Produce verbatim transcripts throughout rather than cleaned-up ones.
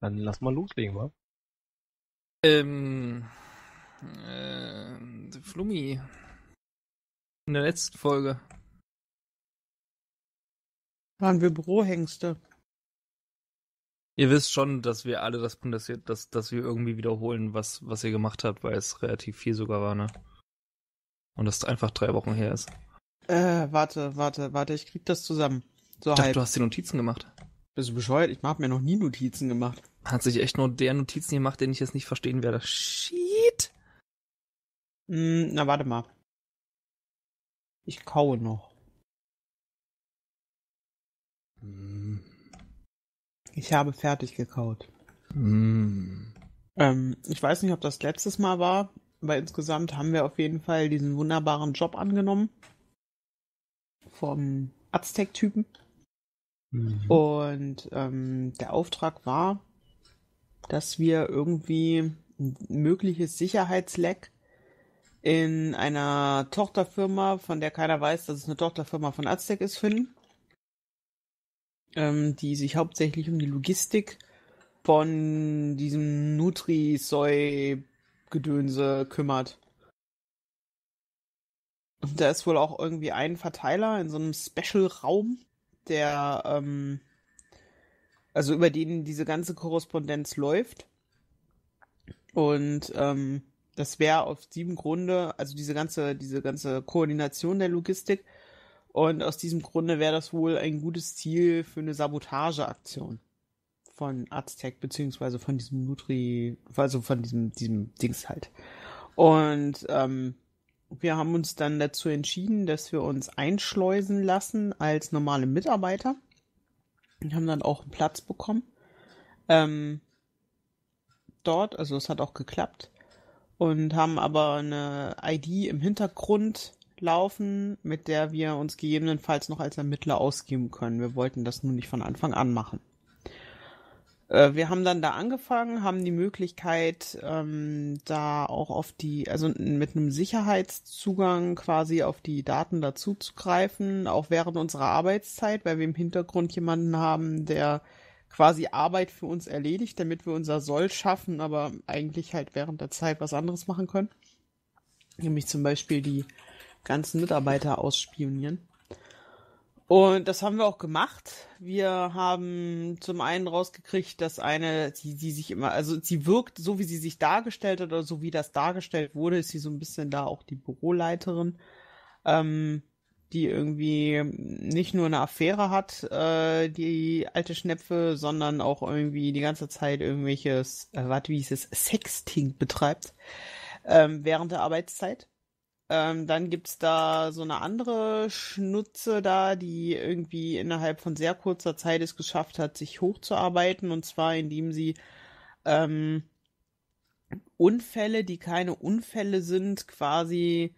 Dann lass mal loslegen, wa? Ähm, äh, Flummi. In der letzten Folge waren wir Bürohengste. Ihr wisst schon, dass wir alle das, dass, dass wir irgendwie wiederholen, was, was ihr gemacht habt, weil es relativ viel sogar war, ne? Und das einfach drei Wochen her ist. Äh, warte, warte, warte, ich krieg das zusammen. So, ich dachte, du hast dir Notizen gemacht. Bist du bescheuert? Ich hab mir noch nie Notizen gemacht. Hat sich echt nur der Notizen gemacht, den ich jetzt nicht verstehen werde. Shit! Mm, na, warte mal. Ich kaue noch. Mm. Ich habe fertig gekaut. Mm. Ähm, ich weiß nicht, ob das letztes Mal war, aber insgesamt haben wir auf jeden Fall diesen wunderbaren Job angenommen. Vom Aztec-Typen. Mhm. Und ähm, der Auftrag war, dass wir irgendwie ein mögliches Sicherheitsleck in einer Tochterfirma, von der keiner weiß, dass es eine Tochterfirma von Aztec ist, finden, ähm, die sich hauptsächlich um die Logistik von diesem Nutrisoy-Gedönse kümmert. Und da ist wohl auch irgendwie ein Verteiler in so einem Special-Raum, der, ähm, also über den diese ganze Korrespondenz läuft. Und ähm, das wäre auf diesem Grunde, also diese ganze, diese ganze Koordination der Logistik. Und aus diesem Grunde wäre das wohl ein gutes Ziel für eine Sabotageaktion von Aztec, beziehungsweise von diesem Nutri, also von diesem, diesem Dings halt. Und ähm, wir haben uns dann dazu entschieden, dass wir uns einschleusen lassen als normale Mitarbeiter. Wir haben dann auch einen Platz bekommen. Ähm, dort, also es hat auch geklappt. Und haben aber eine I D im Hintergrund laufen, mit der wir uns gegebenenfalls noch als Ermittler ausgeben können. Wir wollten das nun nicht von Anfang an machen. Wir haben dann da angefangen, haben die Möglichkeit, ähm, da auch auf die, also mit einem Sicherheitszugang quasi auf die Daten dazuzugreifen, auch während unserer Arbeitszeit, weil wir im Hintergrund jemanden haben, der quasi Arbeit für uns erledigt, damit wir unser Soll schaffen, aber eigentlich halt während der Zeit was anderes machen können. Nämlich zum Beispiel die ganzen Mitarbeiter ausspionieren. Und das haben wir auch gemacht. Wir haben zum einen rausgekriegt, dass eine, die, die sich immer, also sie wirkt, so wie sie sich dargestellt hat oder so wie das dargestellt wurde, ist sie so ein bisschen da auch die Büroleiterin, ähm, die irgendwie nicht nur eine Affäre hat, äh, die alte Schnepfe, sondern auch irgendwie die ganze Zeit irgendwelches, äh, warte, wie hieß es, Sexting betreibt, ähm, während der Arbeitszeit. Ähm, dann gibt's da so eine andere Schnutze da, die irgendwie innerhalb von sehr kurzer Zeit es geschafft hat, sich hochzuarbeiten. Und zwar, indem sie ähm, Unfälle, die keine Unfälle sind, quasi,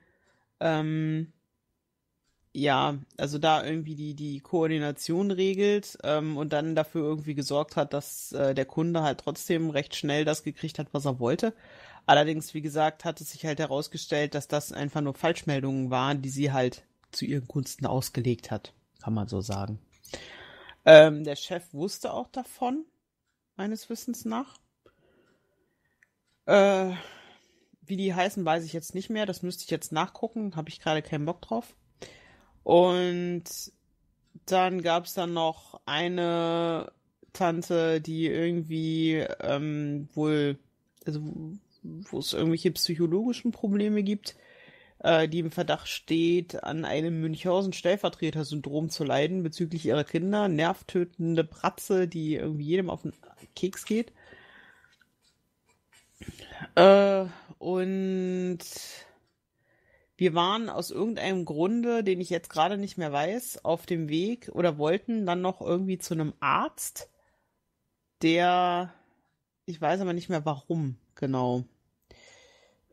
ähm, ja, also da irgendwie die, die Koordination regelt ähm, und dann dafür irgendwie gesorgt hat, dass äh, der Kunde halt trotzdem recht schnell das gekriegt hat, was er wollte. Allerdings, wie gesagt, hat es sich halt herausgestellt, dass das einfach nur Falschmeldungen waren, die sie halt zu ihren Gunsten ausgelegt hat, kann man so sagen. Ähm, der Chef wusste auch davon, meines Wissens nach. Äh, wie die heißen, weiß ich jetzt nicht mehr. Das müsste ich jetzt nachgucken, habe ich gerade keinen Bock drauf. Und dann gab es dann noch eine Tante, die irgendwie ähm, wohl, also wo es irgendwelche psychologischen Probleme gibt, äh, die im Verdacht steht, an einem Münchhausen-Stellvertreter-Syndrom zu leiden bezüglich ihrer Kinder. Nervtötende Bratze, die irgendwie jedem auf den Keks geht. Äh, und wir waren aus irgendeinem Grunde, den ich jetzt gerade nicht mehr weiß, auf dem Weg oder wollten dann noch irgendwie zu einem Arzt, der, ich weiß aber nicht mehr warum genau.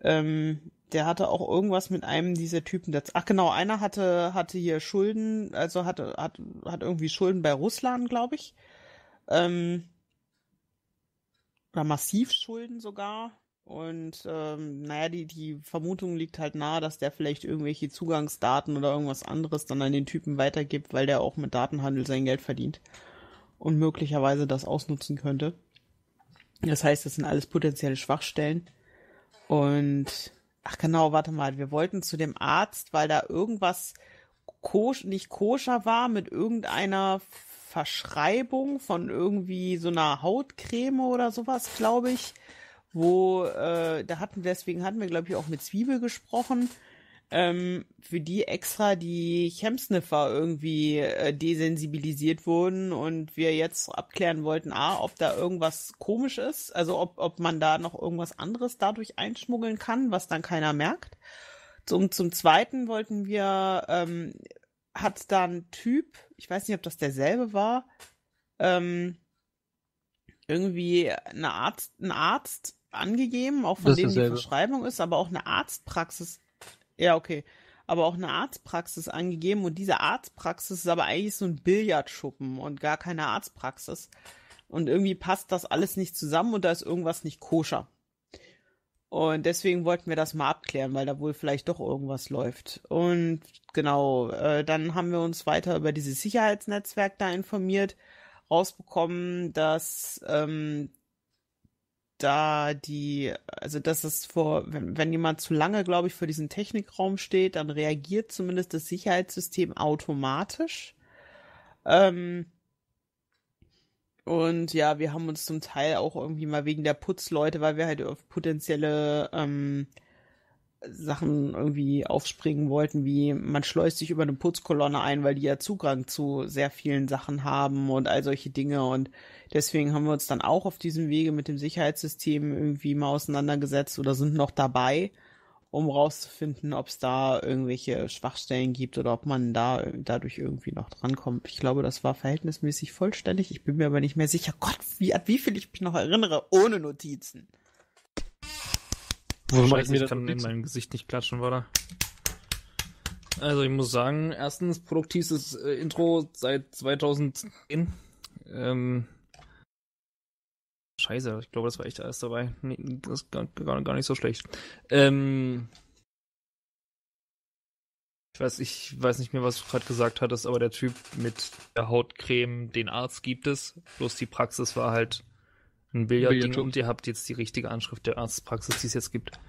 Ähm, der hatte auch irgendwas mit einem dieser Typen. Das, ach genau, einer hatte hatte hier Schulden, also hatte hat hat irgendwie Schulden bei Russland, glaube ich, ähm, oder massiv Schulden sogar. Und ähm, naja, die die Vermutung liegt halt nahe, dass der vielleicht irgendwelche Zugangsdaten oder irgendwas anderes dann an den Typen weitergibt, weil der auch mit Datenhandel sein Geld verdient und möglicherweise das ausnutzen könnte. Das heißt, das sind alles potenzielle Schwachstellen. Und, ach genau, warte mal, wir wollten zu dem Arzt, weil da irgendwas kosch, nicht koscher war mit irgendeiner Verschreibung von irgendwie so einer Hautcreme oder sowas, glaube ich. Wo, äh, da hatten, deswegen hatten wir, glaube ich, auch mit Zwiebel gesprochen, ähm, für die extra die Chemsniffer irgendwie äh, desensibilisiert wurden und wir jetzt abklären wollten, ah, ob da irgendwas komisch ist, also ob, ob man da noch irgendwas anderes dadurch einschmuggeln kann, was dann keiner merkt. Zum, zum Zweiten wollten wir, ähm, hat da ein Typ, ich weiß nicht, ob das derselbe war, ähm, irgendwie eine Arzt, ein Arzt angegeben, auch von dem die Verschreibung ist, aber auch eine Arztpraxis, ja okay, aber auch eine Arztpraxis angegeben und diese Arztpraxis ist aber eigentlich so ein Billardschuppen und gar keine Arztpraxis und irgendwie passt das alles nicht zusammen und da ist irgendwas nicht koscher und deswegen wollten wir das mal abklären, weil da wohl vielleicht doch irgendwas läuft und genau, äh, dann haben wir uns weiter über dieses Sicherheitsnetzwerk da informiert, rausbekommen, dass ähm, da die, also dass es vor, wenn, wenn jemand zu lange, glaube ich, für diesen Technikraum steht, dann reagiert zumindest das Sicherheitssystem automatisch. Ähm, und ja, wir haben uns zum Teil auch irgendwie mal wegen der Putzleute, weil wir halt auf potenzielle ähm, Sachen irgendwie aufspringen wollten, wie man schleust sich über eine Putzkolonne ein, weil die ja Zugang zu sehr vielen Sachen haben und all solche Dinge und deswegen haben wir uns dann auch auf diesem Wege mit dem Sicherheitssystem irgendwie mal auseinandergesetzt oder sind noch dabei, um rauszufinden, ob es da irgendwelche Schwachstellen gibt oder ob man da dadurch irgendwie noch drankommt. Ich glaube, das war verhältnismäßig vollständig. Ich bin mir aber nicht mehr sicher. Gott, wie, wie viel ich mich noch erinnere, ohne Notizen. Wo mache ich mir das in meinem Gesicht nicht klatschen, oder? Also ich muss sagen, erstens, produktives äh, Intro seit zweitausendzehn. Ähm, Scheiße, ich glaube, das war echt alles dabei. Nee, das ist gar, gar, gar nicht so schlecht. Ähm, ich weiß, ich weiß nicht mehr, was du gerade gesagt hattest, aber der Typ mit der Hautcreme, den Arzt gibt es, bloß die Praxis war halt ein Billardding und ihr habt jetzt die richtige Anschrift der Arztpraxis, die es jetzt gibt.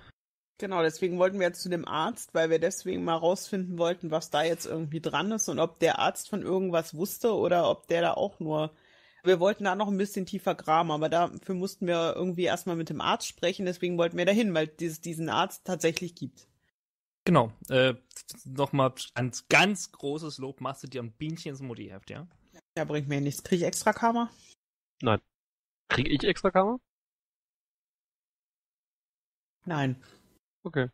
Genau, deswegen wollten wir jetzt zu dem Arzt, weil wir deswegen mal rausfinden wollten, was da jetzt irgendwie dran ist und ob der Arzt von irgendwas wusste oder ob der da auch nur... Wir wollten da noch ein bisschen tiefer graben, aber dafür mussten wir irgendwie erstmal mit dem Arzt sprechen, deswegen wollten wir dahin, weil es diesen Arzt tatsächlich gibt. Genau, äh, nochmal ein ganz großes Lob, machst du dir ein Bienchen ins Mutti-Heft, ja? Ja, bringt mir nichts. Krieg ich extra Karma? Nein. Kriege ich extra Karma? Nein. Okay.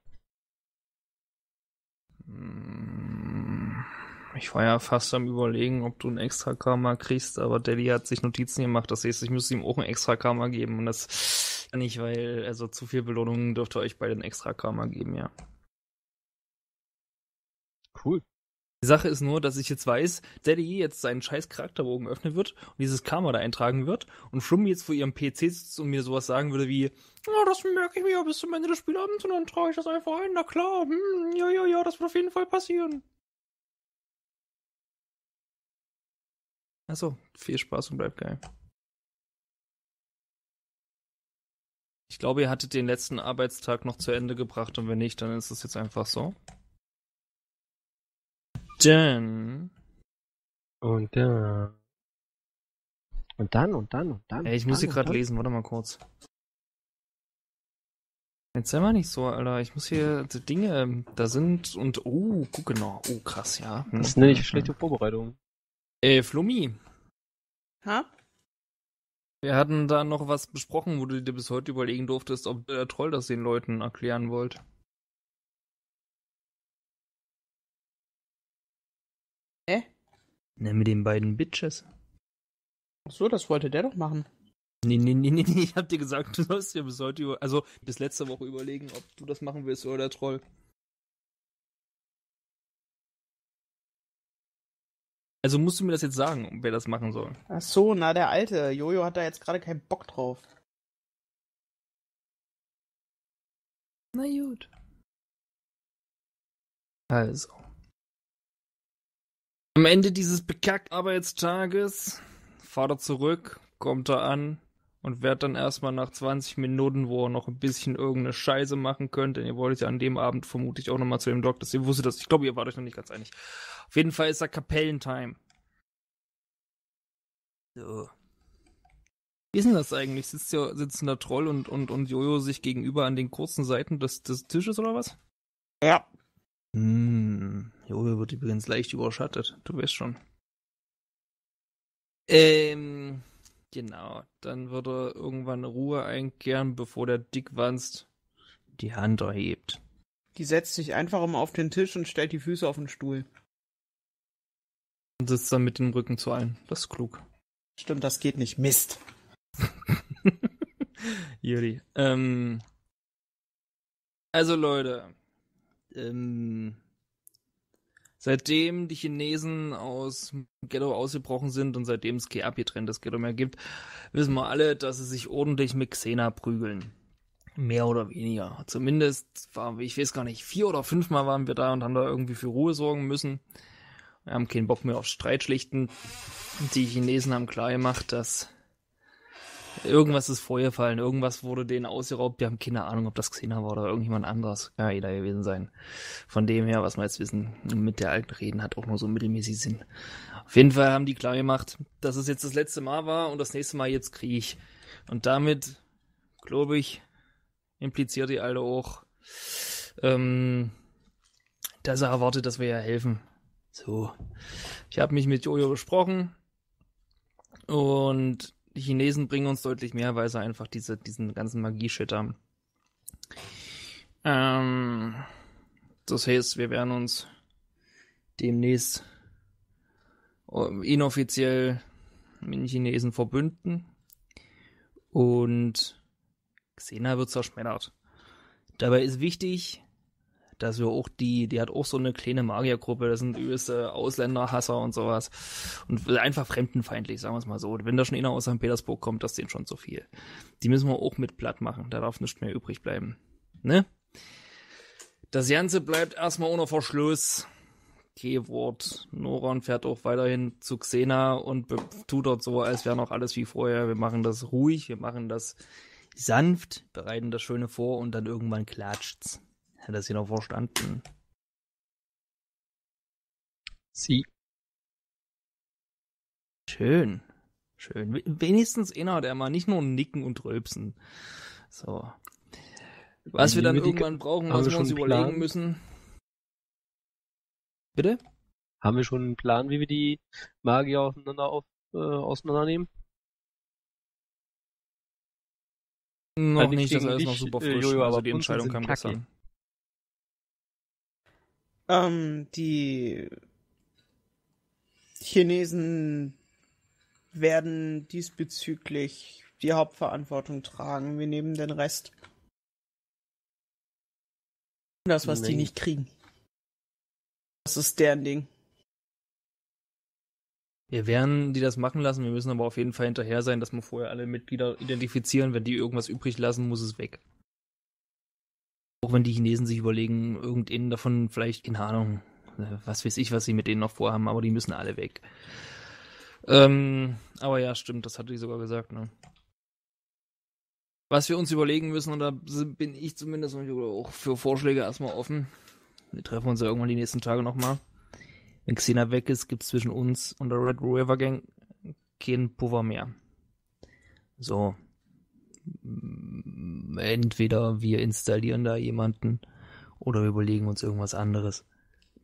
Ich war ja fast am Überlegen, ob du ein extra Karma kriegst, aber Daddy hat sich Notizen gemacht. Das heißt, ich müsste ihm auch ein extra Karma geben. Und das kann ich, weil, also zu viel Belohnungen dürfte euch beide ein extra Karma geben, ja. Cool. Die Sache ist nur, dass ich jetzt weiß, Daddy jetzt seinen scheiß Charakterbogen öffnen wird und dieses Karma da eintragen wird und Flummi jetzt vor ihrem P C sitzt und mir sowas sagen würde wie, oh, das merke ich mir ja bis zum Ende des Spielabends und dann trage ich das einfach ein, na klar, hm, ja, ja, ja, das wird auf jeden Fall passieren. Achso, viel Spaß und bleibt geil. Ich glaube, ihr hattet den letzten Arbeitstag noch zu Ende gebracht und wenn nicht, dann ist das jetzt einfach so. Dann. Und dann. Und dann, und dann, und dann. Ey, ich muss sie gerade lesen, warte mal kurz. Jetzt sei mal nicht so, Alter. Ich muss hier die Dinge, da sind und. Oh, guck genau. Oh, krass, ja. Hm. Das ist eine nicht schlechte Vorbereitung. Ey, Flummi. Ha? Wir hatten da noch was besprochen, wo du dir bis heute überlegen durftest, ob der Troll das den Leuten erklären wollte. Hä? Ne, mit den beiden Bitches. Ach so, das wollte der doch machen. Nee, nee, nee, nee, nee, ich hab dir gesagt, du sollst dir bis heute, über- also bis letzte Woche überlegen, ob du das machen willst oder der Troll. Also musst du mir das jetzt sagen, wer das machen soll. Ach so, na der Alte. Jojo hat da jetzt gerade keinen Bock drauf. Na gut. Also. Am Ende dieses bekackten Arbeitstages fahrt er zurück, kommt er an und werd dann erstmal nach zwanzig Minuten, wo er noch ein bisschen irgendeine Scheiße machen könnte, denn ihr wolltet ja an dem Abend vermutlich auch nochmal zu dem Doktor, dass ihr wusstet das. Ich glaube, ihr wart euch noch nicht ganz einig. Auf jeden Fall ist da Kapellentime. So. Wie ist denn das eigentlich? Sitzt hier, sitzen da Troll und, und, und Jojo sich gegenüber an den kurzen Seiten des, des Tisches oder was? Ja. Hm, Jojo wird übrigens leicht überschattet. Du weißt schon. Ähm, genau. Dann wird er irgendwann Ruhe einkehren, bevor der Dickwanst die Hand erhebt. Die setzt sich einfach immer auf den Tisch und stellt die Füße auf den Stuhl. Und sitzt dann mit dem Rücken zu allen. Das ist klug. Stimmt, das geht nicht. Mist. Juri. Ähm, also Leute, ähm, seitdem die Chinesen aus dem Ghetto ausgebrochen sind und seitdem es kein abgetrenntes Ghetto mehr gibt, wissen wir alle, dass sie sich ordentlich mit Xena prügeln. Mehr oder weniger. Zumindest waren wir, ich weiß gar nicht, vier oder fünfmal waren wir da und haben da irgendwie für Ruhe sorgen müssen. Wir haben keinen Bock mehr auf Streitschlichten. Die Chinesen haben klar gemacht, dass irgendwas ist vorgefallen, irgendwas wurde denen ausgeraubt. Wir haben keine Ahnung, ob das Xena war oder irgendjemand anderes. Kann ja jeder gewesen sein. Von dem her, was wir jetzt wissen, mit der alten Reden hat auch nur so mittelmäßig Sinn. Auf jeden Fall haben die klar gemacht, dass es jetzt das letzte Mal war und das nächste Mal jetzt Krieg. Und damit, glaube ich, impliziert die Alte auch, ähm, dass er erwartet, dass wir ihr helfen. So, ich habe mich mit Jojo besprochen und die Chinesen bringen uns deutlich mehr, weil sie einfach diese, diesen ganzen Magie-Shit haben. Ähm, das heißt, wir werden uns demnächst inoffiziell mit den Chinesen verbünden und Xena wird zerschmettert. Dabei ist wichtig, dass wir auch die, die hat auch so eine kleine Magiergruppe, das sind übelste Ausländerhasser und sowas. Und einfach fremdenfeindlich, sagen wir es mal so. Wenn da schon einer aus Sankt Petersburg kommt, das ist denen schon zu viel. Die müssen wir auch mit platt machen, da darf nichts mehr übrig bleiben. Ne? Das Ganze bleibt erstmal ohne Verschluss. Keyword. Noran fährt auch weiterhin zu Xena und tut dort so, als wäre noch alles wie vorher. Wir machen das ruhig, wir machen das sanft, bereiten das Schöne vor und dann irgendwann klatscht's. Hat das hier noch verstanden? Sie. Schön. Schön. Wenigstens einer, der mal nicht nur nicken und rülpsen. So. Was wir dann irgendwann brauchen, was wir uns überlegen müssen. Bitte? Haben wir schon einen Plan, wie wir die Magier aufeinander auf, äh, auseinandernehmen? Noch nicht, das ist alles noch super frisch. Jojo, aber die Entscheidung kam gestern. Ähm, die Chinesen werden diesbezüglich die Hauptverantwortung tragen. Wir nehmen den Rest. Das, was nee. die nicht kriegen. Das ist deren Ding. Wir werden die das machen lassen, wir müssen aber auf jeden Fall hinterher sein, dass wir vorher alle Mitglieder identifizieren. Wenn die irgendwas übrig lassen, muss es weg. Auch wenn die Chinesen sich überlegen, irgendeinen davon vielleicht, keine Ahnung, was weiß ich, was sie mit denen noch vorhaben, aber die müssen alle weg. Ähm, aber ja, stimmt, das hatte ich sogar gesagt, ne? Was wir uns überlegen müssen, und da bin ich zumindest auch für Vorschläge erstmal offen. Wir treffen uns ja irgendwann die nächsten Tage nochmal. Wenn Xena weg ist, gibt es zwischen uns und der Red River Gang keinen Puffer mehr. So. Entweder wir installieren da jemanden oder wir überlegen uns irgendwas anderes.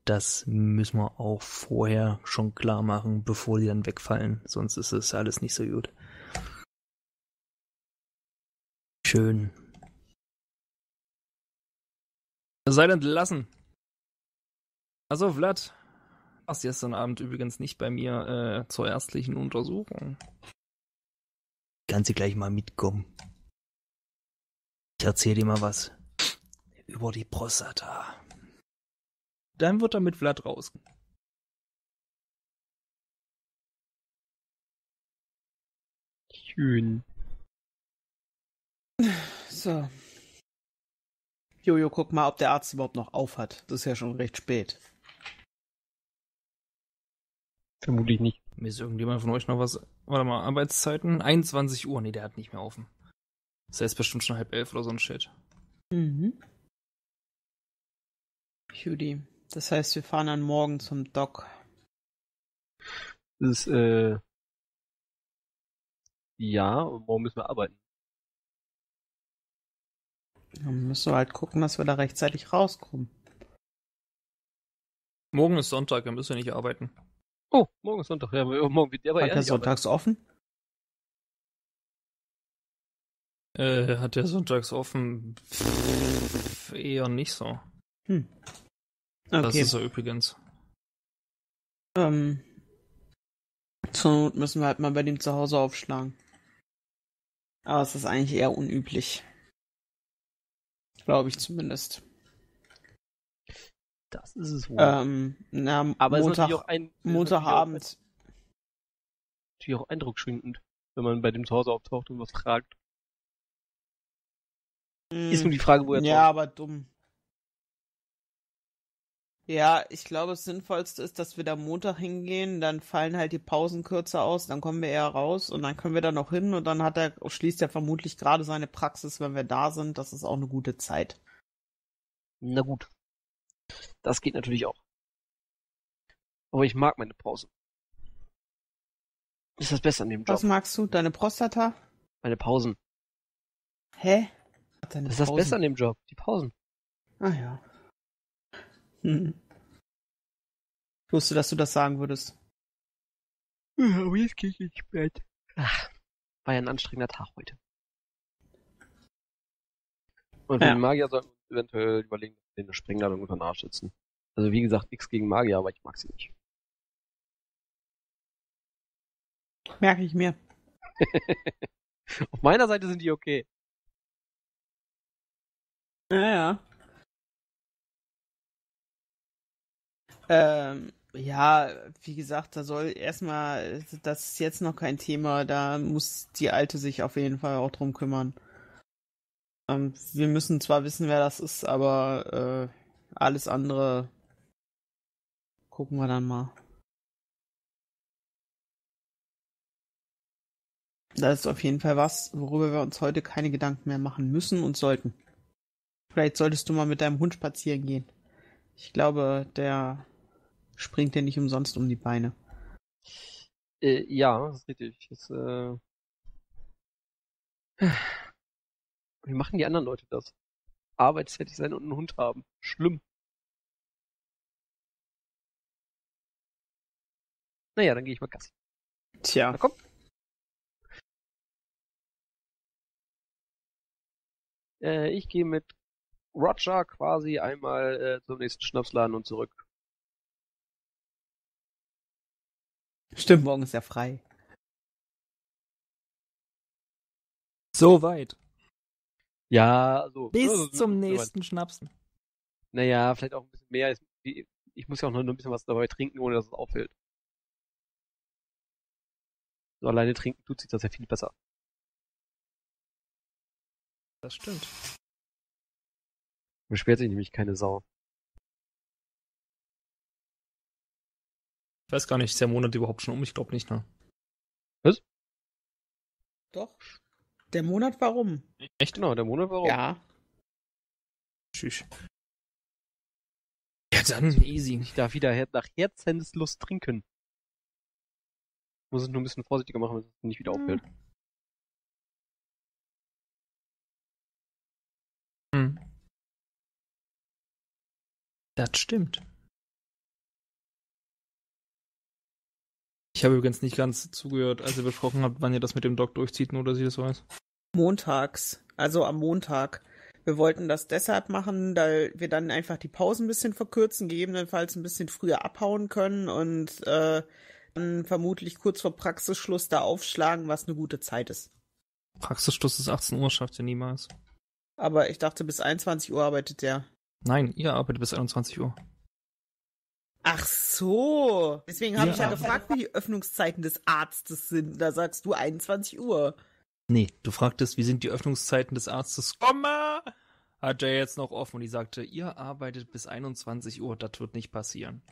Das müssen wir auch vorher schon klar machen, bevor die dann wegfallen. Sonst ist es alles nicht so gut. Schön. Seid entlassen. Also Vlad, du warst gestern Abend übrigens nicht bei mir äh, zur ärztlichen Untersuchung. Kannst du gleich mal mitkommen. Ich erzähle dir mal was über die Prostata. Dann wird er mit Vlad rausgehen. Schön. So. Jojo, guck mal, ob der Arzt überhaupt noch auf hat. Das ist ja schon recht spät. Vermutlich nicht. Mir ist irgendjemand von euch noch was... Warte mal, Arbeitszeiten? einundzwanzig Uhr. Nee, der hat nicht mehr offen. Das heißt bestimmt schon halb elf oder so ein Shit. Mhm. Judy. Das heißt, wir fahren dann morgen zum Doc. Das ist, äh... ja, und morgen müssen wir arbeiten. Dann müssen wir halt gucken, dass wir da rechtzeitig rauskommen. Morgen ist Sonntag, dann müssen wir nicht arbeiten. Oh, morgen ist Sonntag. Ja, morgen wird der bei Hat der sonntags arbeiten. offen? Äh, hat der sonntags offen? Pff, eher nicht so. Hm. Okay. Das ist er übrigens. Ähm, zur Not müssen wir halt mal bei dem zu Hause aufschlagen. Aber es ist eigentlich eher unüblich. Glaube ich zumindest. Das ist es wohl. Ähm, na, aber Montag, es ist auch ein, Montagabend. Ist natürlich auch eindruckschwindend, wenn man bei dem zu Hause auftaucht und was fragt. Hm. Ist nur die Frage, wo er Ja, taucht. aber dumm. Ja, ich glaube, das Sinnvollste ist, dass wir da Montag hingehen, dann fallen halt die Pausen kürzer aus, dann kommen wir eher raus und dann können wir da noch hin und dann hat er, schließt er vermutlich gerade seine Praxis, wenn wir da sind. Das ist auch eine gute Zeit. Na gut. Das geht natürlich auch. Aber ich mag meine Pause. Ist das Beste an dem Job. Was magst du? Deine Prostata? Meine Pausen. Hä? Deine das ist Pausen. Das Beste an dem Job. Die Pausen. Ah ja. Hm. Ich wusste, dass du das sagen würdest. Oh, jetzt gehe ich ins Bett. Ach, war ja ein anstrengender Tag heute. Und für ja. den Magier sollten wir uns eventuell überlegen, dass wir eine Sprengladung unter den Arsch sitzen. Also wie gesagt, nichts gegen Magier, aber ich mag sie nicht. Merke ich mir. Auf meiner Seite sind die okay. Naja. Ja. Ähm, ja, wie gesagt, da soll erstmal, das ist jetzt noch kein Thema, da muss die Alte sich auf jeden Fall auch drum kümmern. Ähm, wir müssen zwar wissen, wer das ist, aber äh, alles andere gucken wir dann mal. Das ist auf jeden Fall was, worüber wir uns heute keine Gedanken mehr machen müssen und sollten. Vielleicht solltest du mal mit deinem Hund spazieren gehen. Ich glaube, der springt dir nicht umsonst um die Beine. Äh, ja, das ist richtig. Das, äh... Wie machen die anderen Leute das? Arbeitstätig sein und einen Hund haben. Schlimm. Naja, dann gehe ich mal Gassi. Tja. Na komm. Äh, ich gehe mit Roger quasi einmal äh, zum nächsten Schnapsladen und zurück. Stimmt, morgen ist er frei. Soweit. Ja, so. Bis so, so, so, zum so nächsten weit. Schnapsen. Naja, vielleicht auch ein bisschen mehr. Ich, ich muss ja auch noch ein bisschen was dabei trinken, ohne dass es auffällt. So alleine trinken tut sich das ja viel besser. Das stimmt. Beschwert sich nämlich keine Sau. Ich weiß gar nicht, ist der Monat überhaupt schon um? Ich glaube nicht, ne? Was? Doch. Der Monat war rum. Echt? Genau, der Monat war rum. Ja. Tschüss. Ja, dann easy. Ich darf wieder her- nach Herzenslust trinken. Muss es nur ein bisschen vorsichtiger machen, dass es nicht wieder auffällt. Hm. Das stimmt. Ich habe übrigens nicht ganz zugehört, als ihr besprochen habt, wann ihr das mit dem Doc durchzieht, nur dass ich das weiß. Montags, also am Montag. Wir wollten das deshalb machen, da wir dann einfach die Pausen ein bisschen verkürzen, gegebenenfalls ein bisschen früher abhauen können und äh, dann vermutlich kurz vor Praxisschluss da aufschlagen, was eine gute Zeit ist. Praxisschluss ist achtzehn Uhr, schafft ihr niemals. Aber ich dachte, bis einundzwanzig Uhr arbeitet der. Nein, ihr arbeitet bis einundzwanzig Uhr. Ach so. Deswegen habe ja, ich ja gefragt, wie die Öffnungszeiten des Arztes sind. Da sagst du einundzwanzig Uhr. Nee, du fragtest, wie sind die Öffnungszeiten des Arztes? Komma! Hat er jetzt noch offen und ich sagte, ihr arbeitet bis einundzwanzig Uhr. Das wird nicht passieren.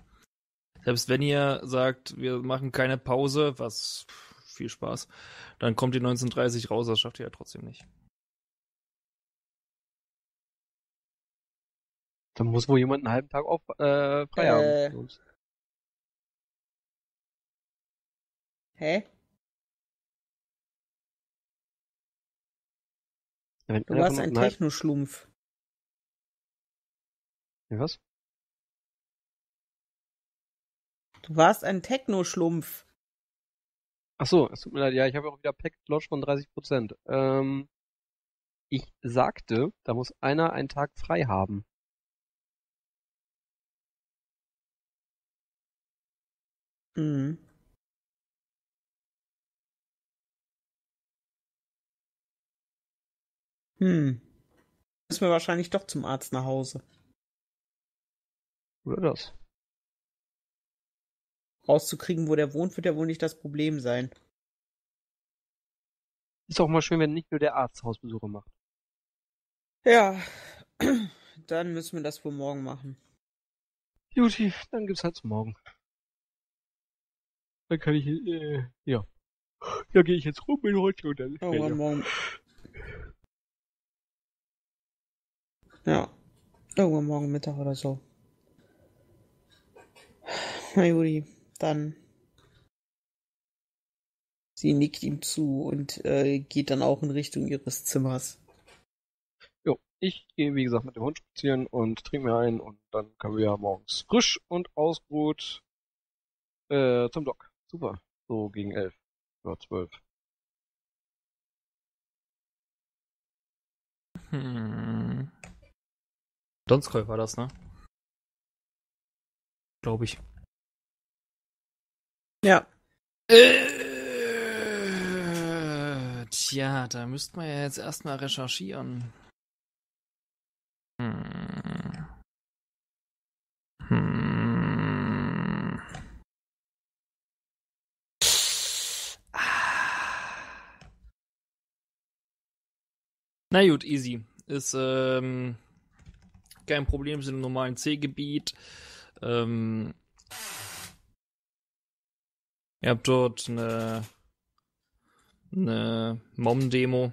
Selbst wenn ihr sagt, wir machen keine Pause, was viel Spaß, dann kommt ihr neunzehn Uhr dreißig raus, das schafft ihr ja trotzdem nicht. Dann muss wohl jemand einen halben Tag auf, äh, frei äh. haben. Hä? Wenn du warst ein Techno-Schlumpf. Ja, was? Du warst ein Techno-Schlumpf. Ach so, es tut mir leid. Ja, ich habe auch wieder Pack-Lodge von dreißig Prozent. Ähm, ich sagte, da muss einer einen Tag frei haben. Mhm. Hm. Müssen wir wahrscheinlich doch zum Arzt nach Hause. Oder das? Rauszukriegen, wo der wohnt, wird ja wohl nicht das Problem sein. Ist auch mal schön, wenn nicht nur der Arzt Hausbesuche macht. Ja, dann müssen wir das wohl morgen machen. Juti, dann gibt's halt zum Morgen. Dann kann ich, äh, ja. Ja, gehe ich jetzt rum in heute und dann... Oh, ja. Morgen. Ja, irgendwann morgen Mittag oder so. Na Juli, dann. Sie nickt ihm zu und äh, geht dann auch in Richtung ihres Zimmers. Jo, ich gehe wie gesagt mit dem Hund spazieren und trinke mir ein und dann können wir ja morgens frisch und ausgeruht äh, zum Dock. Super, so gegen elf oder zwölf. Hm. Donskoy war das, ne? Glaube ich. Ja. Äh, tja, da müsste man ja jetzt erstmal recherchieren. Hm. Hm. Ah. Na gut, easy. Ist, ähm... kein Problem, sind im normalen C-Gebiet. Ähm, ihr habt dort eine, eine Mom-Demo,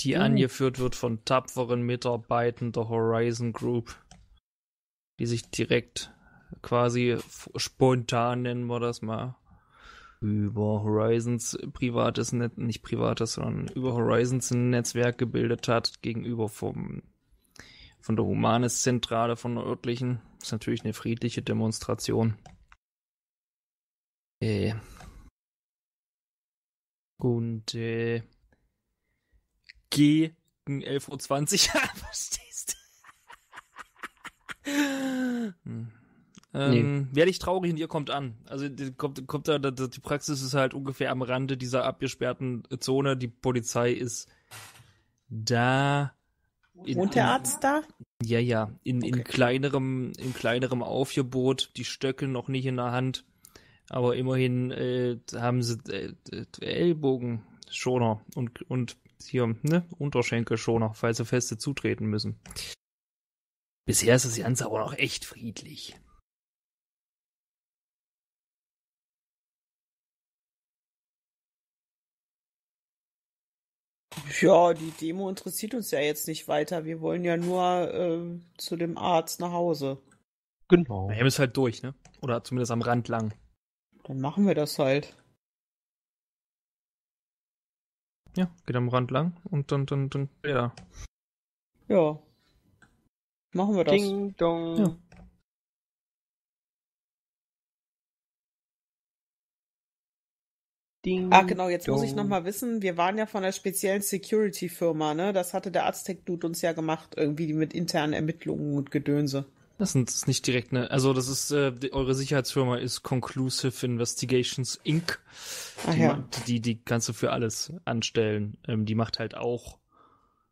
die mhm. angeführt wird von tapferen Mitarbeitern der Horizon Group, die sich direkt quasi f- spontan, nennen wir das mal, über Horizons privates, Net- nicht privates, sondern über Horizons ein Netzwerk gebildet hat, gegenüber vom von der Humanis-Zentrale, von der örtlichen. Ist natürlich eine friedliche Demonstration. Äh. Und, äh. Gegen elf Uhr zwanzig. Verstehst du? hm. ähm, nee. Werde ich traurig und ihr kommt an. Also, die, kommt, kommt da, die, die Praxis ist halt ungefähr am Rande dieser abgesperrten Zone. Die Polizei ist da. In, und der Arzt da? Ja, ja. In, okay. in, kleinerem, in kleinerem Aufgebot, die Stöcke noch nicht in der Hand. Aber immerhin äh, haben sie äh, Ellbogenschoner und, und hier, ne, Unterschenkelschoner, falls sie feste zutreten müssen. Bisher ist das Ganze aber noch echt friedlich. Ja, die Demo interessiert uns ja jetzt nicht weiter. Wir wollen ja nur äh, zu dem Arzt nach Hause. Genau. Er ist halt durch, ne? Oder zumindest am Rand lang. Dann machen wir das halt. Ja, geht am Rand lang und dann, dann, dann, ja. Ja. Machen wir das. Ding dong. Ja. Ding, Ach genau, jetzt dong. Muss ich nochmal wissen, wir waren ja von einer speziellen Security-Firma, ne? Das hatte der Aztec-Dude uns ja gemacht, irgendwie mit internen Ermittlungen und Gedönse. Das ist nicht direkt, ne? Also das ist, äh, die, eure Sicherheitsfirma ist Conclusive Investigations, Incorporated. Ach die, ja. man, die, die kannst du für alles anstellen. Ähm, die macht halt auch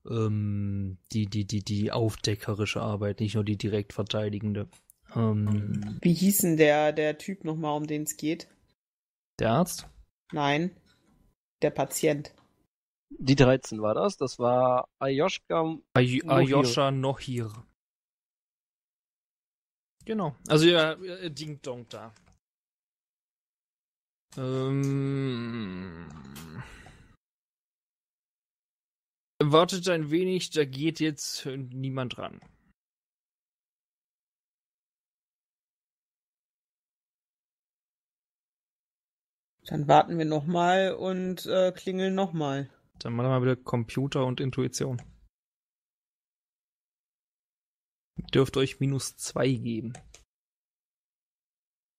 ähm, die, die, die, die aufdeckerische Arbeit, nicht nur die direkt verteidigende. Ähm, Wie hieß denn der, der Typ nochmal, um den es geht? Der Arzt? Nein, der Patient. Die dreizehn war das, das war Ayosha Nohir. Ayosha Nohir. Genau. Also ja, Ding-Dong da. Ähm... Wartet ein wenig, da geht jetzt niemand ran. Dann warten wir nochmal und äh, klingeln nochmal. Dann machen wir mal wieder Computer und Intuition. Dürft euch minus zwei geben.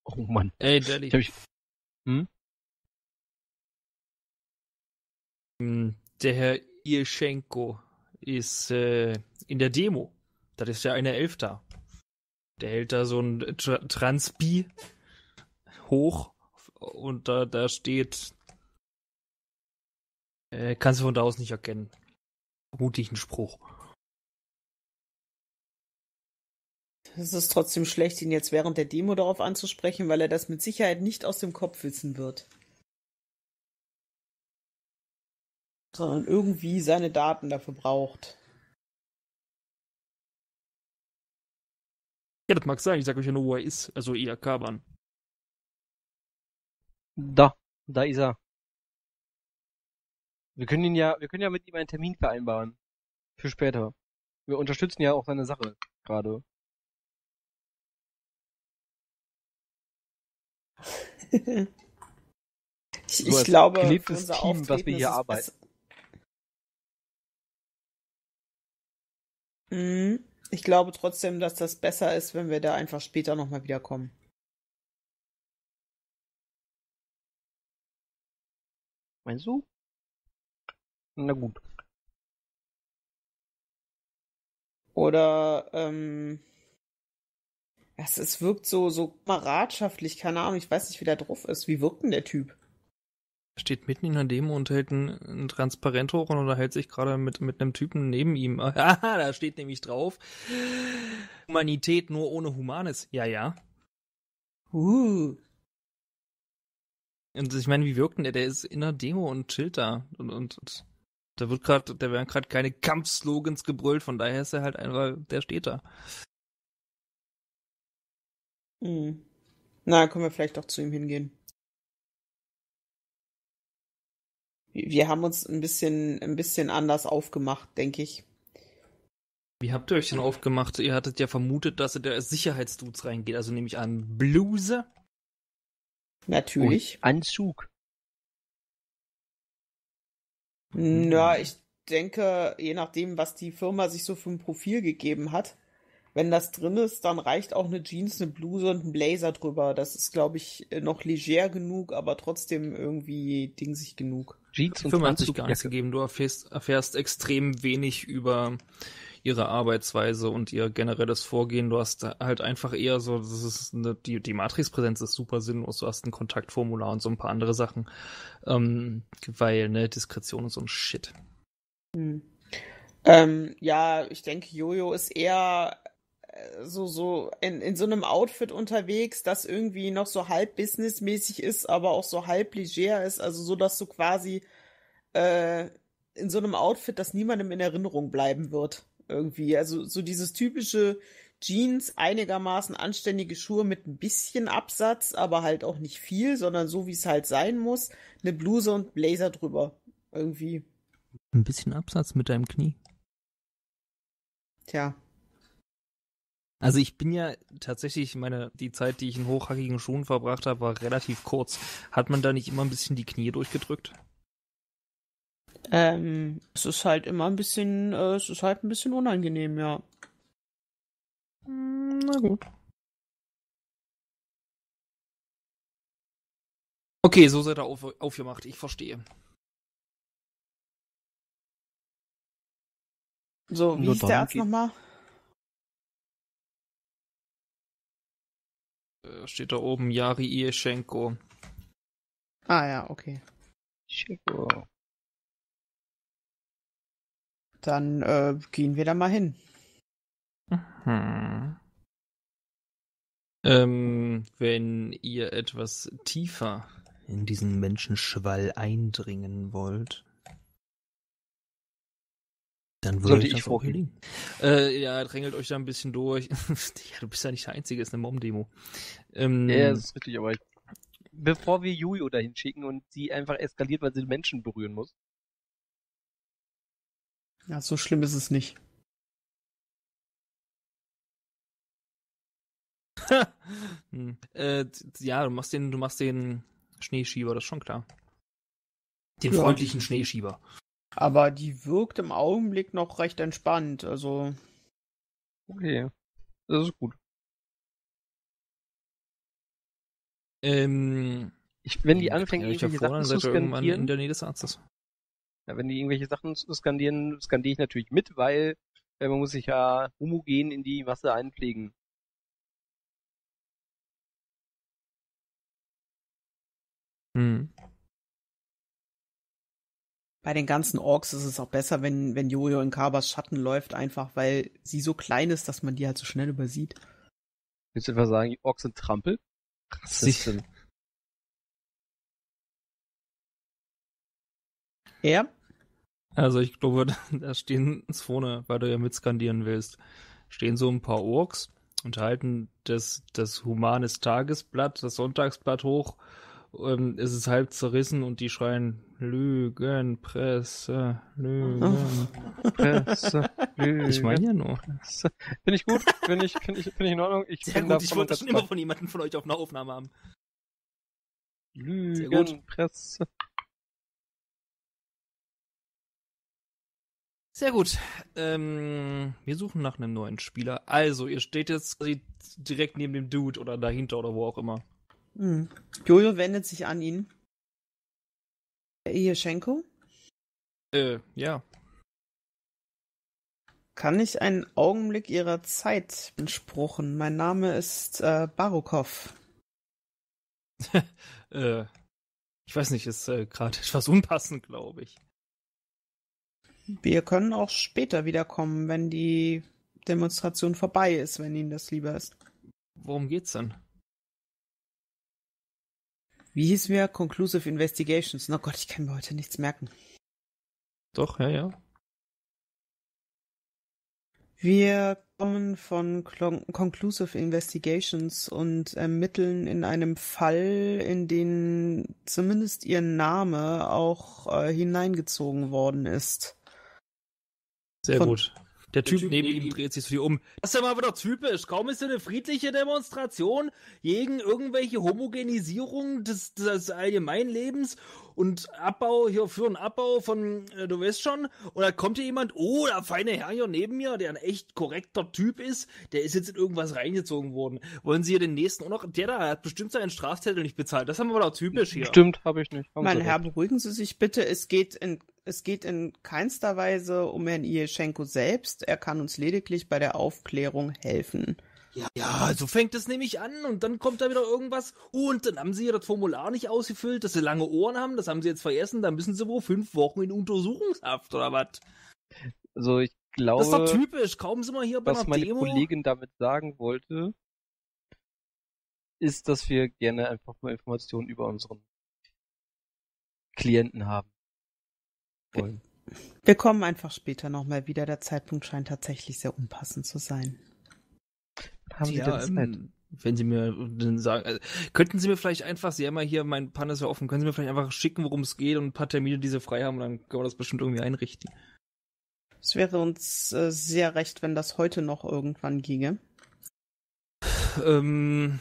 Oh Mann. Ey, Daddy. Ich... Hm? Der Herr Ieschenko ist äh, in der Demo. Das ist ja eine Elf da. Der hält da so ein Tra- Transpi hoch und da, da steht, äh, kannst du von da aus nicht erkennen. Vermutlich ein Spruch. Es ist trotzdem schlecht, ihn jetzt während der Demo darauf anzusprechen, weil er das mit Sicherheit nicht aus dem Kopf wissen wird. Sondern irgendwie seine Daten dafür braucht. Ja, das mag sein. Ich sag euch ja nur, wo er ist. Also ihr Kaban. Da, da ist er. Wir können ihn ja, wir können ja mit ihm einen Termin vereinbaren. Für später. Wir unterstützen ja auch seine Sache gerade. ich so ich glaube, gelebtes für unser Team, Auftreten, was wir hier arbeiten. Ist... Ich glaube trotzdem, dass das besser ist, wenn wir da einfach später nochmal wiederkommen. Meinst du? Na gut. Oder, ähm... Es, es wirkt so, so kameradschaftlich, keine Ahnung, ich weiß nicht, wie der drauf ist. Wie wirkt denn der Typ? Er steht mitten in der Demo und hält ein, ein Transparent hoch und unterhält sich gerade mit, mit einem Typen neben ihm. Aha, da steht nämlich drauf: Humanität nur ohne Humanis. Ja, ja. Uh. Und ich meine, wie wirkt denn der? Der ist in der Demo und chillt da. Und, und, und da wird gerade, da werden gerade keine Kampfslogans gebrüllt, von daher ist er halt einfach, der steht da. Hm. Na, können wir vielleicht doch zu ihm hingehen. Wir haben uns ein bisschen, ein bisschen anders aufgemacht, denke ich. Wie habt ihr euch denn aufgemacht? Ihr hattet ja vermutet, dass ihr da als Sicherheitsdudes reingeht. Also nehme ich an, Bluse? Natürlich. Und Anzug. Na, ich denke, je nachdem, was die Firma sich so für ein Profil gegeben hat. Wenn das drin ist, dann reicht auch eine Jeans, eine Bluse und ein Blazer drüber. Das ist, glaube ich, noch leger genug, aber trotzdem irgendwie dingsig genug. Jeans und fünfundzwanzig gar nichts gegeben. Du erfährst, erfährst extrem wenig über ihre Arbeitsweise und ihr generelles Vorgehen. Du hast halt einfach eher so, das ist eine, die, die Matrixpräsenz ist super sinnlos. Du hast ein Kontaktformular und so ein paar andere Sachen, ähm, weil, ne, Diskretion und so ein Shit. Hm. Ähm, ja, ich denke, Jojo ist eher so, so in, in so einem Outfit unterwegs, das irgendwie noch so halb businessmäßig ist, aber auch so halb leger ist, also so, dass du quasi äh, in so einem Outfit, das niemandem in Erinnerung bleiben wird, irgendwie. Also so dieses typische Jeans, einigermaßen anständige Schuhe mit ein bisschen Absatz, aber halt auch nicht viel, sondern so, wie es halt sein muss, eine Bluse und Blazer drüber, irgendwie. Ein bisschen Absatz mit deinem Knie? Tja. Also ich bin ja tatsächlich, ich meine, die Zeit, die ich in hochhackigen Schuhen verbracht habe, war relativ kurz. Hat man da nicht immer ein bisschen die Knie durchgedrückt? Ähm, es ist halt immer ein bisschen, äh, es ist halt ein bisschen unangenehm, ja. Na gut. Okay, so seid ihr auf, aufgemacht, ich verstehe. So, wie ist der Arzt nochmal? Steht da oben Jari Ieschenko. Ah ja, okay. Schicko. Dann äh, gehen wir da mal hin. Mhm. Ähm, wenn ihr etwas tiefer in diesen Menschenschwall eindringen wollt, Dann würde Sollte ich das auch gelingen. Äh, ja, drängelt euch da ein bisschen durch. Ja, du bist ja nicht der Einzige, ist eine Mom-Demo. Ähm, ja, das ist richtig, aber ich, bevor wir Jojo dahin schicken und sie einfach eskaliert, weil sie Menschen berühren muss. Ja, so schlimm ist es nicht. hm. äh, ja, du machst den, du machst den Schneeschieber, das ist schon klar. Den ja. freundlichen Schneeschieber. Aber die wirkt im Augenblick noch recht entspannt, also... Okay, das ist gut. Ähm... Ich, wenn die anfängt, ja, irgendwelche Sachen zu skandieren... In der Nähe des Arztes. Ja, wenn die irgendwelche Sachen zu skandieren, skandiere ich natürlich mit, weil äh, man muss sich ja homogen in die Masse einpflegen. Hm. Bei den ganzen Orks ist es auch besser, wenn, wenn Jojo in Kabas Schatten läuft, einfach weil sie so klein ist, dass man die halt so schnell übersieht. Willst du etwa sagen, die Orks sind Trampel? Rassisten. Ja? Also ich glaube, da stehen vorne, weil du ja mitskandieren willst, stehen so ein paar Orks und halten das, das Humanis Tagesblatt, das Sonntagsblatt hoch. Es ist halb zerrissen und die schreien Lügenpresse, Lügenpresse, Lügenpresse. Ich meine ja nur. Finde ich gut, finde ich, find ich, find ich in Ordnung. Ich, Sehr gut, ich wollte das schon immer von jemandem von euch auf einer Aufnahme haben. Lügenpresse. Sehr gut. Ähm, wir suchen nach einem neuen Spieler. Also, ihr steht jetzt direkt neben dem Dude oder dahinter oder wo auch immer. Hm. Jojo wendet sich an ihn. Ieschenko? Äh, ja. Kann ich einen Augenblick Ihrer Zeit entsprochen? Mein Name ist äh, Barukow. äh, ich weiß nicht, ist äh, gerade etwas unpassend, glaube ich. Wir können auch später wiederkommen, wenn die Demonstration vorbei ist, wenn Ihnen das lieber ist. Worum geht's denn? Wie hieß mir? Conclusive Investigations. Na Gott, ich kann mir heute nichts merken. Doch, ja, ja. Wir kommen von Clon- Conclusive Investigations und ermitteln in einem Fall, in den zumindest Ihr Name auch äh, hineingezogen worden ist. Sehr von- gut. Der Typ, der Typ neben ihm dreht sich zu dir um. Das ist ja mal wieder typisch. Kaum ist ja eine friedliche Demonstration gegen irgendwelche Homogenisierung des, des Allgemeinlebens und Abbau, hier für einen Abbau von, äh, du weißt schon, und da kommt hier jemand, oh, der feine Herr hier neben mir, der ein echt korrekter Typ ist, der ist jetzt in irgendwas reingezogen worden. Wollen Sie hier den nächsten auch noch, der da hat bestimmt seinen Strafzettel nicht bezahlt. Das haben wir wieder typisch hier. Stimmt, habe ich nicht. Haben mein Sie Herr, recht. Beruhigen Sie sich bitte, es geht in... Es geht in keinster Weise um Herrn Ieschenko selbst. Er kann uns lediglich bei der Aufklärung helfen. Ja, ja, so fängt es nämlich an und dann kommt da wieder irgendwas. Oh, und dann haben sie das Formular nicht ausgefüllt, dass sie lange Ohren haben. Das haben sie jetzt vergessen. Dann müssen sie wohl fünf Wochen in Untersuchungshaft oder was? Also ich glaube... Das ist doch typisch. Kaum sind wir hier bei einer Demo. Was meine Kollegin damit sagen wollte, ist, dass wir gerne einfach mal Informationen über unseren Klienten haben. Wollen. Wir kommen einfach später nochmal wieder. Der Zeitpunkt scheint tatsächlich sehr unpassend zu sein. Haben ja, Sie denn Zeit? Ähm, wenn Sie mir dann sagen, also, könnten Sie mir vielleicht einfach, Sie haben ja hier, mein Pan ist ja offen, können Sie mir vielleicht einfach schicken, worum es geht und ein paar Termine, die Sie frei haben, und dann können wir das bestimmt irgendwie einrichten. Es wäre uns äh, sehr recht, wenn das heute noch irgendwann ginge. Ähm.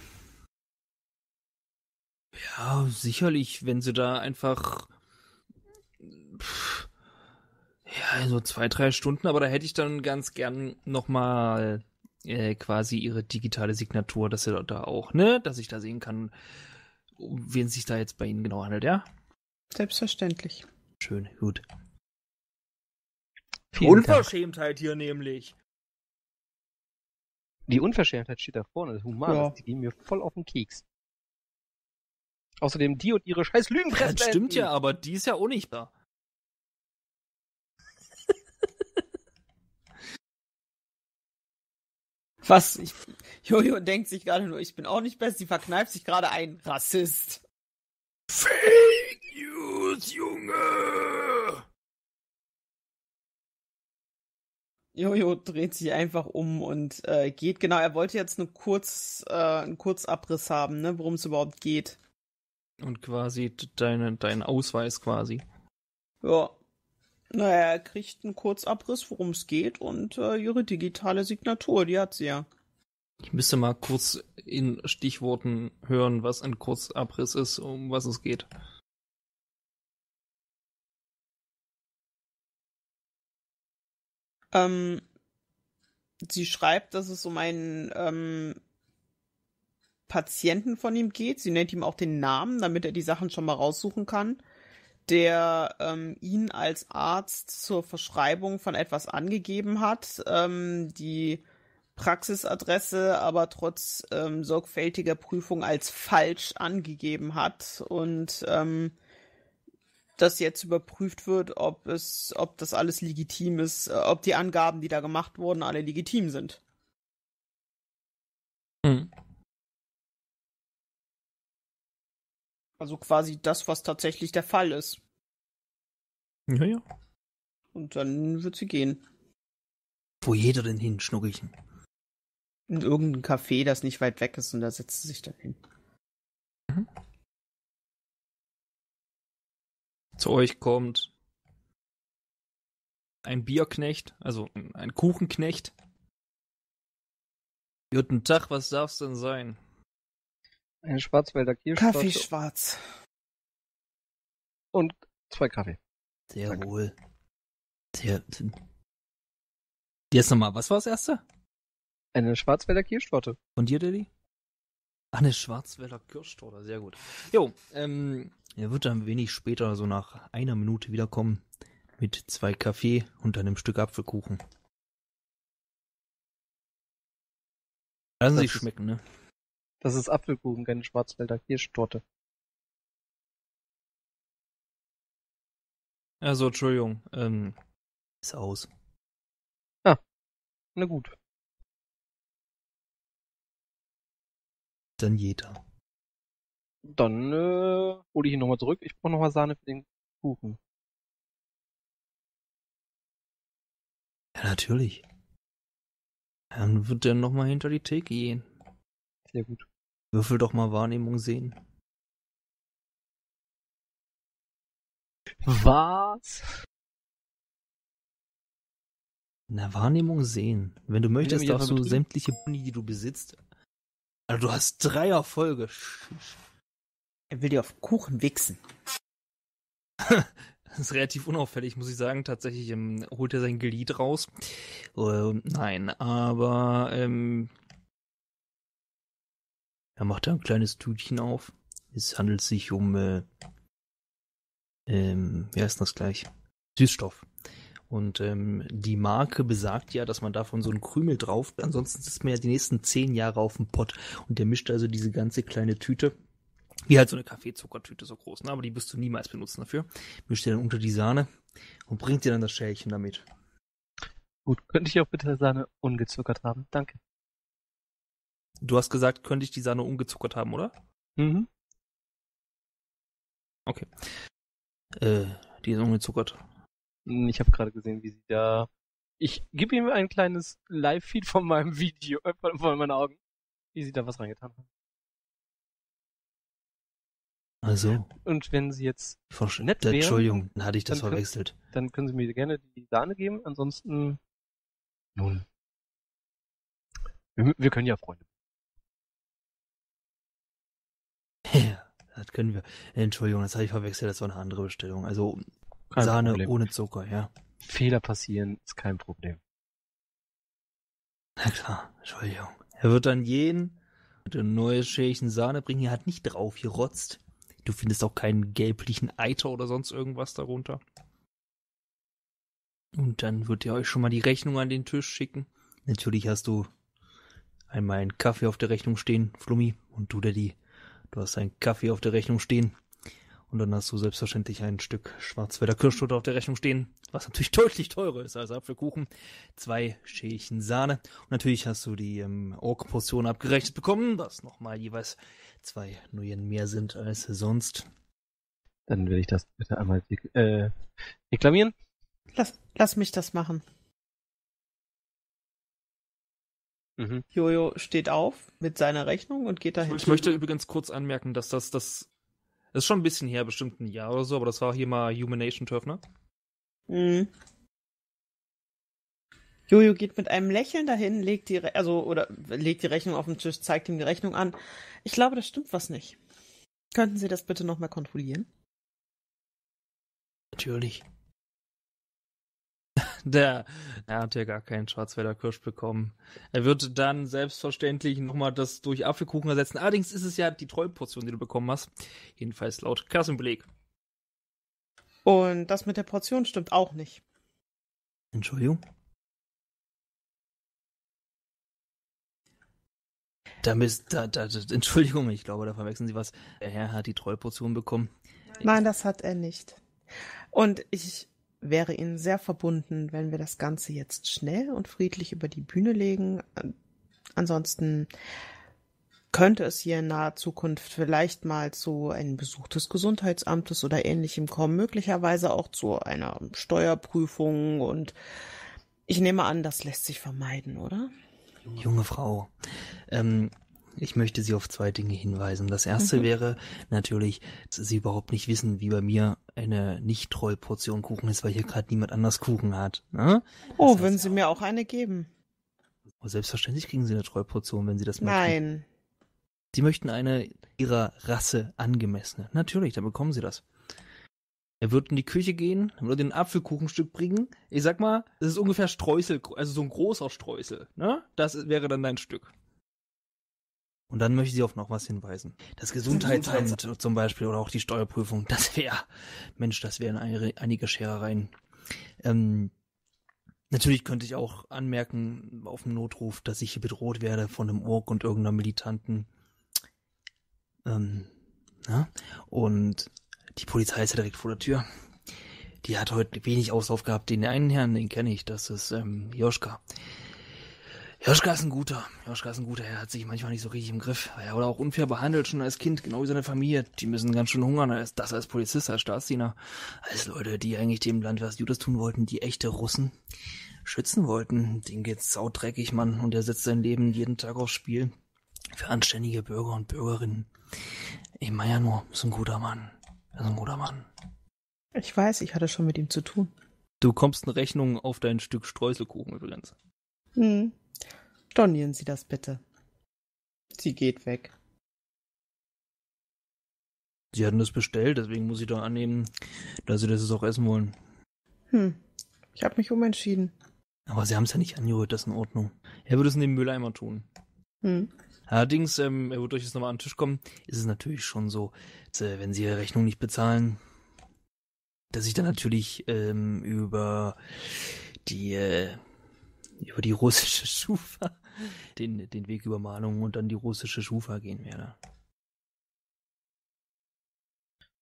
Ja, sicherlich, wenn Sie da einfach... Ja, so zwei, drei Stunden, aber da hätte ich dann ganz gern nochmal äh, quasi ihre digitale Signatur, dass ihr da auch, ne, dass ich da sehen kann, um wen es sich da jetzt bei Ihnen genau handelt, ja? Selbstverständlich. Schön, gut. Die Unverschämtheit hier nämlich. Die Unverschämtheit steht da vorne, das Humanis, ja. Die gehen mir voll auf den Keks. Außerdem die und ihre scheiß Lügenpresse. Das stimmt ja, aber die ist ja auch nicht da. Was? Ich, Jojo denkt sich gerade nur, ich bin auch nicht besser. Sie verkneift sich gerade ein Rassist. Fake News, Junge! Jojo dreht sich einfach um und äh, geht. Genau, er wollte jetzt eine Kurz, äh, einen Kurzabriss haben, ne, worum es überhaupt geht. Und quasi deinen dein Ausweis quasi. Ja. Naja, er kriegt einen Kurzabriss, worum es geht, und äh, ihre digitale Signatur, die hat sie ja. Ich müsste mal kurz in Stichworten hören, was ein Kurzabriss ist, um was es geht. Ähm, sie schreibt, dass es um einen ähm, Patienten von ihm geht. Sie nennt ihm auch den Namen, damit er die Sachen schon mal raussuchen kann, der ähm, ihn als Arzt zur Verschreibung von etwas angegeben hat. Ähm, die Praxisadresse aber trotz ähm, sorgfältiger Prüfung als falsch angegeben hat und ähm, dass jetzt überprüft wird, ob es, ob das alles legitim ist, ob die Angaben, die da gemacht wurden, alle legitim sind. Mhm. Also quasi das, was tatsächlich der Fall ist. Ja, ja. Und dann wird sie gehen. Wo jeder denn hin, Schnuckelchen? In irgendein Café, das nicht weit weg ist, und da setzt sie sich dann hin. Mhm. Zu euch kommt ein Bierknecht, also ein Kuchenknecht. Guten Tag, was darf's denn sein? Ein Schwarzwälder Kirschtorte. Kaffee schwarz. Und zwei Kaffee. Sehr Danke. Wohl. Sehr. Jetzt nochmal, was war das erste? Eine Schwarzwälder Kirschtorte. Und dir, Daddy? Ach, eine Schwarzwälder Kirschtorte, sehr gut. Jo, ähm... Er wird dann wenig später, so nach einer Minute, wiederkommen mit zwei Kaffee und einem Stück Apfelkuchen. Lassen Sie sich schmecken, ne? Das ist Apfelkuchen, keine Schwarzwälder Kirschtorte. Also, Entschuldigung, ähm, ist aus. Ah, na gut. Dann jeder. Dann äh, hole ich ihn nochmal zurück. Ich brauche nochmal Sahne für den Kuchen. Ja, natürlich. Dann wird er nochmal hinter die Theke gehen. Sehr gut. Würfel doch mal Wahrnehmung sehen. Was? Na, Wahrnehmung sehen. Wenn du möchtest, Wenn du darfst du drin? sämtliche Boni, die du besitzt. Also du hast drei Erfolge. Er will dir auf Kuchen wichsen. Das ist relativ unauffällig, muss ich sagen. Tatsächlich um, holt er sein Glied raus. Uh, nein, aber ähm, er macht da ein kleines Tütchen auf. Es handelt sich um, äh, ähm, wie heißt das gleich? Süßstoff. Und ähm, die Marke besagt ja, dass man davon so einen Krümel drauf, ansonsten sitzt man ja die nächsten zehn Jahre auf dem Pott. Und der mischt also diese ganze kleine Tüte. Wie halt so eine Kaffeezuckertüte, so groß, ne? Aber die wirst du niemals benutzen dafür. Mischt dir dann unter die Sahne und bringt dir dann das Schälchen damit. Gut, könnte ich auch bitte Sahne ungezuckert haben? Danke. Du hast gesagt, könnte ich die Sahne ungezuckert haben, oder? Mhm. Okay. Äh, die ist ungezuckert. Ich habe gerade gesehen, wie sie da... Ich gebe ihm ein kleines Live-Feed von meinem Video, von meinen Augen, wie sie da was reingetan haben. Also. Und wenn Sie jetzt Versch- nett wären, Entschuldigung, dann hatte ich das dann verwechselt. Können, dann können Sie mir gerne die Sahne geben, ansonsten nun. Wir, wir können ja Freunde. Ja, das können wir. Entschuldigung, das hatte ich verwechselt, das war eine andere Bestellung. Also kein Sahne Problem. Ohne Zucker, ja. Fehler passieren, ist kein Problem. Na klar, Entschuldigung. Er wird dann jeden mit ein neues Schälchen Sahne bringen. Er hat nicht drauf gerotzt. Du findest auch keinen gelblichen Eiter oder sonst irgendwas darunter. Und dann wird ihr euch schon mal die Rechnung an den Tisch schicken. Natürlich hast du einmal einen Kaffee auf der Rechnung stehen, Flummi. Und du, Daddy, du hast einen Kaffee auf der Rechnung stehen. Und dann hast du selbstverständlich ein Stück Schwarzwälder Kirschtorte auf der Rechnung stehen. Was natürlich deutlich teurer ist als Apfelkuchen. Zwei Schälchen Sahne. Und natürlich hast du die ähm, Ork-Portion abgerechnet bekommen, dass nochmal jeweils zwei Nuyen mehr sind als sonst. Dann will ich das bitte einmal äh, reklamieren. Lass, lass mich das machen. Mhm. Jojo steht auf mit seiner Rechnung und geht dahin. Ich möchte übrigens kurz anmerken, dass das, das, das ist schon ein bisschen her, bestimmt ein Jahr oder so, aber das war hier mal Humanation Turf, ne? Mhm. Jojo geht mit einem Lächeln dahin, legt die, Re- also, oder legt die Rechnung auf den Tisch, zeigt ihm die Rechnung an. Ich glaube, da stimmt was nicht. Könnten Sie das bitte nochmal kontrollieren? Natürlich. Der, er hat ja gar keinen Schwarzwälder Kirsch bekommen. Er wird dann selbstverständlich nochmal das durch Apfelkuchen ersetzen. Allerdings ist es ja die Trollportion, die du bekommen hast. Jedenfalls laut Kassenbeleg. Und das mit der Portion stimmt auch nicht. Entschuldigung? Da ist, da, da, Entschuldigung, ich glaube, da verwechseln Sie was. Der Herr hat die Trollportion bekommen. Nein, das hat er nicht. Und ich wäre Ihnen sehr verbunden, wenn wir das Ganze jetzt schnell und friedlich über die Bühne legen. Ansonsten könnte es hier in naher Zukunft vielleicht mal zu einem Besuch des Gesundheitsamtes oder Ähnlichem kommen, möglicherweise auch zu einer Steuerprüfung, und ich nehme an, das lässt sich vermeiden, oder? Junge Frau, ähm, ich möchte Sie auf zwei Dinge hinweisen. Das erste mhm. wäre natürlich, dass Sie überhaupt nicht wissen, wie bei mir eine Nicht-Troll-Portion Kuchen ist, weil hier gerade niemand anders Kuchen hat. Ne? Oh, würden Sie auch mir auch eine geben? Oh, selbstverständlich kriegen Sie eine Trollportion, wenn Sie das möchten. Nein. Sie möchten eine Ihrer Rasse angemessene. Natürlich, dann bekommen Sie das. Er wird in die Küche gehen, er wird den Apfelkuchenstück bringen. Ich sag mal, das ist ungefähr Streusel, also so ein großer Streusel. Ne? Das wäre dann dein Stück. Und dann möchte ich Sie auf noch was hinweisen. Das Gesundheitsamt zum Beispiel oder auch die Steuerprüfung, das wäre, Mensch, das wären einige Scherereien. Ähm, natürlich könnte ich auch anmerken auf dem Notruf, dass ich hier bedroht werde von einem Ork und irgendeiner Militanten. Ähm, na? Und die Polizei ist ja direkt vor der Tür. Die hat heute wenig Auslauf gehabt. Den einen Herrn, den kenne ich, das ist ähm, Joschka. Joschka ist ein guter, Joschka ist ein guter, er hat sich manchmal nicht so richtig im Griff. Er wurde auch unfair behandelt, schon als Kind, genau wie seine Familie. Die müssen ganz schön hungern, das als Polizist, als Staatsdiener, als Leute, die eigentlich dem Land was Gutes tun wollten, die echte Russen schützen wollten. Denen geht's saudreckig, Mann, und er setzt sein Leben jeden Tag aufs Spiel für anständige Bürger und Bürgerinnen. Ich meine ja nur, ist ein guter Mann, ist ein guter Mann. Ich weiß, ich hatte schon mit ihm zu tun. Du kommst eine Rechnung auf dein Stück Streuselkuchen übrigens. Hm. Stornieren Sie das bitte. Sie geht weg. Sie hatten das bestellt, deswegen muss ich doch annehmen, dass Sie das jetzt auch essen wollen. Hm, ich habe mich umentschieden. Aber Sie haben es ja nicht angerührt, das ist in Ordnung. Er würde es in den Mülleimer tun. Hm. Allerdings, ähm, er wird euch jetzt nochmal an den Tisch kommen, ist es natürlich schon so, dass, äh, wenn Sie Ihre Rechnung nicht bezahlen, dass ich dann natürlich ähm, über die äh, über die russische Schufa den, den Weg über Mahnungen und dann die russische Schufa gehen werde.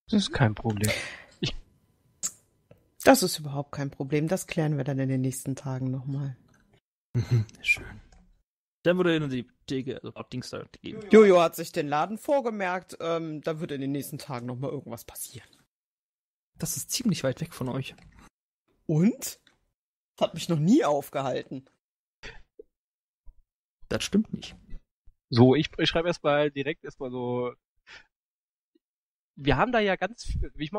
Das ist kein Problem. Ich das ist überhaupt kein Problem. Das klären wir dann in den nächsten Tagen nochmal. Schön. Dann würde er in die Theke, also ab Dienstag geben. Jojo hat sich den Laden vorgemerkt. Ähm, da wird in den nächsten Tagen nochmal irgendwas passieren. Das ist ziemlich weit weg von euch. Und? Das hat mich noch nie aufgehalten. Das stimmt nicht. So, ich, ich schreibe erstmal direkt erstmal so. Wir haben da ja ganz viel. Ich,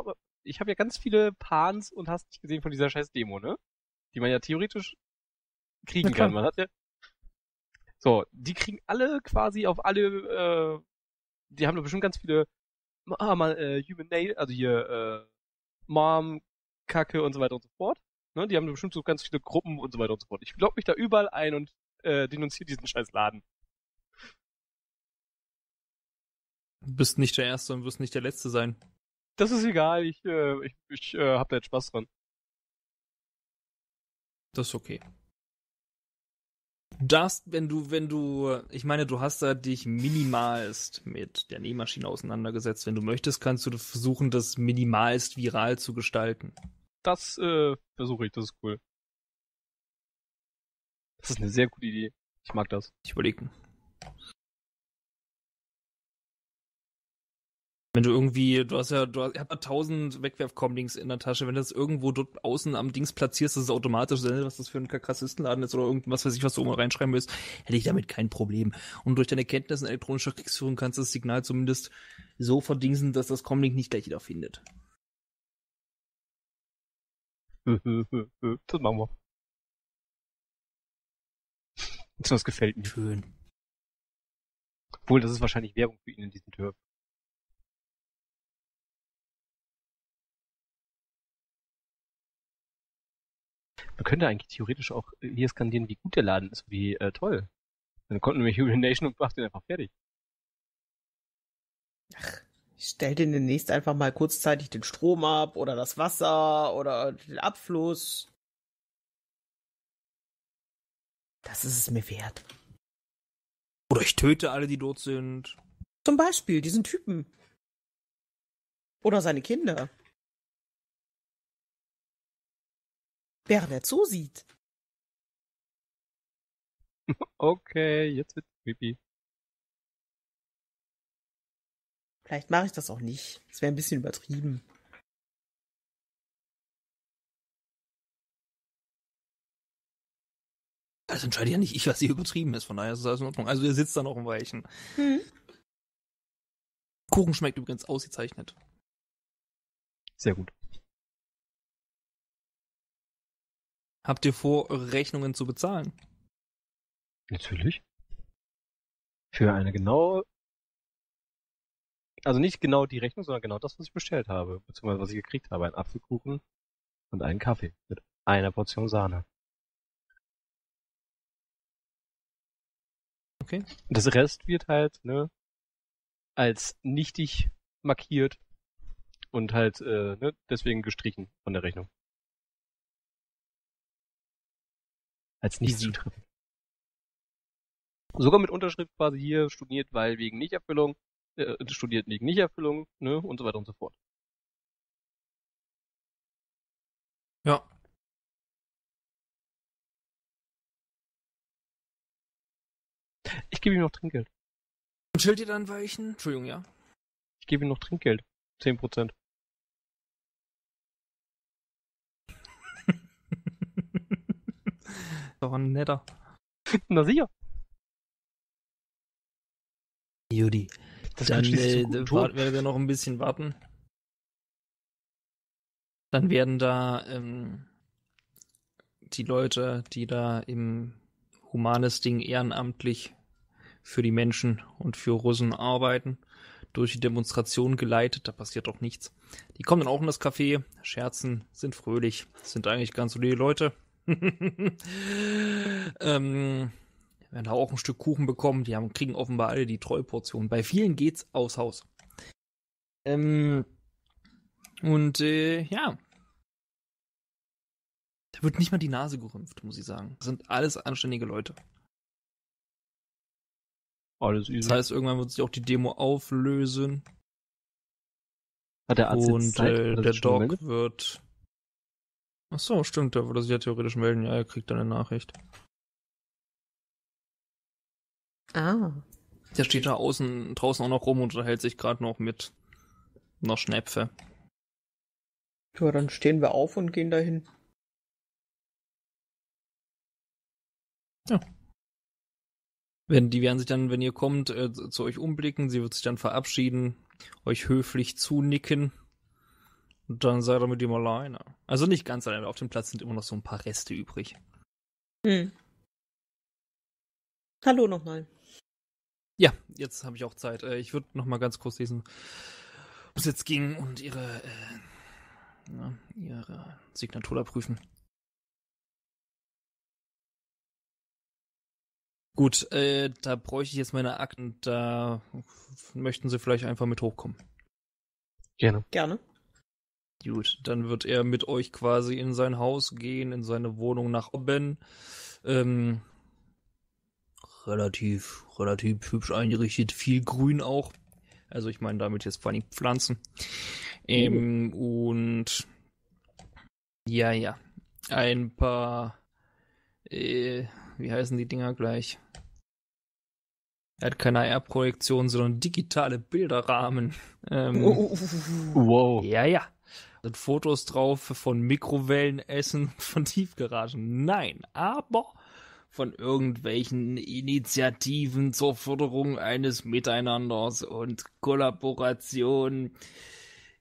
ich habe ja ganz viele Pans und hast nicht gesehen von dieser scheiß Demo, ne? Die man ja theoretisch kriegen kann. Man hat ja. So, die kriegen alle quasi auf alle. Äh, die haben da bestimmt ganz viele. Ah, mal, äh, Human Nail, also hier, äh, Mom, Kacke und so weiter und so fort. Ne, die haben bestimmt so ganz viele Gruppen und so weiter und so fort. Ich lock mich da überall ein und äh, denunziere diesen scheiß Laden. Du bist nicht der Erste und wirst nicht der Letzte sein. Das ist egal, ich, äh, ich, ich äh, hab da jetzt Spaß dran. Das ist okay. Du darfst, wenn du, wenn du, ich meine, du hast da dich minimalst mit der Nähmaschine auseinandergesetzt. Wenn du möchtest, kannst du versuchen, das minimalst viral zu gestalten. Das äh, versuche ich, das ist cool. Das ist eine sehr gute Idee. Ich mag das. Ich überlege. Wenn du irgendwie, du hast ja, du hast, ich hab mal tausend Wegwerf-Com-Dings in der Tasche, wenn du das irgendwo dort außen am Dings platzierst, das ist automatisch, was das für ein Kakrassistenladen ist oder irgendwas weiß ich, was du oben reinschreiben willst, hätte ich damit kein Problem. Und durch deine Kenntnis in elektronischer Kriegsführung kannst du das Signal zumindest so verdingsen, dass das Com-Link nicht gleich jeder findet. Das machen wir. Das gefällt mir. Schön. Obwohl, das ist wahrscheinlich Werbung für ihn in diesen Türen. Man könnte eigentlich theoretisch auch hier skandieren, wie gut der Laden ist, wie äh, toll. Dann kommt nämlich Human Nation und macht den einfach fertig. Ach, ich stell den demnächst einfach mal kurzzeitig den Strom ab oder das Wasser oder den Abfluss. Das ist es mir wert. Oder ich töte alle, die dort sind. Zum Beispiel diesen Typen. Oder seine Kinder. Während er zusieht. Okay, jetzt wird's creepy. Vielleicht mache ich das auch nicht. Das wäre ein bisschen übertrieben. Das entscheide ja nicht ich, was hier übertrieben ist. Von daher ist das in Ordnung. Also ihr sitzt da noch im Weichen. Hm. Kuchen schmeckt übrigens ausgezeichnet. Sehr gut. Habt ihr vor, eure Rechnungen zu bezahlen? Natürlich. Für eine genaue... Also nicht genau die Rechnung, sondern genau das, was ich bestellt habe. Beziehungsweise was ich gekriegt habe. Einen Apfelkuchen und einen Kaffee. Mit einer Portion Sahne. Okay. Das Rest wird halt, ne, als nichtig markiert. Und halt, äh, ne, deswegen gestrichen von der Rechnung. Als nicht zutreffen. Sogar mit Unterschrift quasi hier, studiert, weil wegen Nichterfüllung, äh, studiert wegen Nichterfüllung, ne, und so weiter und so fort. Ja. Ich gebe ihm noch Trinkgeld. Und schildert ihr dann weichen? Entschuldigung, ja. Ich gebe ihm noch Trinkgeld. zehn Prozent. Doch ein netter. Na sicher. Judy. Das dann äh, warten, werden wir noch ein bisschen warten. Dann werden da ähm, die Leute, die da im Humanis Ding ehrenamtlich für die Menschen und für Russen arbeiten, durch die Demonstration geleitet. Da passiert doch nichts. Die kommen dann auch in das Café, scherzen, sind fröhlich, sind eigentlich ganz so die Leute. ähm, werden da auch ein Stück Kuchen bekommen. Die haben, kriegen offenbar alle die Trollportion. Bei vielen geht's aus Haus. Ähm, und äh, ja. Da wird nicht mal die Nase gerümpft, muss ich sagen. Das sind alles anständige Leute. Alles easy. Das heißt, irgendwann wird sich auch die Demo auflösen. Hat der Arzt und äh, der Doc wird... Ach so, stimmt, der würde sich ja theoretisch melden. Ja, er kriegt dann eine Nachricht. Ah. Der steht da außen, draußen auch noch rum und unterhält sich gerade noch mit einer Schnäpfe. Ja, dann stehen wir auf und gehen dahin. Ja. Wenn, die werden sich dann, wenn ihr kommt, äh, zu euch umblicken. Sie wird sich dann verabschieden, euch höflich zunicken. Und dann seid ihr mit ihm alleine. Also nicht ganz alleine, auf dem Platz sind immer noch so ein paar Reste übrig. Hm. Hallo nochmal. Ja, jetzt habe ich auch Zeit. Ich würde nochmal ganz kurz lesen, was es jetzt ging und ihre, äh, ja, ihre Signatur da prüfen. Gut, äh, da bräuchte ich jetzt meine Akten. Da möchten Sie vielleicht einfach mit hochkommen. Gerne. Gerne. Gut, dann wird er mit euch quasi in sein Haus gehen, in seine Wohnung nach oben. Ähm, relativ, relativ hübsch eingerichtet, viel Grün auch. Also ich meine damit jetzt vor allem Pflanzen. Ähm, oh. Und ja, ja, ein paar, äh, wie heißen die Dinger gleich? Er hat keine A R-Projektion, sondern digitale Bilderrahmen. Ähm, oh, wow. Ja, ja. Sind Fotos drauf von Mikrowellenessen, von Tiefgaragen. Nein, aber von irgendwelchen Initiativen zur Förderung eines Miteinanders und Kollaboration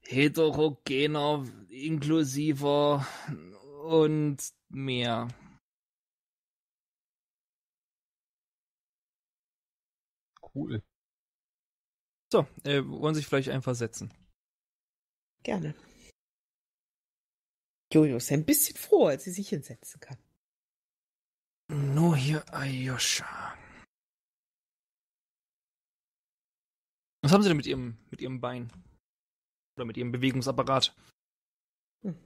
heterogener, inklusiver und mehr. Cool. So, äh, wollen Sie sich vielleicht einfach setzen? Gerne. Jojo ist ein bisschen froh, als sie sich hinsetzen kann. Nur hier Ayosha. Was haben Sie denn mit Ihrem, mit Ihrem Bein? Oder mit Ihrem Bewegungsapparat? Hm.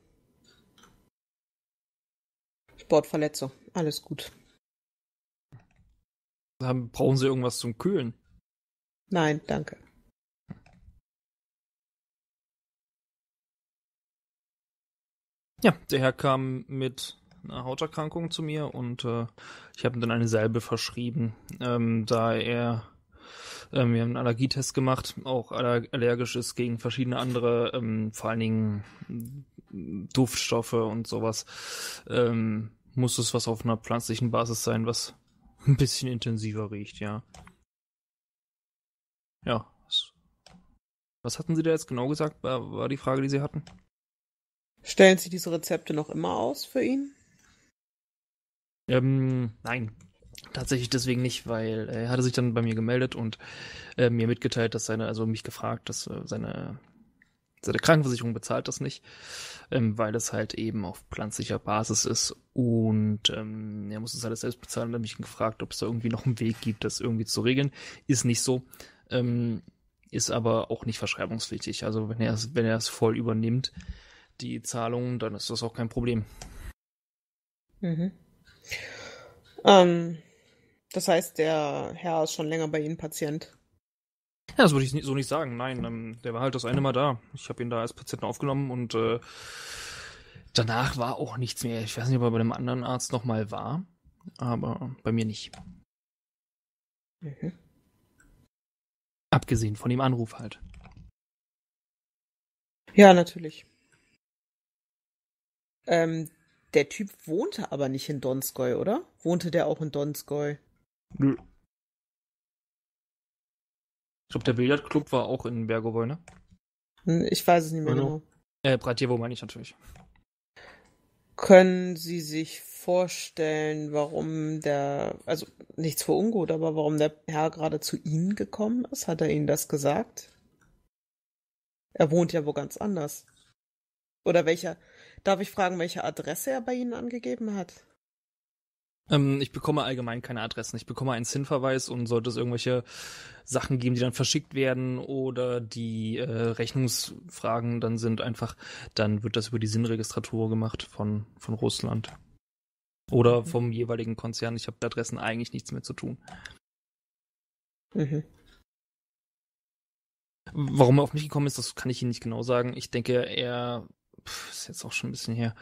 Sportverletzung, alles gut. Dann brauchen Sie irgendwas zum Kühlen? Nein, danke. Ja, der Herr kam mit einer Hauterkrankung zu mir und äh, ich habe ihm dann eine Salbe verschrieben, ähm, da er, ähm, wir haben einen Allergietest gemacht, auch aller- allergisch ist gegen verschiedene andere, ähm, vor allen Dingen Duftstoffe und sowas, ähm, muss es was auf einer pflanzlichen Basis sein, was ein bisschen intensiver riecht, ja. Ja. Was hatten Sie da jetzt genau gesagt? War, war die Frage, die Sie hatten? Stellen Sie diese Rezepte noch immer aus für ihn? Ähm, nein. Tatsächlich deswegen nicht, weil er hatte sich dann bei mir gemeldet und äh, mir mitgeteilt, dass seine, also mich gefragt, dass äh, seine, seine Krankenversicherung bezahlt das nicht, ähm, weil es halt eben auf pflanzlicher Basis ist und ähm, er muss es alles selbst bezahlen und hat mich gefragt, ob es da irgendwie noch einen Weg gibt, das irgendwie zu regeln. Ist nicht so, ähm, ist aber auch nicht verschreibungspflichtig. Also wenn er es, wenn er es voll übernimmt, die Zahlungen, dann ist das auch kein Problem. Mhm. Ähm, das heißt, der Herr ist schon länger bei Ihnen Patient? Ja, das würde ich so nicht sagen. Nein, ähm, der war halt das eine Mal da. Ich habe ihn da als Patienten aufgenommen und äh, danach war auch nichts mehr. Ich weiß nicht, ob er bei einem anderen Arzt nochmal war, aber bei mir nicht. Mhm. Abgesehen von dem Anruf halt. Ja, natürlich. Ähm, der Typ wohnte aber nicht in Donskoy, oder? Wohnte der auch in Donskoy? Nö. Ich glaube, der Billardclub war auch in Bergowoine. Ich weiß es nicht mehr genau. Äh, Bratjewo meine ich natürlich. Können Sie sich vorstellen, warum der, also nichts für ungut, aber warum der Herr gerade zu Ihnen gekommen ist? Hat er Ihnen das gesagt? Er wohnt ja wo ganz anders. Oder welcher, darf ich fragen, welche Adresse er bei Ihnen angegeben hat? Ähm, ich bekomme allgemein keine Adressen. Ich bekomme einen S I N-Verweis und sollte es irgendwelche Sachen geben, die dann verschickt werden oder die äh, Rechnungsfragen dann sind einfach, dann wird das über die S I N-Registratur gemacht von, von Russland. Oder vom jeweiligen Konzern. Ich habe mit Adressen eigentlich nichts mehr zu tun. Mhm. Warum er auf mich gekommen ist, das kann ich Ihnen nicht genau sagen. Ich denke, er Das ist jetzt auch schon ein bisschen her.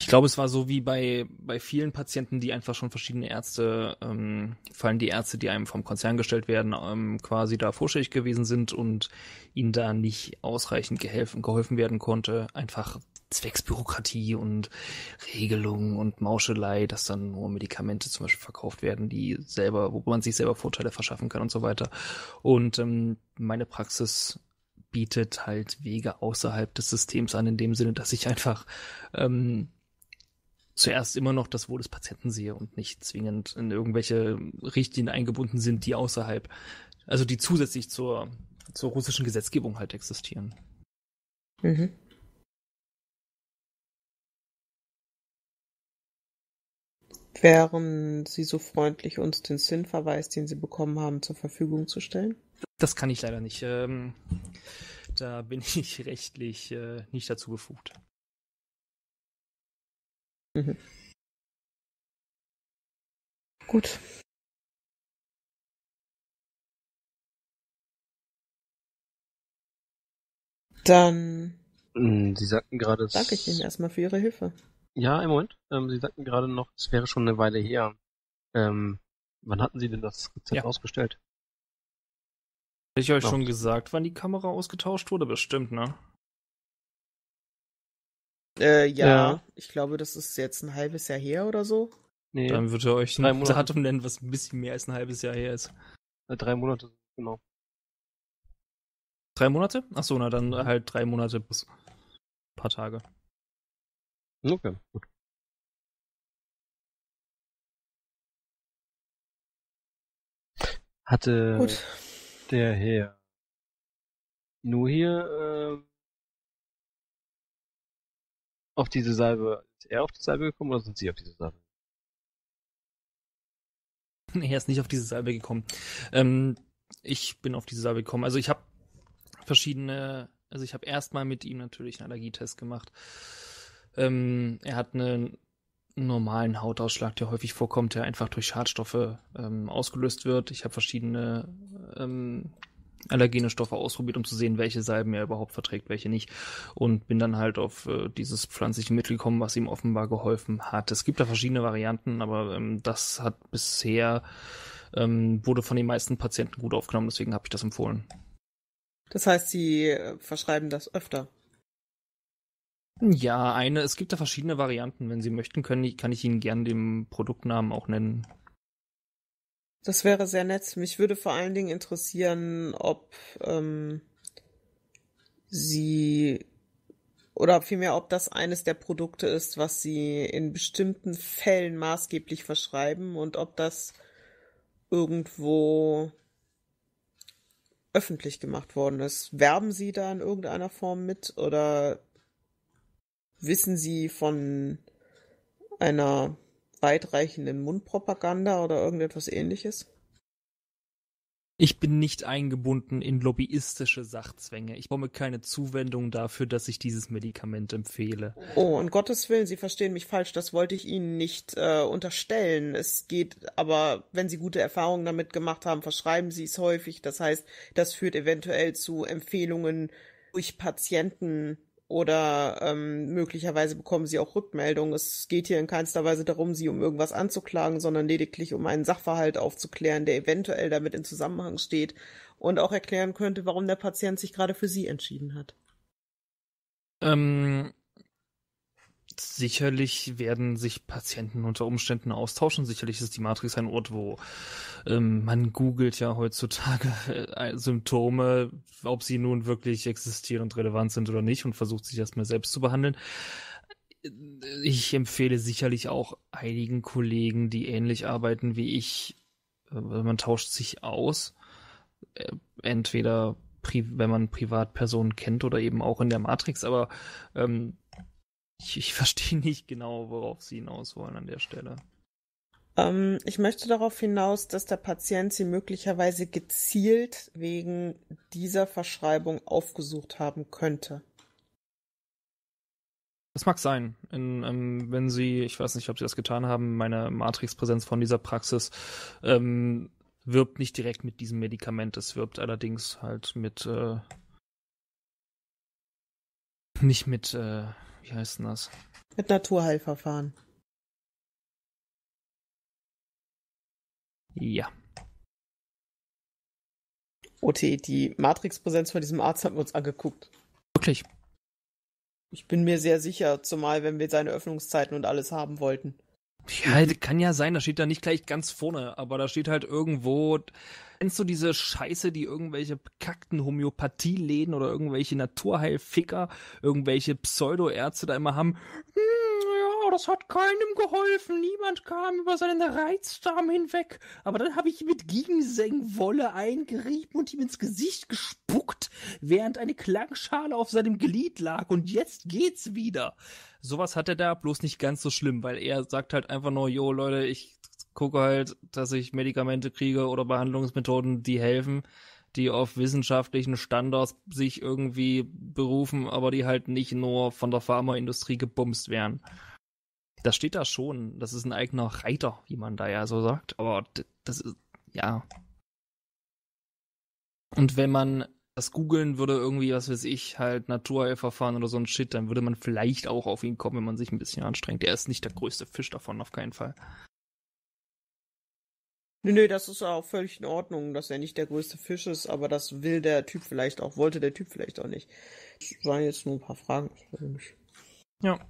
Ich glaube, es war so wie bei, bei vielen Patienten, die einfach schon verschiedene Ärzte, ähm, vor allem die Ärzte, die einem vom Konzern gestellt werden, ähm, quasi da vorstellig gewesen sind und ihnen da nicht ausreichend geholfen, geholfen werden konnte. Einfach zwecks Bürokratie und Regelungen und Mauschelei, dass dann nur Medikamente zum Beispiel verkauft werden, die selber, wo man sich selber Vorteile verschaffen kann und so weiter. Und ähm, meine Praxis bietet halt Wege außerhalb des Systems an, in dem Sinne, dass ich einfach ähm, zuerst immer noch das Wohl des Patienten sehe und nicht zwingend in irgendwelche Richtlinien eingebunden sind, die außerhalb, also die zusätzlich zur, zur russischen Gesetzgebung halt existieren. Mhm. Wären Sie so freundlich, uns den S I N-Verweis, den Sie bekommen haben, zur Verfügung zu stellen? Das kann ich leider nicht. Ähm, da bin ich rechtlich äh, nicht dazu befugt. Mhm. Gut. Dann Sie sagten gerade, danke ich Ihnen erstmal für Ihre Hilfe. Ja, im Moment. Ähm, Sie sagten gerade noch, es wäre schon eine Weile her. Ähm, Wann hatten Sie denn das Rezept ja. ausgestellt? Hätte ich euch genau. schon gesagt, wann die Kamera ausgetauscht wurde? Bestimmt, ne? Äh, ja. ja. Ich glaube, das ist jetzt ein halbes Jahr her oder so. Nee. Dann würde er euch ein Datum nennen, was ein bisschen mehr als ein halbes Jahr her ist. Drei Monate, genau. Drei Monate? Achso, na dann halt drei Monate bis ein paar Tage. Okay, gut. Hatte Gut. der Herr nur hier äh, auf diese Salbe, ist er auf die Salbe gekommen oder sind Sie auf diese Salbe? Nee, er ist nicht auf diese Salbe gekommen. Ähm, ich bin auf diese Salbe gekommen. Also ich habe verschiedene, also ich habe erstmal mit ihm natürlich einen Allergietest gemacht. Ähm, er hat einen normalen Hautausschlag, der häufig vorkommt, der einfach durch Schadstoffe ähm, ausgelöst wird. Ich habe verschiedene ähm, allergene Stoffe ausprobiert, um zu sehen, welche Salben er überhaupt verträgt, welche nicht. Und bin dann halt auf äh, dieses pflanzliche Mittel gekommen, was ihm offenbar geholfen hat. Es gibt da verschiedene Varianten, aber ähm, das hat bisher, ähm, wurde von den meisten Patienten gut aufgenommen, deswegen habe ich das empfohlen. Das heißt, Sie verschreiben das öfter? Ja, eine. Es gibt da verschiedene Varianten. Wenn Sie möchten, können, ich, kann ich Ihnen gerne den Produktnamen auch nennen. Das wäre sehr nett. Mich würde vor allen Dingen interessieren, ob ähm, Sie oder vielmehr, ob das eines der Produkte ist, was Sie in bestimmten Fällen maßgeblich verschreiben und ob das irgendwo öffentlich gemacht worden ist. Werben Sie da in irgendeiner Form mit oder wissen Sie von einer weitreichenden Mundpropaganda oder irgendetwas Ähnliches? Ich bin nicht eingebunden in lobbyistische Sachzwänge. Ich bekomme keine Zuwendung dafür, dass ich dieses Medikament empfehle. Oh, um Gottes Willen, Sie verstehen mich falsch. Das wollte ich Ihnen nicht äh, unterstellen. Es geht aber, wenn Sie gute Erfahrungen damit gemacht haben, verschreiben Sie es häufig. Das heißt, das führt eventuell zu Empfehlungen durch Patienten, oder ähm, möglicherweise bekommen Sie auch Rückmeldungen. Es geht hier in keinster Weise darum, Sie um irgendwas anzuklagen, sondern lediglich um einen Sachverhalt aufzuklären, der eventuell damit in Zusammenhang steht und auch erklären könnte, warum der Patient sich gerade für Sie entschieden hat. Ähm, sicherlich werden sich Patienten unter Umständen austauschen. Sicherlich ist die Matrix ein Ort, wo ähm, man googelt ja heutzutage äh, Symptome, ob sie nun wirklich existieren und relevant sind oder nicht und versucht sich erstmal selbst zu behandeln. Ich empfehle sicherlich auch einigen Kollegen, die ähnlich arbeiten wie ich, äh, man tauscht sich aus, äh, entweder pri- wenn man Privatpersonen kennt oder eben auch in der Matrix, aber ähm, Ich, ich verstehe nicht genau, worauf Sie hinaus wollen an der Stelle. Ähm, ich möchte darauf hinaus, dass der Patient Sie möglicherweise gezielt wegen dieser Verschreibung aufgesucht haben könnte. Das mag sein. In, ähm, wenn Sie, ich weiß nicht, ob Sie das getan haben, meine Matrix-Präsenz von dieser Praxis ähm, wirbt nicht direkt mit diesem Medikament. Es wirbt allerdings halt mit äh, nicht mit äh, Wie heißt denn das? Mit Naturheilverfahren. Ja. O T, die Matrix-Präsenz von diesem Arzt haben wir uns angeguckt. Wirklich? Ich bin mir sehr sicher, zumal wenn wir seine Öffnungszeiten und alles haben wollten. Ja, kann ja sein, das steht da nicht gleich ganz vorne, aber da steht halt irgendwo, kennst du diese Scheiße, die irgendwelche bekackten Homöopathieläden oder irgendwelche Naturheilficker, irgendwelche Pseudoärzte da immer haben, hm, ja, das hat keinem geholfen, niemand kam über seinen Reizdarm hinweg, aber dann habe ich ihn mit Ginsengwolle eingerieben und ihm ins Gesicht gespuckt, während eine Klangschale auf seinem Glied lag und jetzt geht's wieder. Sowas hat er da, bloß nicht ganz so schlimm, weil er sagt halt einfach nur, jo Leute, ich gucke halt, dass ich Medikamente kriege oder Behandlungsmethoden, die helfen, die auf wissenschaftlichen Standards sich irgendwie berufen, aber die halt nicht nur von der Pharmaindustrie gebumst werden. Das steht da schon, das ist ein eigener Reiter, wie man da ja so sagt, aber das ist, ja. Und wenn man das googeln würde irgendwie, was weiß ich, halt Naturheilverfahren oder so ein Shit, dann würde man vielleicht auch auf ihn kommen, wenn man sich ein bisschen anstrengt. Er ist nicht der größte Fisch davon, auf keinen Fall. Nee, nee, das ist auch völlig in Ordnung, dass er nicht der größte Fisch ist, aber das will der Typ vielleicht auch, wollte der Typ vielleicht auch nicht. Das waren jetzt nur ein paar Fragen. Ja.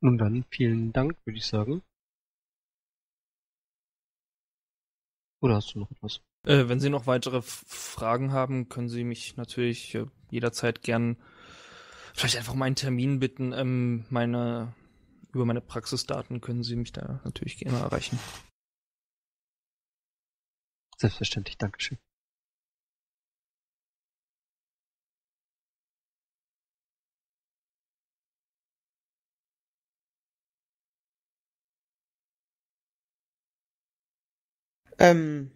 Nun dann, vielen Dank, würde ich sagen. Oder hast du noch etwas? Äh, wenn Sie noch weitere F- Fragen haben, können Sie mich natürlich äh, jederzeit gern vielleicht einfach mal einen Termin bitten. Ähm, meine, über meine Praxisdaten können Sie mich da natürlich gerne erreichen. Selbstverständlich, Dankeschön. Ähm,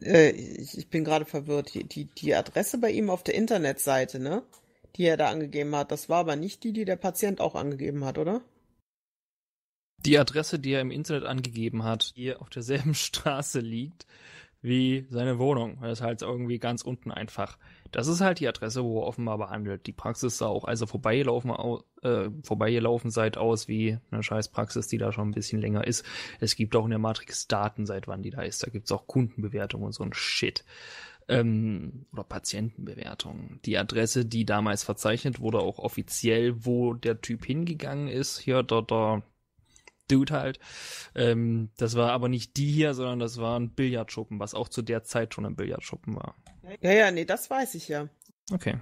äh, ich, ich bin gerade verwirrt. Die, die, die Adresse bei ihm auf der Internetseite, ne? Die er da angegeben hat, das war aber nicht die, die der Patient auch angegeben hat, oder? Die Adresse, die er im Internet angegeben hat, die auf derselben Straße liegt wie seine Wohnung. Das ist halt irgendwie ganz unten einfach. Das ist halt die Adresse, wo er offenbar behandelt. Die Praxis sah auch, als ihr vorbeigelaufen, äh, vorbeigelaufen seid, aus wie eine scheiß Praxis, die da schon ein bisschen länger ist. Es gibt auch in der Matrix Daten, seit wann die da ist. Da gibt es auch Kundenbewertungen und so ein Shit. Ähm, oder Patientenbewertungen. Die Adresse, die damals verzeichnet wurde, auch offiziell, wo der Typ hingegangen ist, hier, da, da, Dude halt. Ähm, das war aber nicht die hier, sondern das war ein Billardschuppen, was auch zu der Zeit schon ein Billardschuppen war. Ja, ja, nee, das weiß ich ja. Okay.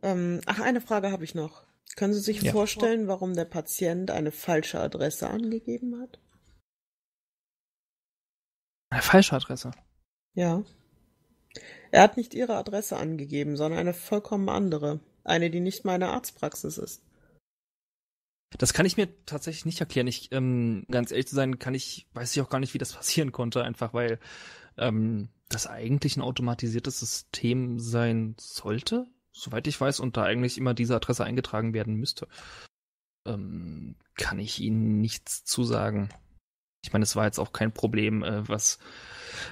Ähm, ach, eine Frage habe ich noch. Können Sie sich ja. vorstellen, warum der Patient eine falsche Adresse angegeben hat? Eine falsche Adresse? Ja. Er hat nicht Ihre Adresse angegeben, sondern eine vollkommen andere. Eine, die nicht meine Arztpraxis ist. Das kann ich mir tatsächlich nicht erklären. Ich, ähm, ganz ehrlich zu sein, kann ich, weiß ich auch gar nicht, wie das passieren konnte, einfach weil ähm, das eigentlich ein automatisiertes System sein sollte, soweit ich weiß, und da eigentlich immer diese Adresse eingetragen werden müsste. Ähm, kann ich Ihnen nichts zu sagen. Ich meine, es war jetzt auch kein Problem, äh, was,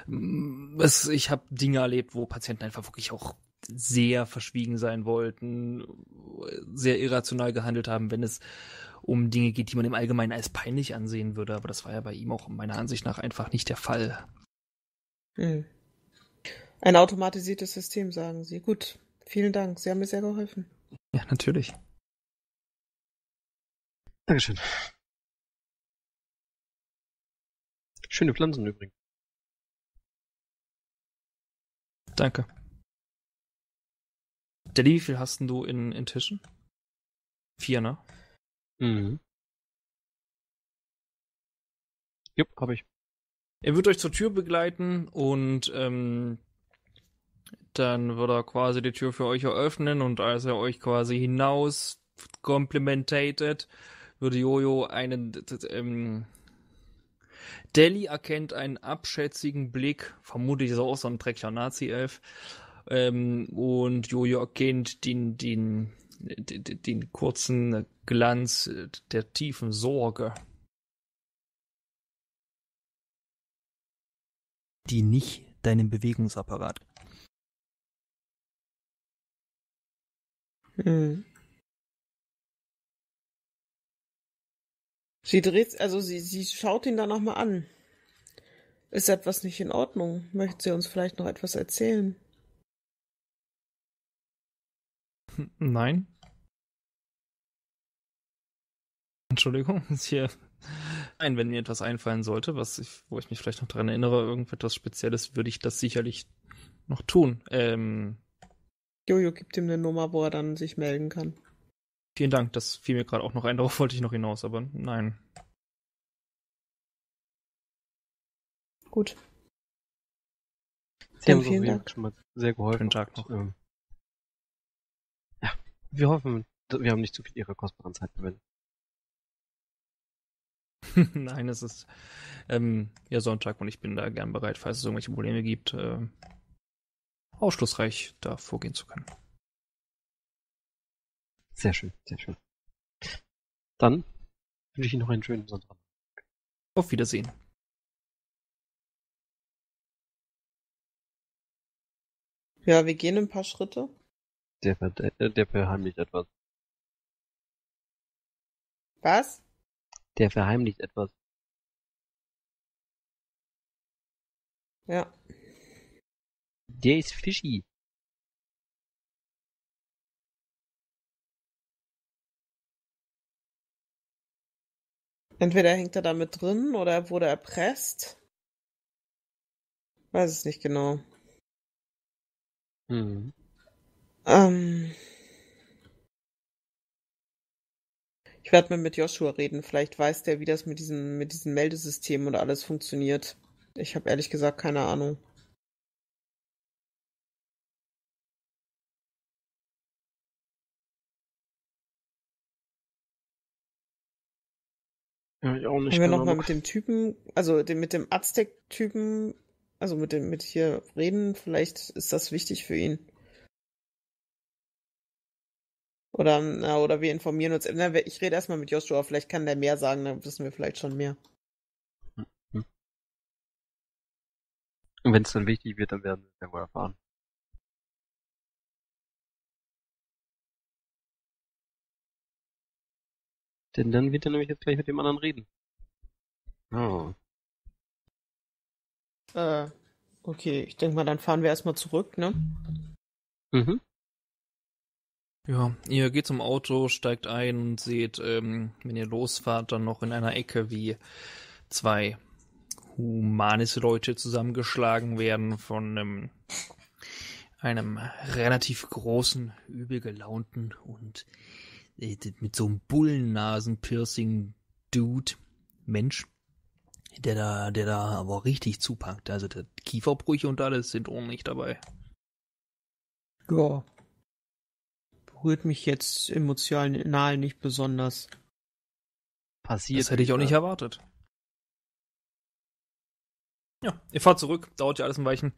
was ich habe Dinge erlebt, wo Patienten einfach wirklich auch sehr verschwiegen sein wollten, sehr irrational gehandelt haben, wenn es um Dinge geht, die man im Allgemeinen als peinlich ansehen würde. Aber das war ja bei ihm auch meiner Ansicht nach einfach nicht der Fall. Hm. Ein automatisiertes System, sagen Sie. Gut, vielen Dank. Sie haben mir sehr geholfen. Ja, natürlich. Dankeschön. Schöne Pflanzen übrigens. Danke. Daddy, wie viel hast denn du in, in Tischen? Vier, ne? Mhm. Jupp, hab ich. Er wird euch zur Tür begleiten und ähm, dann wird er quasi die Tür für euch eröffnen, und als er euch quasi hinaus komplimentiert, würde Jojo einen... Ähm, Daddy erkennt einen abschätzigen Blick, vermutlich ist er auch so ein dreckiger Nazi-Elf, Ähm, und Jojo erkennt den, den, den, den kurzen Glanz der tiefen Sorge, die nicht deinem Bewegungsapparat. Hm. Sie dreht, also sie, sie schaut ihn dann nochmal an. Ist etwas nicht in Ordnung? Möchten Sie uns vielleicht noch etwas erzählen? Nein. Entschuldigung, ist hier. Nein, wenn mir etwas einfallen sollte, was ich, wo ich mich vielleicht noch daran erinnere, irgendetwas Spezielles, würde ich das sicherlich noch tun. Ähm, Jojo gibt ihm eine Nummer, wo er dann sich melden kann. Vielen Dank, das fiel mir gerade auch noch ein, darauf wollte ich noch hinaus, aber nein. Gut. Sie haben so vielen Dank. Schon mal sehr geholfen. Schönen Tag noch. Ähm. Wir hoffen, wir haben nicht zu viel Ihrer kostbaren Zeit verwendet. Nein, es ist ähm, ja Sonntag und ich bin da gern bereit, falls es irgendwelche Probleme gibt, äh, ausschlussreich da vorgehen zu können. Sehr schön, sehr schön. Dann wünsche ich Ihnen noch einen schönen Sonntag. Auf Wiedersehen. Ja, wir gehen ein paar Schritte. Der, der verheimlicht etwas. Was? Der verheimlicht etwas. Ja. Der ist fishy. Entweder hängt er da mit drin oder er wurde erpresst. Weiß es nicht genau. Mhm. Ähm. Ich werde mal mit Joshua reden. Vielleicht weiß der, wie das mit diesem, mit diesem Meldesystem und alles funktioniert. Ich habe ehrlich gesagt keine Ahnung. Ja, ich auch nicht. Haben wir nochmal mit dem Typen, also dem, mit dem Aztec-Typen, also mit dem mit hier reden, vielleicht ist das wichtig für ihn. Oder, na, oder wir informieren uns. Na, ich rede erstmal mit Joshua, vielleicht kann der mehr sagen, dann wissen wir vielleicht schon mehr. Und wenn es dann wichtig wird, dann werden wir es irgendwo erfahren. Denn dann wird er nämlich jetzt gleich mit dem anderen reden. Oh. Äh, okay, ich denke mal, dann fahren wir erstmal zurück, ne? Mhm. Ja, ihr geht zum Auto, steigt ein und seht, ähm, wenn ihr losfahrt, dann noch in einer Ecke, wie zwei Humanis-Leute zusammengeschlagen werden von einem, einem relativ großen, übel gelaunten und mit so einem Bullennasen-Piercing-Dude, Mensch, der da, der da aber richtig zupackt. Also der Kieferbrüche und alles sind ordentlich dabei. Ja. Berührt mich jetzt emotional nicht besonders. Passiert. Das hätte ich auch nicht erwartet. Ja, ihr fahrt zurück, dauert ja alles ein Weichen.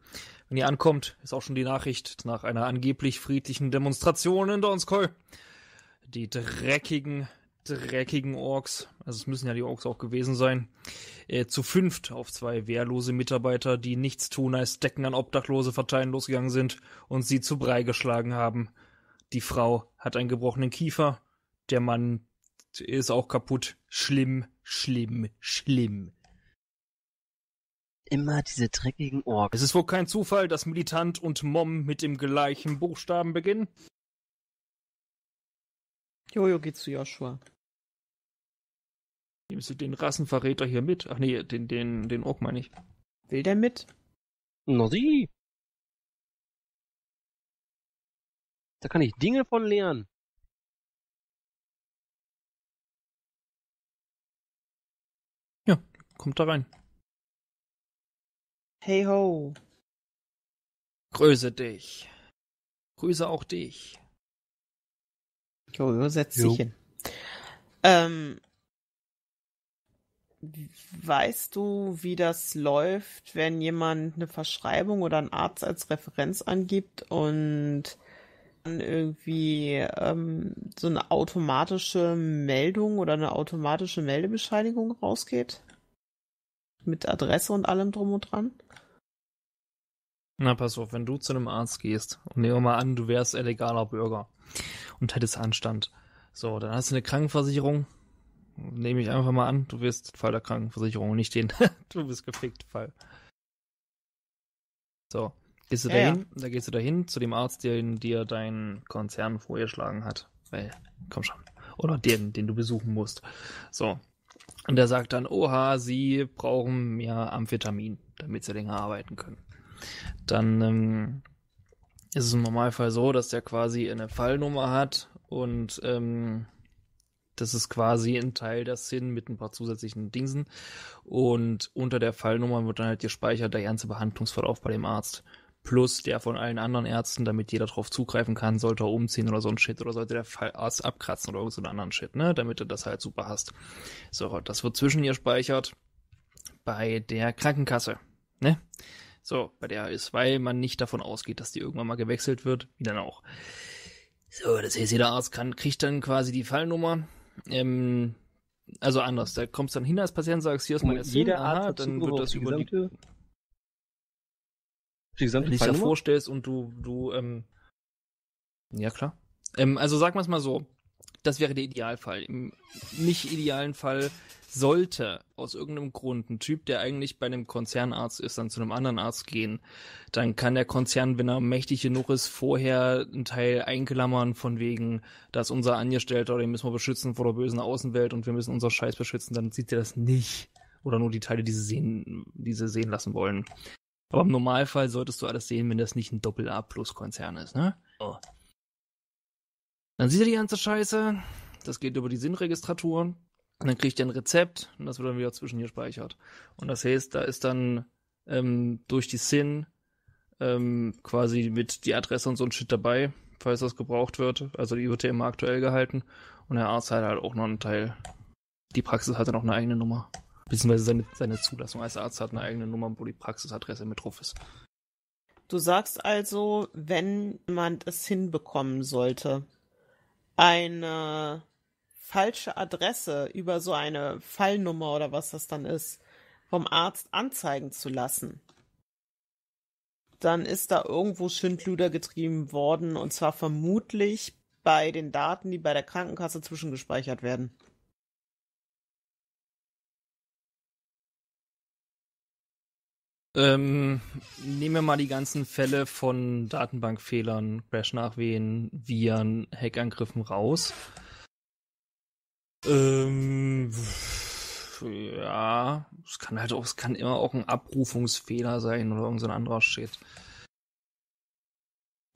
Wenn ihr ankommt, ist auch schon die Nachricht nach einer angeblich friedlichen Demonstration in Donskoy. Die dreckigen, dreckigen Orks, also es müssen ja die Orks auch gewesen sein, äh, zu fünft auf zwei wehrlose Mitarbeiter, die nichts tun als Decken an Obdachlose verteilen, losgegangen sind und sie zu Brei geschlagen haben. Die Frau hat einen gebrochenen Kiefer, der Mann ist auch kaputt. Schlimm, schlimm, schlimm. Immer diese dreckigen Orks. Es ist wohl kein Zufall, dass Militant und Mom mit dem gleichen Buchstaben beginnen. Jojo geht zu Joshua. Nimmst du den Rassenverräter hier mit? Ach nee, den, den, den Ork meine ich. Will der mit? Na sie. Da kann ich Dinge von lernen. Ja, kommt da rein. Hey ho. Grüße dich. Grüße auch dich. Jojo setzt jo. sich hin. Ähm, weißt du, wie das läuft, wenn jemand eine Verschreibung oder einen Arzt als Referenz angibt und dann irgendwie ähm, so eine automatische Meldung oder eine automatische Meldebescheinigung rausgeht? Mit Adresse und allem drum und dran? Na, pass auf, wenn du zu einem Arzt gehst und nehmen wir mal an, du wärst illegaler Bürger und hättest Anstand. So, dann hast du eine Krankenversicherung. Nehme ich einfach mal an, du wirst Fall der Krankenversicherung, nicht den du bist gefickt Fall. So, gehst du ja, dahin, ja. da gehst du dahin zu dem Arzt, der dir deinen Konzern vorgeschlagen hat. Weil, komm schon. Oder den, den du besuchen musst. So. Und der sagt dann, oha, sie brauchen mehr Amphetamin, damit sie länger arbeiten können. Dann ähm, ist es im Normalfall so, dass der quasi eine Fallnummer hat und ähm, das ist quasi ein Teil der S I N mit ein paar zusätzlichen Dingsen und unter der Fallnummer wird dann halt gespeichert der ganze Behandlungsverlauf bei dem Arzt plus der von allen anderen Ärzten, damit jeder drauf zugreifen kann, sollte er umziehen oder so ein Shit oder sollte der Fallarzt abkratzen oder irgend so einen anderen Shit, ne, damit du das halt super hast. So, das wird zwischen ihr gespeichert bei der Krankenkasse, ne? So, bei der ist, weil man nicht davon ausgeht, dass die irgendwann mal gewechselt wird, wie dann auch. So, das heißt, jeder Arzt kann, kriegt dann quasi die Fallnummer. Ähm, also anders, da kommst du dann hin als Patient, sagst, hier ist mein Essen, aha, dann wird das über die... Die gesamte Wenn du dich da vorstellst und du, du, ähm, ja klar. Ähm, also sagen wir es mal so, das wäre der Idealfall. Im nicht idealen Fall sollte aus irgendeinem Grund ein Typ, der eigentlich bei einem Konzernarzt ist, dann zu einem anderen Arzt gehen. Dann kann der Konzern, wenn er mächtig genug ist, vorher einen Teil einklammern von wegen, dass unser Angestellter, den müssen wir beschützen vor der bösen Außenwelt und wir müssen unser Scheiß beschützen, dann sieht er das nicht. Oder nur die Teile, die sie sehen, die sie sehen lassen wollen. Aber im Normalfall solltest du alles sehen, wenn das nicht ein Doppel-A-Plus-Konzern ist, ne? Oh. Dann sieht er die ganze Scheiße, das geht über die Sinnregistratur, und dann kriegt er ein Rezept und das wird dann wieder zwischengespeichert. Und das heißt, da ist dann ähm, durch die Sinn ähm, quasi mit die Adresse und so ein Shit dabei, falls das gebraucht wird. Also die wird ja immer aktuell gehalten und der Arzt hat halt auch noch einen Teil. Die Praxis hat dann auch eine eigene Nummer. Beziehungsweise seine, seine Zulassung als Arzt hat eine eigene Nummer, wo die Praxisadresse mit drauf ist. Du sagst also, wenn jemand es hinbekommen sollte, eine falsche Adresse über so eine Fallnummer oder was das dann ist, vom Arzt anzeigen zu lassen, dann ist da irgendwo Schindluder getrieben worden, und zwar vermutlich bei den Daten, die bei der Krankenkasse zwischengespeichert werden. Ähm, nehmen wir mal die ganzen Fälle von Datenbankfehlern, Crash-Nachwehen, Viren, Hackangriffen raus. Ähm, ja, es kann halt auch, es kann immer auch ein Abrufungsfehler sein oder irgendein anderer Shit.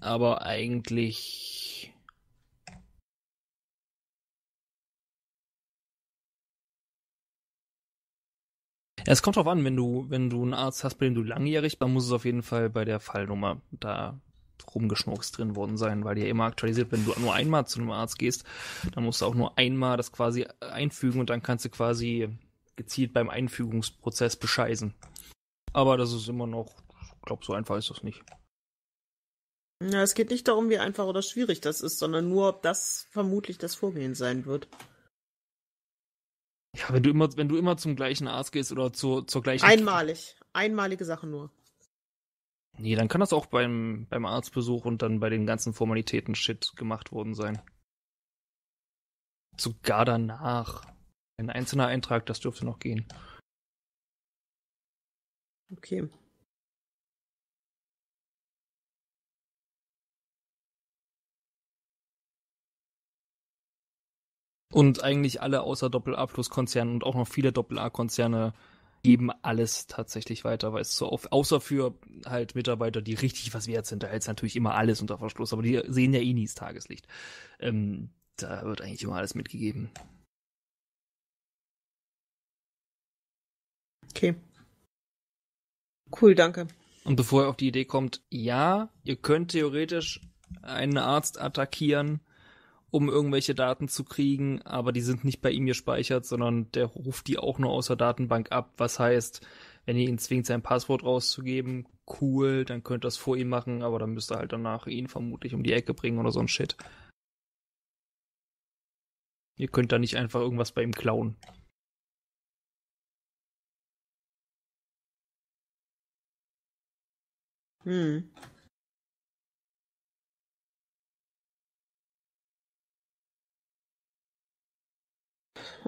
Aber eigentlich es kommt drauf an, wenn du, wenn du einen Arzt hast, bei dem du langjährig, dann muss es auf jeden Fall bei der Fallnummer da rumgeschnurkst drin worden sein, weil die ja immer aktualisiert, wenn du nur einmal zu einem Arzt gehst, dann musst du auch nur einmal das quasi einfügen und dann kannst du quasi gezielt beim Einfügungsprozess bescheißen. Aber das ist immer noch, ich glaube, so einfach ist das nicht. Ja, es geht nicht darum, wie einfach oder schwierig das ist, sondern nur, ob das vermutlich das Vorgehen sein wird. Ja, wenn du immer, wenn du immer zum gleichen Arzt gehst oder zu, zur gleichen... Einmalig. Einmalige Sache nur. Nee, dann kann das auch beim, beim Arztbesuch und dann bei den ganzen Formalitäten Shit gemacht worden sein. Sogar danach. Ein einzelner Eintrag, das dürfte noch gehen. Okay. Und eigentlich alle außer Doppel-A-Plus-Konzernen und auch noch viele Doppel-A-Konzerne geben alles tatsächlich weiter, weil es so oft, außer für halt Mitarbeiter, die richtig was wert sind, da hält es natürlich immer alles unter Verschluss, aber die sehen ja eh nie das Tageslicht. Ähm, da wird eigentlich immer alles mitgegeben. Okay. Cool, danke. Und bevor ihr auf die Idee kommt, ja, ihr könnt theoretisch einen Arzt attackieren, um irgendwelche Daten zu kriegen, aber die sind nicht bei ihm gespeichert, sondern der ruft die auch nur aus der Datenbank ab. Was heißt, wenn ihr ihn zwingt, sein Passwort rauszugeben, cool, dann könnt ihr das vor ihm machen, aber dann müsst ihr halt danach ihn vermutlich um die Ecke bringen oder so ein Shit. Ihr könnt da nicht einfach irgendwas bei ihm klauen. Hm.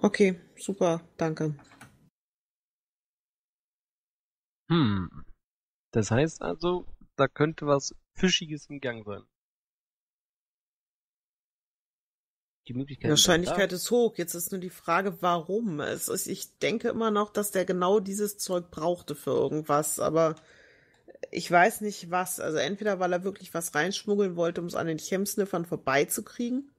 Okay, super, danke. Hm. Das heißt also, da könnte was Fischiges im Gang sein. Die Möglichkeit Wahrscheinlichkeit ist hoch. Jetzt ist nur die Frage, warum. Es ist, ich denke immer noch, dass der genau dieses Zeug brauchte für irgendwas, aber ich weiß nicht was. Also entweder, weil er wirklich was reinschmuggeln wollte, um es an den Chemsniffern vorbeizukriegen.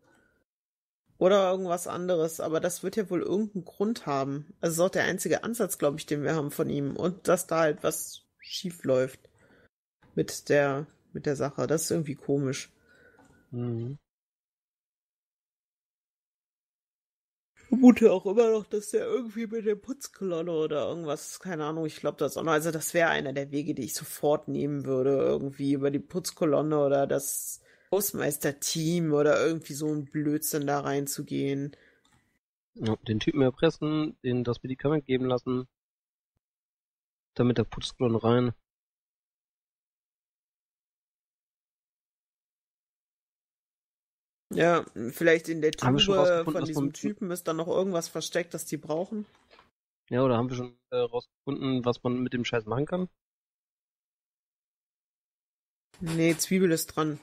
Oder irgendwas anderes, aber das wird ja wohl irgendeinen Grund haben. Also ist auch der einzige Ansatz, glaube ich, den wir haben von ihm. Und dass da halt was schief läuft mit der, mit der Sache. Das ist irgendwie komisch. Mhm. Ich vermute auch immer noch, dass der irgendwie mit der Putzkolonne oder irgendwas, keine Ahnung, ich glaube das auch noch. Also das wäre einer der Wege, die ich sofort nehmen würde, irgendwie über die Putzkolonne oder das Hausmeisterteam oder irgendwie so ein Blödsinn da reinzugehen. Ja, den Typen erpressen, den das Medikament geben lassen, damit der Putzkolonne rein. Ja, vielleicht in der Tube von diesem Typen ist dann noch irgendwas versteckt, das die brauchen. Ja, oder haben wir schon äh, rausgefunden, was man mit dem Scheiß machen kann? Nee, Zwiebel ist dran.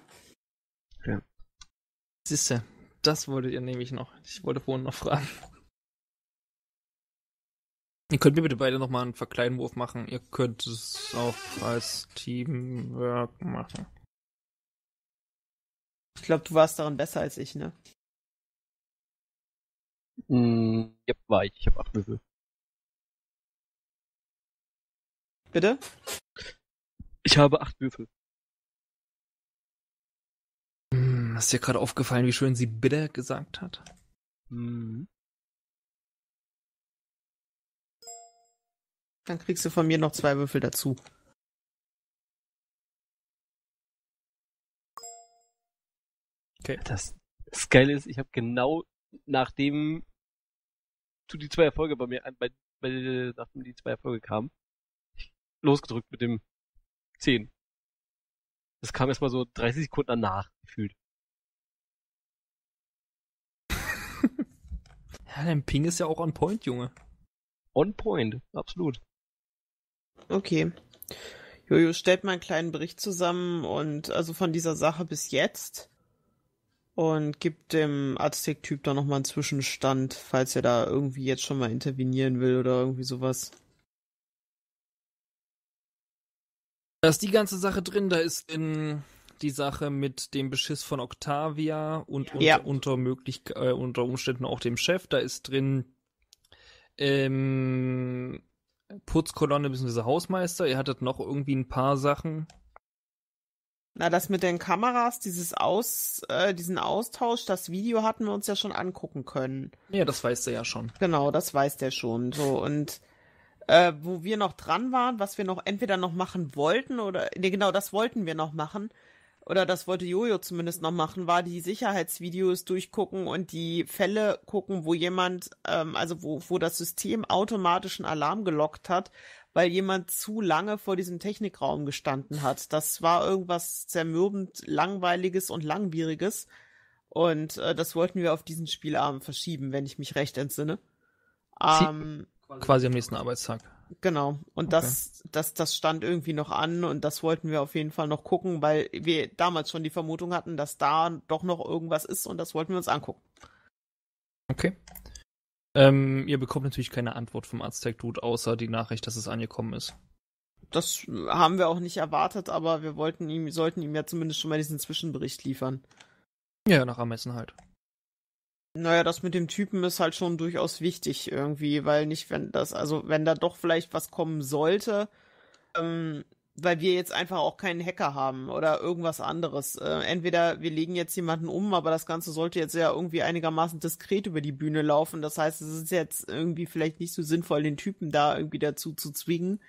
Ja. Siehste, das wolltet ihr nämlich noch. Ich wollte vorhin noch fragen. Ihr könnt mir bitte beide nochmal einen Verkleinwurf machen. Ihr könnt es auch als Teamwork machen. Ich glaube, du warst daran besser als ich, ne? Mm, ja, war ich. Ich habe acht Würfel. Bitte? Ich habe acht Würfel. Hm, ist dir gerade aufgefallen, wie schön sie bitte gesagt hat? Hm. Dann kriegst du von mir noch zwei Würfel dazu. Okay. Das, das Geile ist, ich habe genau nachdem zu die zwei Erfolge bei mir, bei, bei, nachdem die zwei Erfolge kamen, losgedrückt mit dem zehn. Das kam erstmal so dreißig Sekunden danach gefühlt. Ja, dein Ping ist ja auch on point, Junge. On point, absolut. Okay. Jojo stellt mal einen kleinen Bericht zusammen und also von dieser Sache bis jetzt und gibt dem Aztec-Typ da nochmal einen Zwischenstand, falls er da irgendwie jetzt schon mal intervenieren will oder irgendwie sowas. Da ist die ganze Sache drin, da ist in die Sache mit dem Beschiss von Octavia und ja. unter, unter, möglich, äh, unter Umständen auch dem Chef, da ist drin ähm, Putzkolonne bzw. Hausmeister, ihr hattet noch irgendwie ein paar Sachen. Na, das mit den Kameras, dieses Aus, äh, diesen Austausch, das Video hatten wir uns ja schon angucken können. Ja, das weiß der ja schon. Genau, das weiß der schon. So, und äh, wo wir noch dran waren, was wir noch entweder noch machen wollten oder, nee, genau, das wollten wir noch machen, oder das wollte Jojo zumindest noch machen, war die Sicherheitsvideos durchgucken und die Fälle gucken, wo jemand, ähm, also wo, wo das System automatischen Alarm gelockt hat, weil jemand zu lange vor diesem Technikraum gestanden hat. Das war irgendwas zermürbend Langweiliges und Langwieriges. Und äh, das wollten wir auf diesen Spielabend verschieben, wenn ich mich recht entsinne. Ähm, quasi am nächsten Arbeitstag. Genau. Und okay. das, das, das stand irgendwie noch an und das wollten wir auf jeden Fall noch gucken, weil wir damals schon die Vermutung hatten, dass da doch noch irgendwas ist und das wollten wir uns angucken. Okay. Ähm, ihr bekommt natürlich keine Antwort vom Aztec-Dude, außer die Nachricht, dass es angekommen ist. Das haben wir auch nicht erwartet, aber wir wollten ihm, sollten ihm ja zumindest schon mal diesen Zwischenbericht liefern. Ja, nach Ermessen halt. Naja, das mit dem Typen ist halt schon durchaus wichtig irgendwie, weil nicht, wenn das, also wenn da doch vielleicht was kommen sollte, ähm, weil wir jetzt einfach auch keinen Hacker haben oder irgendwas anderes. Äh, entweder wir legen jetzt jemanden um, aber das Ganze sollte jetzt ja irgendwie einigermaßen diskret über die Bühne laufen. Das heißt, es ist jetzt irgendwie vielleicht nicht so sinnvoll, den Typen da irgendwie dazu zu zwingen,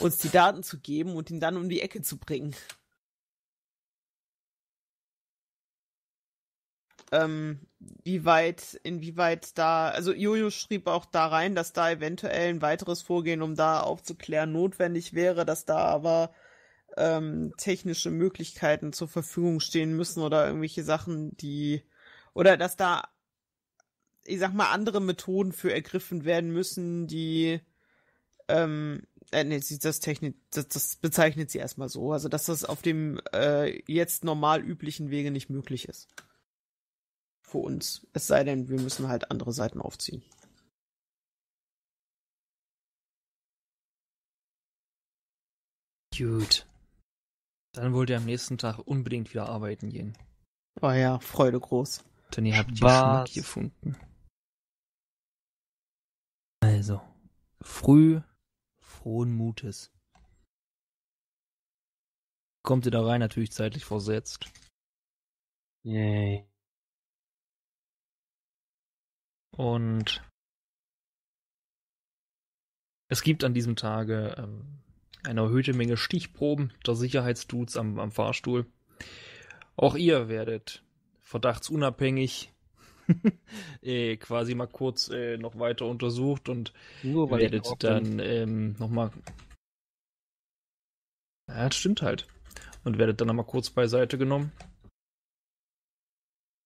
uns die Daten zu geben und ihn dann um die Ecke zu bringen. Ähm, wie weit, inwieweit da, also Jojo schrieb auch da rein, dass da eventuell ein weiteres Vorgehen, um da aufzuklären, notwendig wäre, dass da aber ähm, technische Möglichkeiten zur Verfügung stehen müssen oder irgendwelche Sachen, die, oder dass da, ich sag mal, andere Methoden für ergriffen werden müssen, die, ähm, äh, nee, das, Technik, das, das bezeichnet sie erstmal so, also dass das auf dem äh, jetzt normal üblichen Wege nicht möglich ist. Für uns. Es sei denn, wir müssen halt andere Seiten aufziehen. Gut. Dann wollt ihr am nächsten Tag unbedingt wieder arbeiten gehen. Oh ja, Freude groß. Denn ihr habt Spaß. Die Schmuck gefunden. Also, früh, frohen Mutes. Kommt ihr da rein, natürlich zeitlich versetzt. Yay. Und es gibt an diesem Tage ähm, eine erhöhte Menge Stichproben der Sicherheitsdudes am, am Fahrstuhl. Auch ihr werdet verdachtsunabhängig äh, quasi mal kurz äh, noch weiter untersucht und Nur weil werdet dann ähm, nochmal... Ja, das stimmt halt. Und werdet dann nochmal kurz beiseite genommen.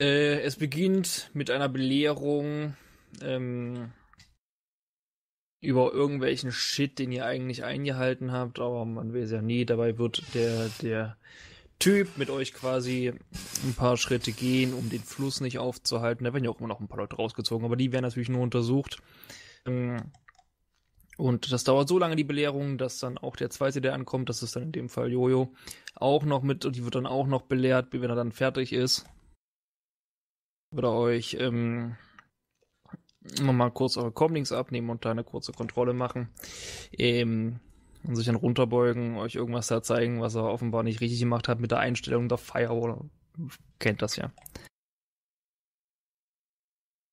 Äh, es beginnt mit einer Belehrung ähm, über irgendwelchen Shit, den ihr eigentlich eingehalten habt, aber man weiß ja nie. Dabei wird der, der Typ mit euch quasi ein paar Schritte gehen, um den Fluss nicht aufzuhalten. Da werden ja auch immer noch ein paar Leute rausgezogen, aber die werden natürlich nur untersucht. Ähm, Und das dauert so lange, die Belehrung, dass dann auch der Zweite, der ankommt, das ist dann in dem Fall Jojo, auch noch mit, und die wird dann auch noch belehrt, wenn er dann fertig ist. Wird er euch ähm, nochmal kurz eure Comlinks abnehmen und da eine kurze Kontrolle machen. Ähm, und sich dann runterbeugen, euch irgendwas da zeigen, was er offenbar nicht richtig gemacht hat mit der Einstellung der Firewall. Kennt das ja.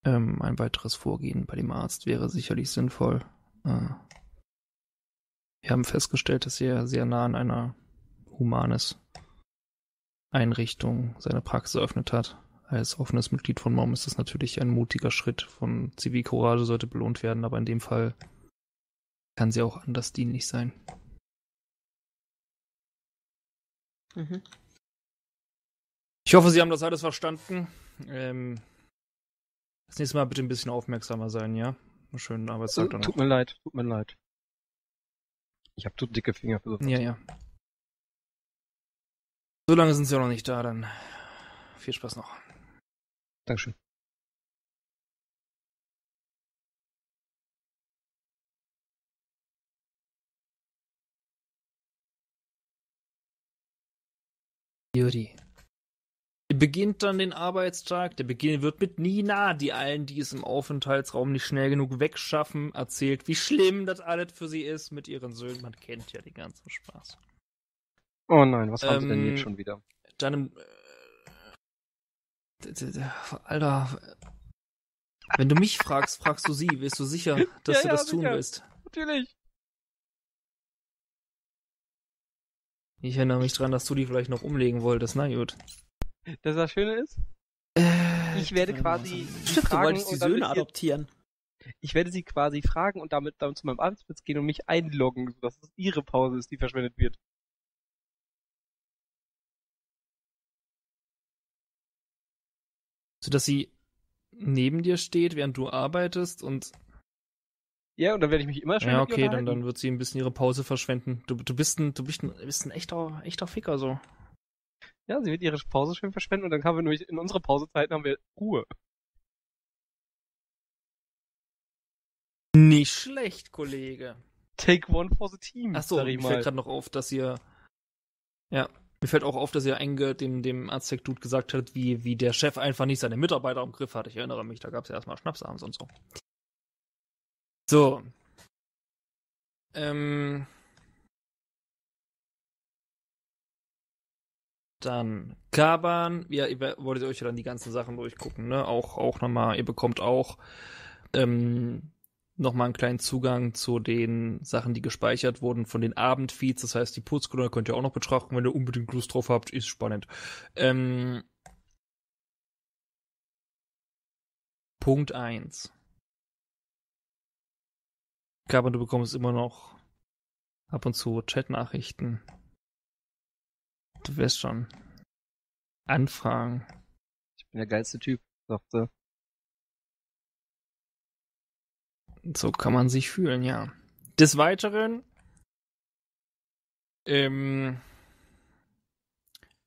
Ähm, ein weiteres Vorgehen bei dem Arzt wäre sicherlich sinnvoll. Wir haben festgestellt, dass er sehr nah an einer Humanis-Einrichtung seine Praxis eröffnet hat. Als offenes Mitglied von Mom ist das natürlich ein mutiger Schritt. Von Zivilcourage sollte belohnt werden, aber in dem Fall kann sie auch anders dienlich sein. Mhm. Ich hoffe, Sie haben das alles verstanden. Ähm, das nächste Mal bitte ein bisschen aufmerksamer sein, ja? Schönen Arbeitstag dann. Tut mir leid, tut mir leid. Ich hab so dicke Finger für sowas. Ja, ja. So lange sind sie auch noch nicht da, dann viel Spaß noch. Dankeschön. Juri. Beginnt dann den Arbeitstag. Der Beginn wird mit Nina, die allen, die es im Aufenthaltsraum nicht schnell genug wegschaffen, erzählt, wie schlimm das alles für sie ist mit ihren Söhnen. Man kennt ja den ganzen Spaß. Oh nein, was haben ähm, sie denn jetzt schon wieder? Dann im... Äh, Alter... Wenn du mich fragst, fragst du sie. Bist du sicher, dass ja, du ja, das sicher. tun willst? Natürlich. Ich erinnere mich dran, dass du die vielleicht noch umlegen wolltest. Na gut. Dass das Schöne ist, äh, ich werde quasi Stimmt, fragen, du wolltest die Söhne adoptieren. Ich werde sie quasi fragen und damit dann zu meinem Arbeitsplatz gehen und mich einloggen, sodass es ihre Pause ist, die verschwendet wird. Sodass sie neben dir steht, während du arbeitest und... Ja, und dann werde ich mich immer schön Ja, okay, dann, dann wird sie ein bisschen ihre Pause verschwenden. Du, du bist ein, du bist ein, bist ein echter, echter Ficker, so. Ja, sie wird ihre Pause schön verschwenden und dann haben wir nämlich in unserer Pausezeiten haben wir Ruhe. Nicht schlecht, Kollege. Take one for the team. Achso, mir mal. fällt gerade noch auf, dass ihr... Ja, mir fällt auch auf, dass ihr einge, dem, dem Aztec-Dude gesagt habt, wie, wie der Chef einfach nicht seine Mitarbeiter im Griff hat. Ich erinnere mich, da gab es ja erstmal Schnaps abends und so. So. Ähm... Dann Kaban, ja, ihr wolltet euch ja dann die ganzen Sachen durchgucken, ne? Auch, auch nochmal, ihr bekommt auch ähm, nochmal einen kleinen Zugang zu den Sachen, die gespeichert wurden von den Abendfeeds, das heißt, die Putzkolonne könnt ihr auch noch betrachten, wenn ihr unbedingt Lust drauf habt, ist spannend. Ähm, Punkt eins. Kaban, du bekommst immer noch ab und zu Chatnachrichten. Du wirst schon. Anfragen. Ich bin der geilste Typ, sagte. So kann man sich fühlen, ja. Des Weiteren ähm,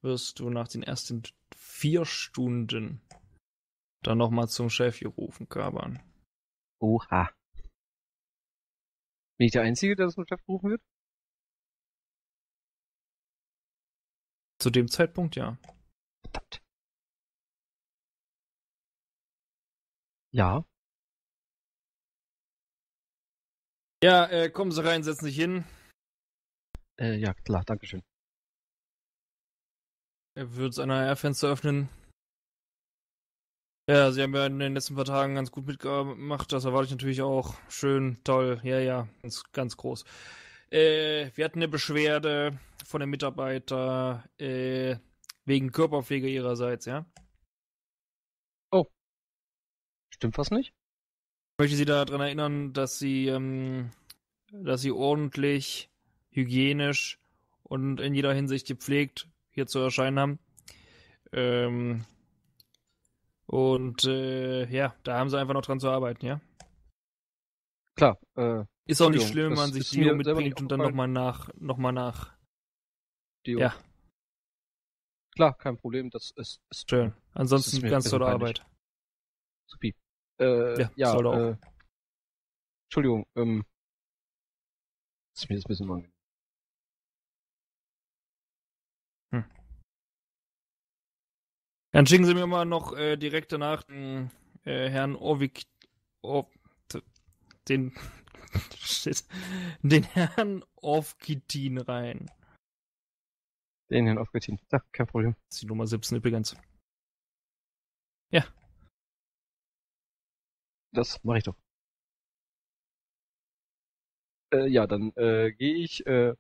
wirst du nach den ersten vier Stunden dann nochmal zum Chef gerufen, Kaban. Oha. Bin ich der Einzige, der zum Chef gerufen wird? Zu dem Zeitpunkt, ja. Verdammt. Ja. Ja, äh, kommen Sie rein, setzen sich hin. Äh, ja, klar, dankeschön. Er wird sein A R-Fenster öffnen. Ja, Sie haben ja in den letzten paar Tagen ganz gut mitgemacht, das erwarte ich natürlich auch. Schön, toll, ja, ja, ganz, ganz groß. Äh, wir hatten eine Beschwerde von einem Mitarbeiter äh, wegen Körperpflege ihrerseits, ja? Oh. Stimmt was nicht? Ich möchte Sie daran erinnern, dass Sie, ähm, dass Sie ordentlich, hygienisch und in jeder Hinsicht gepflegt hier zu erscheinen haben. Ähm, Und äh, ja, da haben sie einfach noch dran zu arbeiten, ja? Klar. Äh, ist auch nicht schlimm, wenn man sich Dio mitbringt und dann nochmal nach, nochmal nach. Dio. Ja. Klar, kein Problem, das ist, ist schön. Ansonsten ist ganz tolle Arbeit. Supi. Äh, ja, ja soll äh, auch. Entschuldigung, ähm. ist mir jetzt ein bisschen unangenehm. Hm. Dann schicken Sie mir mal noch äh, direkt danach den äh, Herrn Ovik. Ov, den. Shit. Den Herrn Ovkitin rein. Den Herrn Ovkitin. Ja, kein Problem. Das ist die Nummer siebzehn übrigens. Ja. Das mache ich doch. Äh, ja, dann äh, gehe ich. Äh,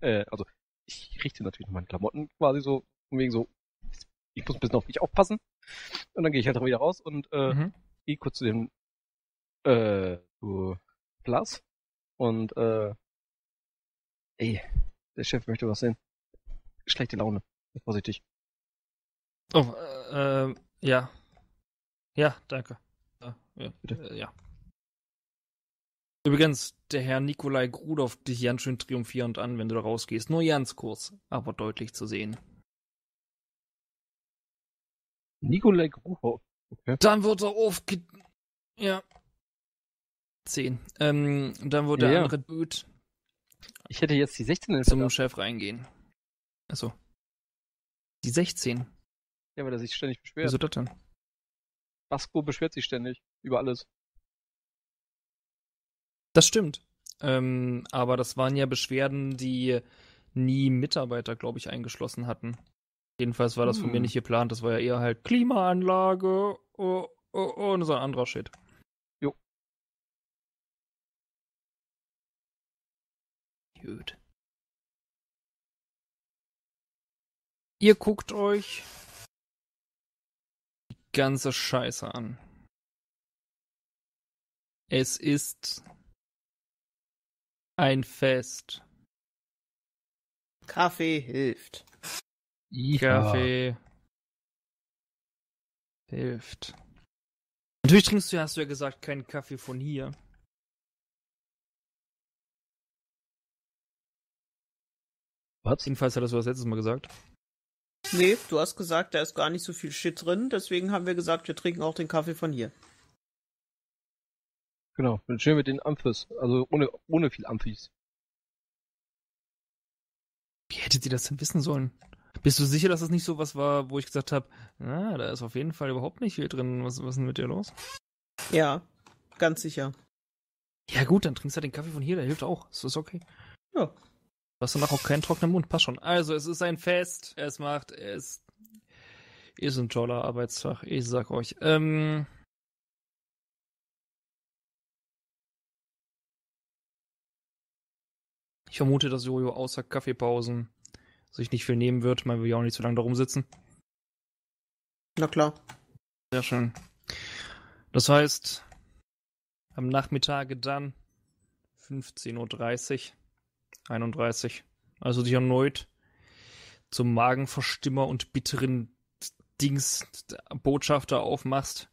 äh, also, ich richte natürlich meine Klamotten quasi so, von wegen so, ich muss ein bisschen auf mich aufpassen. Und dann gehe ich halt auch wieder raus und äh, mhm. gehe kurz zu dem äh, zu Vlas. Und äh, ey, der Chef möchte was sehen. Schlechte Laune. Vorsichtig. Oh, äh, ja. Ja, danke. Ja, ja, bitte. Ja. Übrigens, der Herr Nikolai Grudow dich ganz schön triumphierend an, wenn du da rausgehst. Nur ganz kurz, aber deutlich zu sehen. Nikolai Grudow? Okay. Dann wird er aufge... Ja. Zehn. Ähm, dann wird ja, der ja. andere Dude... Ich hätte jetzt die sechzehn... ...zum Chef reingehen. Achso. Die sechzehn... Ja, weil er sich ständig beschwert. Wieso das denn? Pasco beschwert sich ständig über alles. Das stimmt. Ähm, aber das waren ja Beschwerden, die nie Mitarbeiter, glaube ich, eingeschlossen hatten. Jedenfalls war das hm. von mir nicht geplant. Das war ja eher halt Klimaanlage oh, oh, oh, und so ein anderer Shit. Jo. Gut. Ihr guckt euch ganze Scheiße an. Es ist ein Fest. Kaffee hilft. Ja. Kaffee hilft. Natürlich trinkst du, hast du ja gesagt, keinen Kaffee von hier. Was? Jedenfalls hattest du das letztes Mal gesagt. Nee, du hast gesagt, da ist gar nicht so viel Shit drin, deswegen haben wir gesagt, wir trinken auch den Kaffee von hier. Genau, schön mit den Amphis, also ohne, ohne viel Amphis. Wie hättet ihr das denn wissen sollen? Bist du sicher, dass das nicht so was war, wo ich gesagt habe, na, da ist auf jeden Fall überhaupt nicht viel drin, was, was ist denn mit dir los? Ja, ganz sicher. Ja gut, dann trinkst du halt den Kaffee von hier, der hilft auch, das ist okay. Ja. Du hast danach auch keinen trockenen Mund, passt schon. Also, es ist ein Fest, es macht, es ist ein toller Arbeitstag, ich sag euch. Ähm ich vermute, dass Jojo außer Kaffeepausen sich nicht viel nehmen wird, man will ja auch nicht zu lange da rumsitzen. Na klar. Sehr schön. Das heißt, am Nachmittage dann fünfzehn Uhr dreißig einunddreißig Also dich erneut zum Magenverstimmer und bitteren Dings Botschafter aufmachst,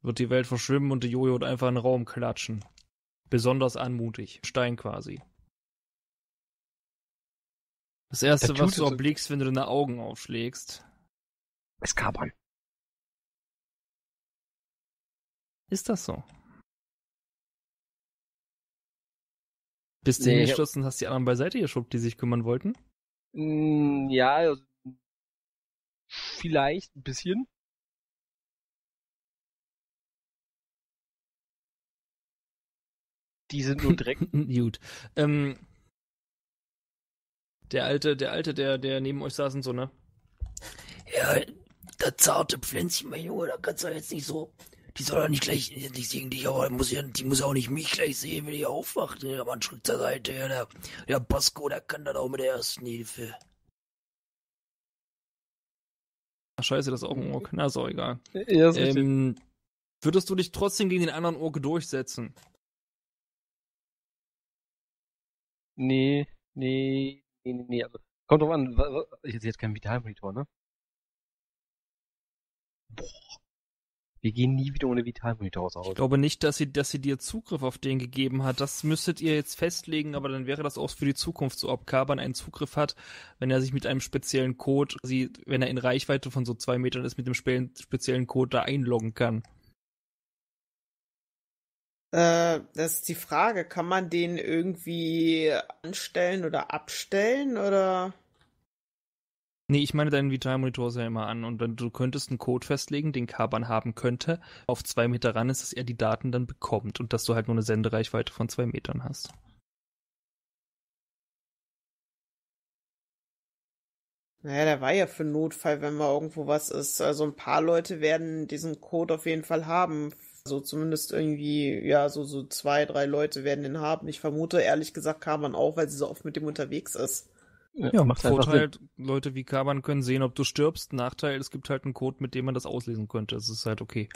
wird die Welt verschwimmen und die Jojo wird einfach in den Raum klatschen. Besonders anmutig. Stein quasi. Das Erste, was du erblickst, wenn du deine Augen aufschlägst, ist Kaban. Ist das so? Bist du nee, hingestürzt und hast die anderen beiseite geschobt, die sich kümmern wollten? Ja, also vielleicht ein bisschen. Die sind nur Dreck. Gut. Ähm, der Alte, der Alte, der, der neben euch saß und so, ne? Ja, das zarte Pflänzchen, mein Junge, da kannst du jetzt nicht so... Die soll doch nicht gleich, nicht sehen, die, aber muss ja, die muss auch nicht mich gleich sehen, wenn ich aufwacht. Der Mann schreckt zur Seite, ja, der, der Pasco, der kann das auch mit der ersten Hilfe. Ach, scheiße, das ist auch ein Ork. Na, ist auch egal. Ja, ist ähm, würdest du dich trotzdem gegen den anderen Ork durchsetzen? Nee, nee, nee, nee. Also, Kommt drauf an, sie hat keinen Vitalmonitor, ne? Boah. Wir gehen nie wieder ohne Vitalmonitor aus. Ich glaube nicht, dass sie, dass sie dir Zugriff auf den gegeben hat. Das müsstet ihr jetzt festlegen, aber dann wäre das auch für die Zukunft so, ob Kaban einen Zugriff hat, wenn er sich mit einem speziellen Code, sie, wenn er in Reichweite von so zwei Metern ist, mit dem speziellen Code da einloggen kann. Äh, das ist die Frage. Kann man den irgendwie anstellen oder abstellen, oder? Nee, ich meine, deinen Vitalmonitor ist ja immer an und dann, du könntest einen Code festlegen, den Kaban haben könnte, auf zwei Meter ran ist, dass er die Daten dann bekommt und dass du halt nur eine Sendereichweite von zwei Metern hast. Naja, der war ja für Notfall, wenn mal irgendwo was ist. Also ein paar Leute werden diesen Code auf jeden Fall haben. So zumindest irgendwie, ja, so, so zwei, drei Leute werden den haben. Ich vermute, ehrlich gesagt, Kaban auch, weil sie so oft mit dem unterwegs ist. Ja, macht Vorteil, Leute wie Kaban können sehen, ob du stirbst. Nachteil, es gibt halt einen Code, mit dem man das auslesen könnte. Es ist halt okay.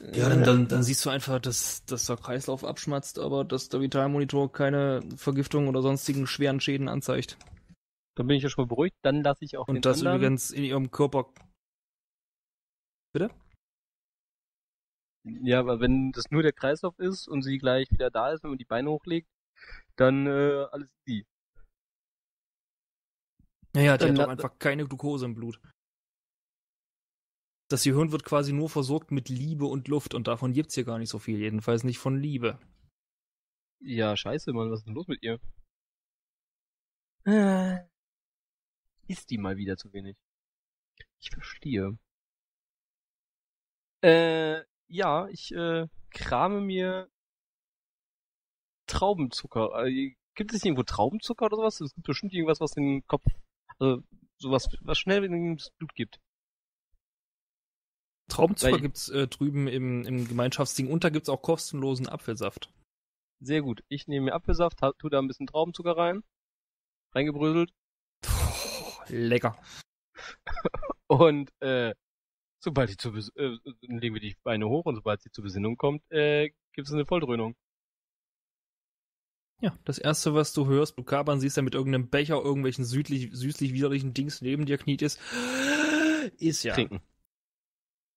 Ja, dann, dann, dann siehst du einfach, dass, dass der Kreislauf abschmatzt, aber dass der Vitalmonitor keine Vergiftung oder sonstigen schweren Schäden anzeigt. Dann bin ich ja schon mal beruhigt, dann lasse ich auch den anderen. Und das übrigens in ihrem Körper... Bitte? Ja, aber wenn das nur der Kreislauf ist und sie gleich wieder da ist, wenn man die Beine hochlegt, dann äh, alles easy. Naja, die dann hat doch einfach keine Glukose im Blut. Das Gehirn wird quasi nur versorgt mit Liebe und Luft und davon gibt's hier gar nicht so viel, jedenfalls nicht von Liebe. Ja, scheiße, Mann, was ist denn los mit ihr? Äh, ist die mal wieder zu wenig? Ich verstehe. Äh, ja, ich äh, krame mir Traubenzucker. Gibt es irgendwo Traubenzucker oder sowas? Es gibt bestimmt irgendwas, was den Kopf, also sowas, was schnell ins Blut gibt. Traubenzucker ich... gibt's äh, drüben im, im Gemeinschaftsding. Und da gibt's auch kostenlosen Apfelsaft. Sehr gut. Ich nehme mir Apfelsaft, tu da ein bisschen Traubenzucker rein. Reingebröselt. Puh, lecker. Und, äh, sobald sie zu, äh, legen wir die Beine hoch und sobald sie zur Besinnung kommt, äh, gibt's eine Volldröhnung. Ja, das erste, was du hörst, du Kaban siehst, der mit irgendeinem Becher, irgendwelchen südlich, süßlich widerlichen Dings neben dir kniet ist, ist ja. Trinken.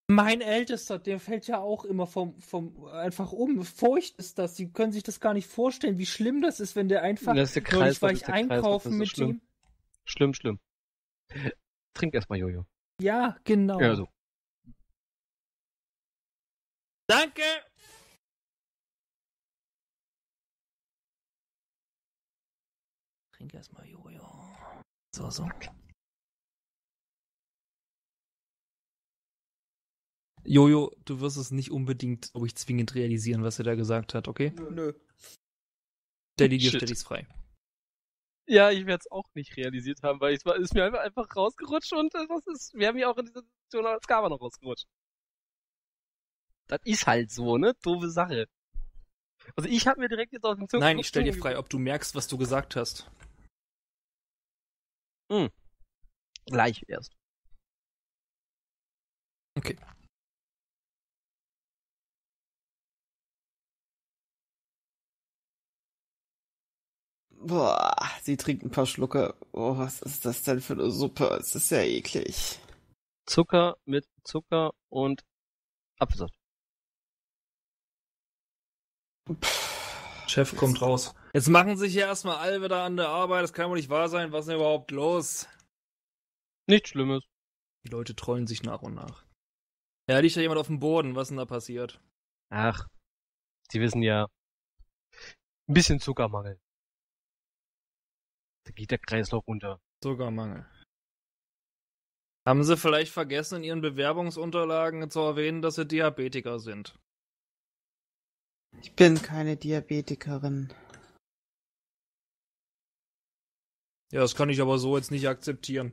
Mein Ältester, der fällt ja auch immer vom, vom, einfach um. Furcht ist das. Sie können sich das gar nicht vorstellen, wie schlimm das ist, wenn der einfach, das ist der Kreis, neulich war ich einkaufen mit schlimm. ihm. Schlimm, schlimm. Trink erstmal Jojo. Ja, genau. Ja, so. Danke! Trink erstmal Jojo. So, so. Jojo, du wirst es nicht unbedingt, glaube ich, zwingend realisieren, was er da gesagt hat, okay? Nö, nö. Daddy, dir stelle ich's frei. Ja, ich werde es auch nicht realisiert haben, weil es ist mir einfach rausgerutscht und das ist, wir haben ja auch in dieser Situation als Kaban noch rausgerutscht. Das ist halt so, ne? Doofe Sache. Also ich habe mir direkt jetzt aus dem Zirkus... Nein, ich stell dir frei, ob du merkst, was du gesagt hast. Hm. Gleich erst. Okay. Boah, sie trinkt ein paar Schlucke. Oh, was ist das denn für eine Suppe? Es ist ja eklig. Zucker mit Zucker und Apfelsaft. Chef kommt raus. Jetzt machen sich hier erstmal alle wieder an der Arbeit. Das kann wohl nicht wahr sein. Was ist denn überhaupt los? Nichts Schlimmes. Die Leute trollen sich nach und nach. Ja, liegt da jemand auf dem Boden. Was ist denn da passiert? Ach, sie wissen ja. Ein bisschen Zuckermangel. Da geht der Kreislauf runter. Zuckermangel. Haben Sie vielleicht vergessen, in Ihren Bewerbungsunterlagen zu erwähnen, dass Sie Diabetiker sind? Ich bin keine Diabetikerin. Ja, das kann ich aber so jetzt nicht akzeptieren.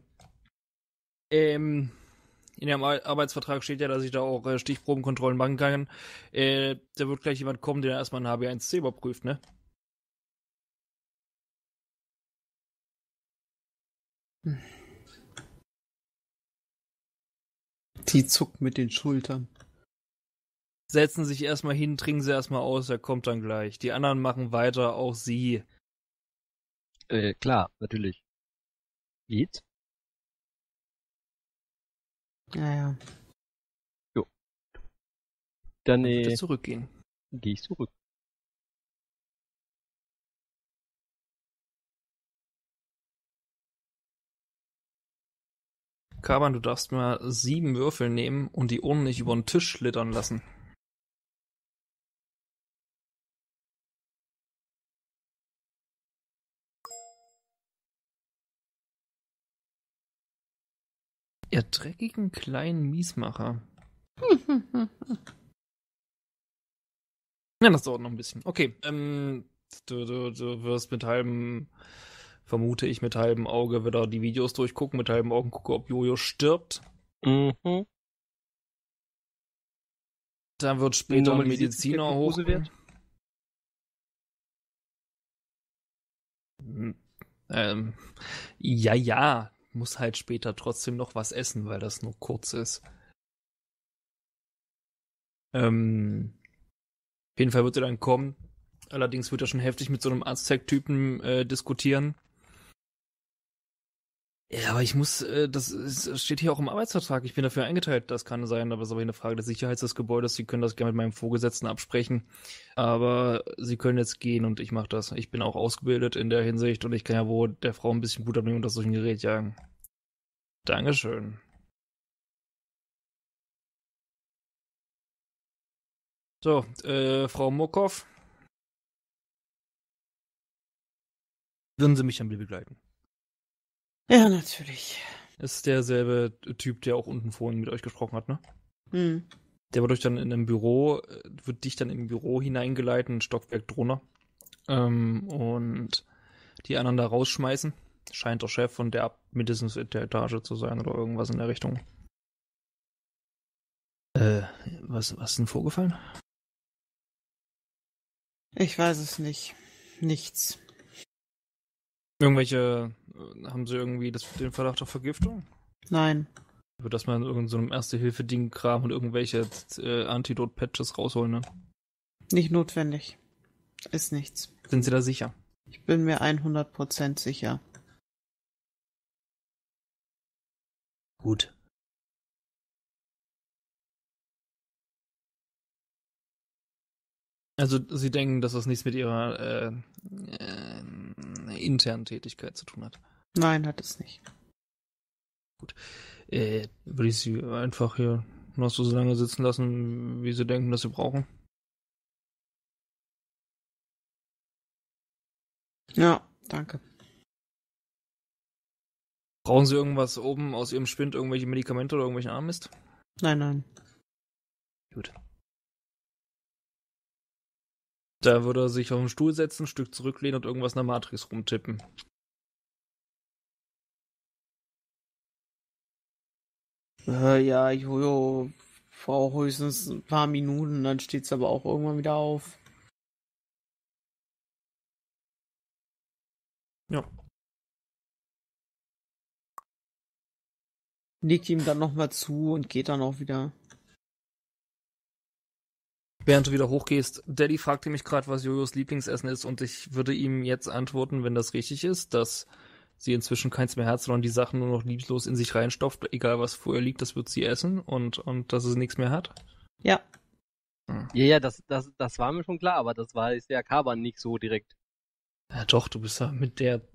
Ähm, in Ihrem Arbeitsvertrag steht ja, dass ich da auch äh, Stichprobenkontrollen machen kann. Äh, da wird gleich jemand kommen, der erstmal ein H B eins C überprüft, ne? Die zuckt mit den Schultern. Setzen sich erstmal hin, trinken sie erstmal aus, er kommt dann gleich. Die anderen machen weiter, auch sie. äh, klar, natürlich. Geht? Naja. Ja. Jo. Dann äh, zurückgehen. Gehe ich zurück. Kaban, du darfst mal sieben Würfel nehmen und die Urne nicht über den Tisch schlittern lassen. Ihr dreckigen kleinen Miesmacher. Ja, das dauert noch ein bisschen. Okay, ähm, du, du, du wirst mit halbem, vermute ich, mit halbem Auge wieder die Videos durchgucken, mit halbem Auge gucken, ob Jojo stirbt. Mhm. Dann wird später ein Mediziner hoch. Ähm, ja, ja. Muss halt später trotzdem noch was essen, weil das nur kurz ist. Ähm, auf jeden Fall wird er dann kommen. Allerdings wird er schon heftig mit so einem Aztec-Typen äh, diskutieren. Ja, aber ich muss, äh, das, ist, das steht hier auch im Arbeitsvertrag. Ich bin dafür eingeteilt. Das kann sein, aber es ist aber eine Frage der Sicherheit des Gebäudes. Sie können das gerne mit meinem Vorgesetzten absprechen. Aber Sie können jetzt gehen und ich mache das. Ich bin auch ausgebildet in der Hinsicht und ich kann ja wohl der Frau ein bisschen Blut abnehmen und das durch ein Gerät jagen. Dankeschön. So, äh, Frau Murkow. Würden Sie mich dann bitte begleiten? Ja, natürlich. Ist derselbe Typ, der auch unten vorhin mit euch gesprochen hat, ne? Mhm. Der wird euch dann in einem Büro, wird dich dann im Büro hineingeleitet, ein Stockwerk drunter. Ähm, und die anderen da rausschmeißen. Scheint der Chef von der ab mindestens in der Etage zu sein oder irgendwas in der Richtung. Äh, was, was ist denn vorgefallen? Ich weiß es nicht. Nichts. Irgendwelche, haben sie irgendwie das, den Verdacht auf Vergiftung? Nein. Wird das mal in irgendeinem Erste-Hilfe-Ding kramen und irgendwelche äh, Antidot-Patches rausholen, ne? Nicht notwendig. Ist nichts. Sind Sie da sicher? Ich bin mir hundert Prozent sicher. Gut. Also, Sie denken, dass das nichts mit Ihrer äh, äh, internen Tätigkeit zu tun hat? Nein, hat es nicht. Gut. Äh, würde ich Sie einfach hier noch so lange sitzen lassen, wie Sie denken, dass Sie brauchen? Ja, danke. Brauchen Sie irgendwas oben aus Ihrem Spind, irgendwelche Medikamente oder irgendwelchen Armmist? Nein, nein. Gut. Da würde er sich auf den Stuhl setzen, ein Stück zurücklehnen und irgendwas in der Matrix rumtippen. Äh, ja, Jojo braucht höchstens ein paar Minuten, dann steht's aber auch irgendwann wieder auf. Ja. Nickt ihm dann nochmal zu und geht dann auch wieder. Während du wieder hochgehst, Daddy fragte mich gerade, was Jojos Lieblingsessen ist und ich würde ihm jetzt antworten, wenn das richtig ist, dass sie inzwischen keins mehr hat, sondern die Sachen nur noch lieblos in sich reinstopft, egal was vor ihr liegt, das wird sie essen und, und dass es nichts mehr hat. Ja. Hm. Ja, ja, das, das, das war mir schon klar, aber das war ist der Kaban nicht so direkt. Ja doch, du bist ja mit der...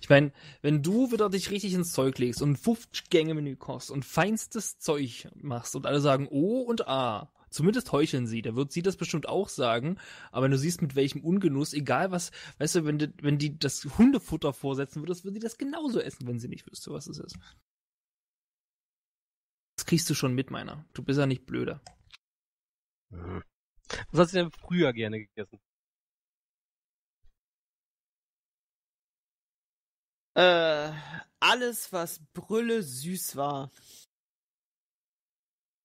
Ich meine, wenn du wieder dich richtig ins Zeug legst und fünfzig Gänge Menü kochst und feinstes Zeug machst und alle sagen O und A... Zumindest heucheln sie, da wird sie das bestimmt auch sagen, aber wenn du siehst, mit welchem Ungenuss, egal was, weißt du, wenn die, wenn die das Hundefutter vorsetzen würdest, würde sie das genauso essen, wenn sie nicht wüsste, was es ist. Das kriegst du schon mit, meiner. Du bist ja nicht blöder. Was hast du denn früher gerne gegessen? Äh, alles, was brülle süß war.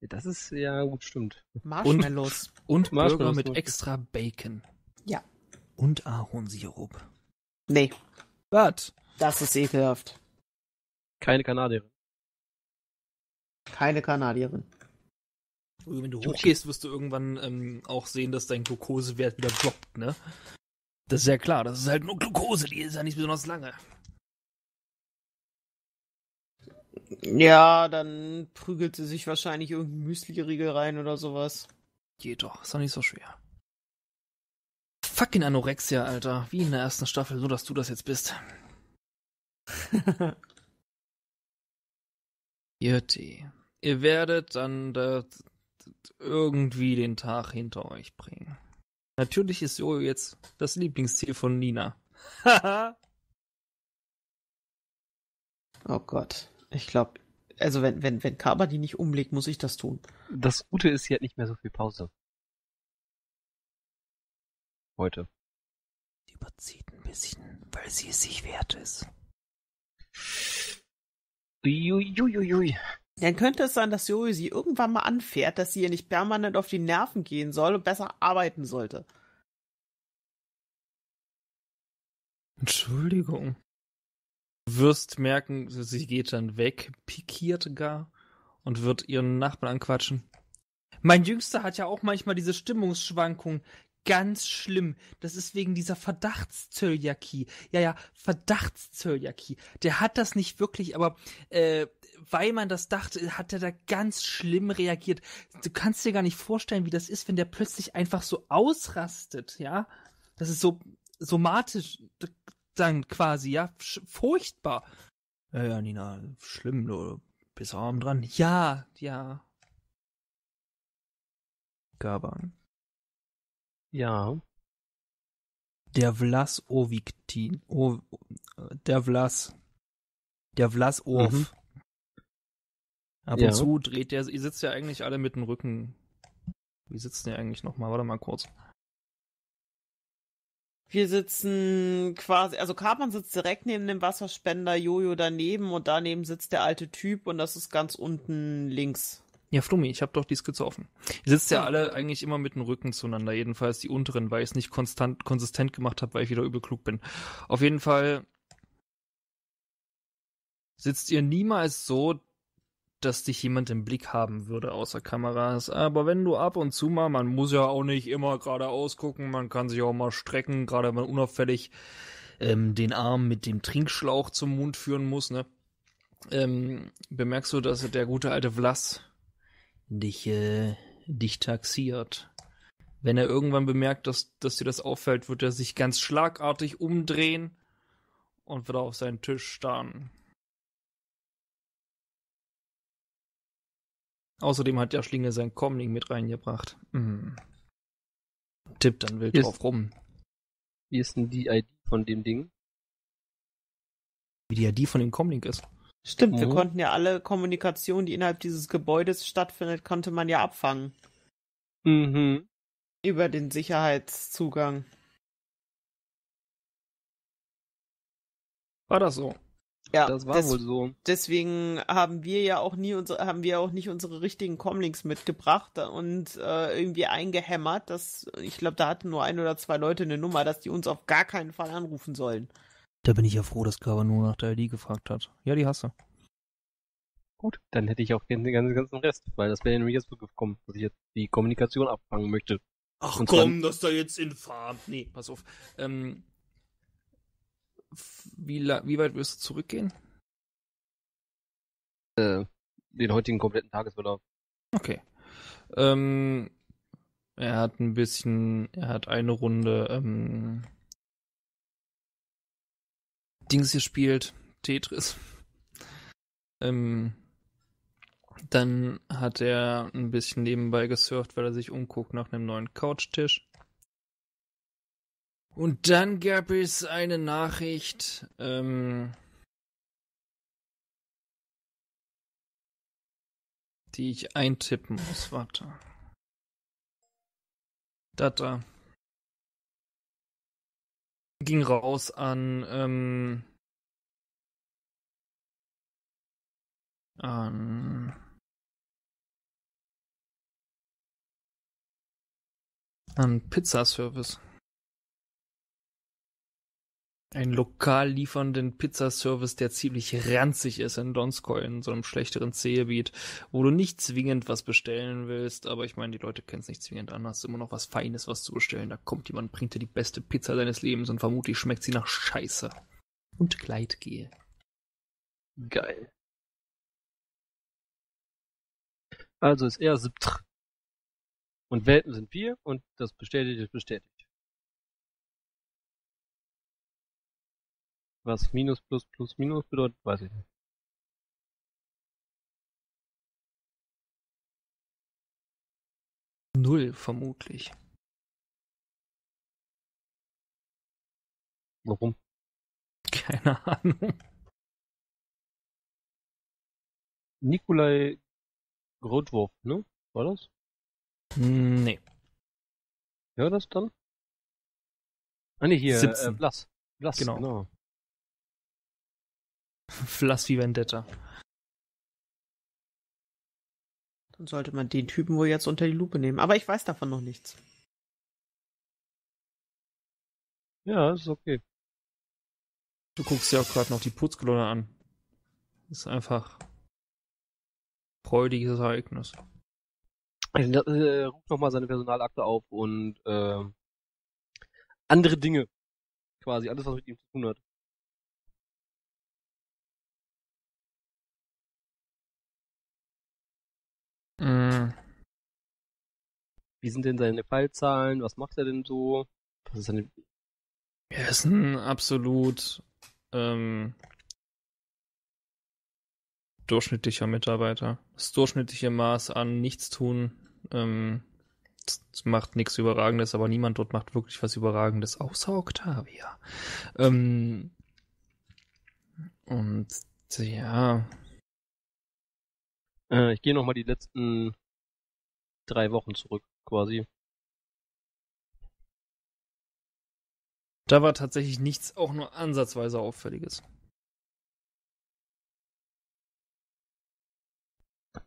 Das ist ja gut, stimmt. Marshmallows. Und, und Marshmallows Burger mit extra Bacon. Ja. Und Ahornsirup. Nee. Was? Das ist ekelhaft. Keine Kanadierin. Keine Kanadierin. Wenn du hochgehst, wirst du irgendwann ähm, auch sehen, dass dein Glukosewert wieder droppt, ne? Das ist ja klar, das ist halt nur Glucose, die ist ja nicht besonders lange. Ja, dann prügelt sie sich wahrscheinlich irgendein Müsli-Riegel rein oder sowas. Geht doch, ist doch nicht so schwer. Fucking Anorexia, Alter. Wie in der ersten Staffel, nur dass du das jetzt bist. Jürti, ihr werdet dann äh, irgendwie den Tag hinter euch bringen. Natürlich ist Jojo jetzt das Lieblingsziel von Nina. Haha. Oh Gott. Ich glaube, also wenn, wenn, wenn Kaban die nicht umlegt, muss ich das tun. Das Gute ist, sie hat nicht mehr so viel Pause. Heute. Die überzieht ein bisschen, weil sie es sich wert ist. Uiuiuiui. Dann könnte es sein, dass Jojo sie irgendwann mal anfährt, dass sie ihr nicht permanent auf die Nerven gehen soll und besser arbeiten sollte. Entschuldigung. Du wirst merken, sie geht dann weg, pikiert gar und wird ihren Nachbarn anquatschen. Mein Jüngster hat ja auch manchmal diese Stimmungsschwankungen. Ganz schlimm. Das ist wegen dieser Verdachtszöliakie. Ja, ja, Verdachtszöliakie. Der hat das nicht wirklich, aber äh, weil man das dachte, hat er da ganz schlimm reagiert. Du kannst dir gar nicht vorstellen, wie das ist, wenn der plötzlich einfach so ausrastet, ja? Das ist so somatisch dann quasi, ja? Furchtbar. Ja, ja, Nina, schlimm, du bist arm dran. Ja, ja. Kaban. Ja. Der Vlas Ovkitin. O- der Vlas. Der Vlas Ov. Mhm. Ab ja. und zu dreht der. Ihr sitzt ja eigentlich alle mit dem Rücken. Wie sitzen ihr eigentlich nochmal? Warte mal kurz. Wir sitzen quasi, also Kaban sitzt direkt neben dem Wasserspender, Jojo daneben und daneben sitzt der alte Typ und das ist ganz unten links. Ja, Flummi, ich hab doch die Skizze offen. Ihr sitzt ja alle eigentlich immer mit dem Rücken zueinander, jedenfalls die unteren, weil ich es nicht konstant, konsistent gemacht habe, weil ich wieder übel klug bin. Auf jeden Fall sitzt ihr niemals so, dass dich jemand im Blick haben würde, außer Kameras. Aber wenn du ab und zu mal, man muss ja auch nicht immer geradeaus gucken, man kann sich auch mal strecken, gerade wenn man unauffällig ähm, den Arm mit dem Trinkschlauch zum Mund führen muss, ne? Ähm, bemerkst du, dass der gute alte Vlas dich, äh, dich taxiert. Wenn er irgendwann bemerkt, dass, dass dir das auffällt, wird er sich ganz schlagartig umdrehen und wird auf seinen Tisch starren. Außerdem hat der Schlinge sein Comlink mit reingebracht. Mm. Tippt dann wild drauf rum. Wie ist denn die I D von dem Ding? Wie die I D von dem Comlink ist? Stimmt, mhm. wir konnten ja alle Kommunikation, die innerhalb dieses Gebäudes stattfindet, konnte man ja abfangen. Mhm. Über den Sicherheitszugang. War das so? Ja, das war des- wohl so. Deswegen haben wir ja auch nie unsere, haben wir auch nicht unsere richtigen Comlinks mitgebracht und äh, irgendwie eingehämmert, dass ich glaube, da hatten nur ein oder zwei Leute eine Nummer, dass die uns auf gar keinen Fall anrufen sollen. Da bin ich ja froh, dass Kaban nur nach der I D gefragt hat. Ja, die hast du. Gut, dann hätte ich auch den ganzen, ganzen Rest, weil das wäre nämlich jetzt gekommen, dass ich jetzt die Kommunikation abfangen möchte. Ach und komm, das da jetzt infam. Nee, pass auf. Ähm, wie, la- wie weit wirst du zurückgehen? Äh, den heutigen kompletten Tagesverlauf. Okay. Ähm, er hat ein bisschen, er hat eine Runde, ähm, Dings gespielt, Tetris. ähm, dann hat er ein bisschen nebenbei gesurft, weil er sich umguckt nach einem neuen Couchtisch. Und dann gab es eine Nachricht, ähm, die ich eintippen muss. Warte. Data. Ging raus an, ähm, an an Pizzaservice. Ein lokal liefernden Pizzaservice, der ziemlich ranzig ist in Donskoy, in so einem schlechteren C-Gebiet, wo du nicht zwingend was bestellen willst, aber ich meine, die Leute kennen es nicht zwingend anders, immer noch was Feines, was zu bestellen. Da kommt jemand, bringt dir die beste Pizza deines Lebens und vermutlich schmeckt sie nach Scheiße. Und Gleitgel. Geil. Also ist er siebtr. Und Welpen sind wir und das bestätigt ist bestätigt. Was Minus, Plus, Plus, Minus bedeutet, weiß ich nicht. Null, vermutlich. Warum? Keine Ahnung. Nikolai Grudow, ne? War das? Nee. Ja, das dann? Ah, ne, hier, äh, Vlas. Vlas, genau. genau. Vlas wie Vendetta. Dann sollte man den Typen wohl jetzt unter die Lupe nehmen. Aber ich weiß davon noch nichts. Ja, ist okay. Du guckst ja auch gerade noch die Putzkolonne an. Das ist einfach freudiges Ereignis. Also, äh, ruft nochmal seine Personalakte auf und äh, andere Dinge. Quasi alles, was mit ihm zu tun hat. Mm. Wie sind denn seine Fallzahlen? Was macht er denn so? Was ist seine... Er ist ein absolut ähm, durchschnittlicher Mitarbeiter. Das durchschnittliche Maß an Nichtstun. Ähm, macht nichts Überragendes, aber niemand dort macht wirklich was Überragendes, außer Octavia. Ähm, und ja... Ich gehe nochmal die letzten drei Wochen zurück, quasi. Da war tatsächlich nichts auch nur ansatzweise Auffälliges.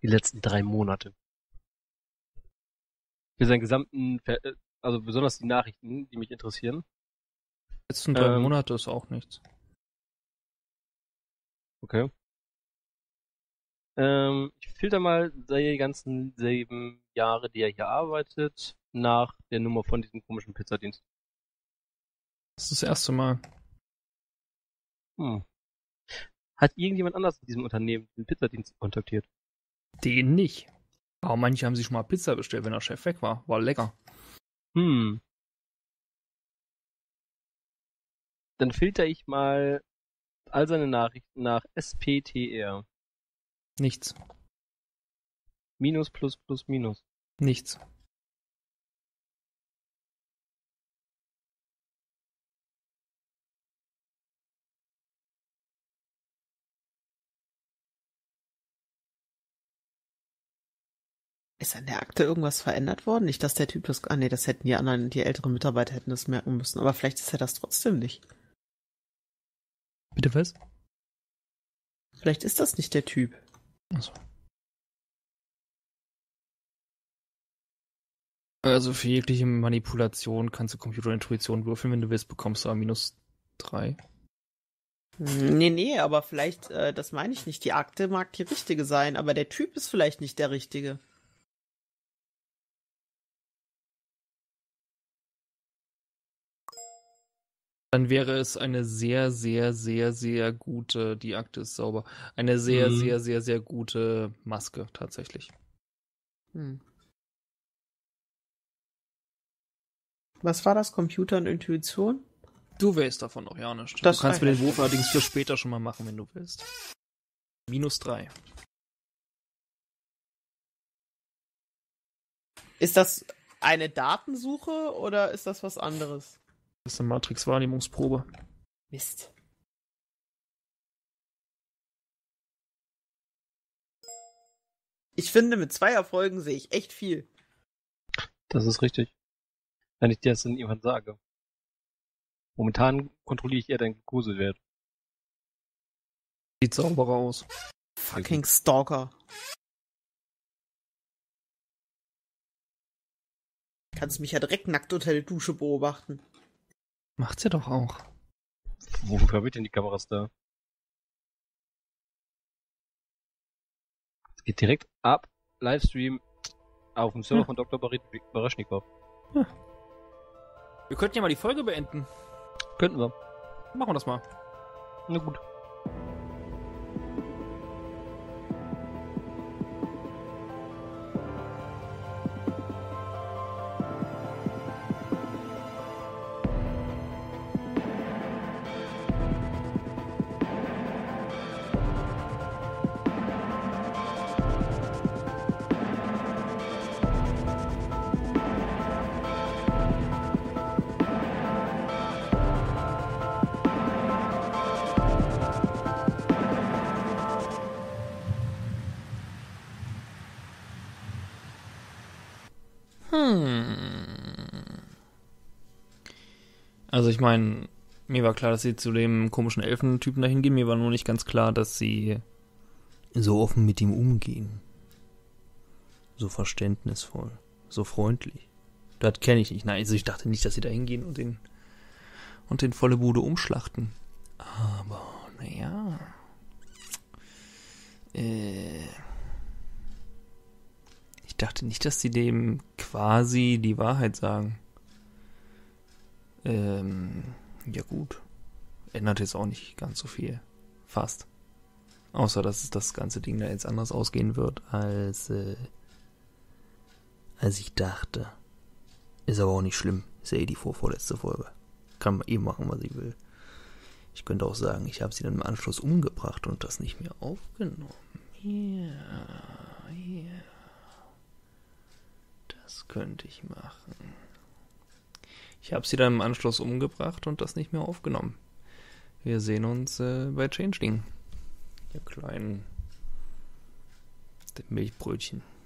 Die letzten drei Monate. Für seinen gesamten, Ver also besonders die Nachrichten, die mich interessieren. Die letzten drei ähm, Monate ist auch nichts. Okay. Ich filter mal die ganzen sieben Jahre, die er hier arbeitet, nach der Nummer von diesem komischen Pizzadienst. Das ist das erste Mal. Hm. Hat irgendjemand anders in diesem Unternehmen den Pizzadienst kontaktiert? Den nicht. Aber manche haben sich schon mal Pizza bestellt, wenn der Chef weg war. War lecker. Hm. Dann filter ich mal all seine Nachrichten nach S P T R. Nichts. Minus, Plus, Plus, Minus. Nichts. Ist an der Akte irgendwas verändert worden? Nicht, dass der Typ das... Ah, nee, das hätten die anderen, die älteren Mitarbeiter hätten das merken müssen. Aber vielleicht ist er das trotzdem nicht. Bitte was? Vielleicht ist das nicht der Typ. Also. also für jegliche Manipulation kannst du Computerintuition würfeln, wenn du willst, bekommst du aber minus drei. Nee, nee, aber vielleicht, äh, das meine ich nicht, die Akte mag die richtige sein, aber der Typ ist vielleicht nicht der richtige. Dann wäre es eine sehr, sehr, sehr, sehr gute, die Akte ist sauber, eine sehr, mhm. sehr, sehr, sehr gute Maske tatsächlich. Hm. Was war das? Computer und Intuition? Du weißt davon noch ja nicht. Das du kannst mir den Wurf allerdings für später schon mal machen, wenn du willst. Minus drei. Ist das eine Datensuche oder ist das was anderes? Das ist eine Matrix-Wahrnehmungsprobe. Mist. Ich finde, mit zwei Erfolgen sehe ich echt viel. Das ist richtig. Wenn ich dir das dann irgendwann sage. Momentan kontrolliere ich eher deinen Glukosewert. Sieht sauberer aus. Fucking Stalker. Kannst mich ja direkt nackt unter der Dusche beobachten. Macht's ja doch auch. Wo habe ich denn die Kameras da? Es geht direkt ab, Livestream, auf dem Server hm. von Doktor Baraschnikow. Hm. Wir könnten ja mal die Folge beenden. Könnten wir. Machen wir das mal. Na gut. Also ich meine, mir war klar, dass sie zu dem komischen Elfentypen dahin gehen. Mir war nur nicht ganz klar, dass sie so offen mit ihm umgehen. So verständnisvoll. So freundlich. Das kenne ich nicht. Nein, also ich dachte nicht, dass sie da hingehen und den, und den volle Bude umschlachten. Aber, naja. Äh, ich dachte nicht, dass sie dem quasi die Wahrheit sagen. Ähm, ja gut. Ändert jetzt auch nicht ganz so viel. Fast. Außer, dass das ganze Ding da jetzt anders ausgehen wird, als, äh, als ich dachte. Ist aber auch nicht schlimm. Ist ja eh die vorvorletzte Folge. Kann man eh machen, was ich will. Ich könnte auch sagen, ich habe sie dann im Anschluss umgebracht und das nicht mehr aufgenommen. Ja, yeah, ja. Yeah. Das könnte ich machen. Ich habe sie dann im Anschluss umgebracht und das nicht mehr aufgenommen. Wir sehen uns äh, bei Changeling. Ihr kleinen Milchbrötchen.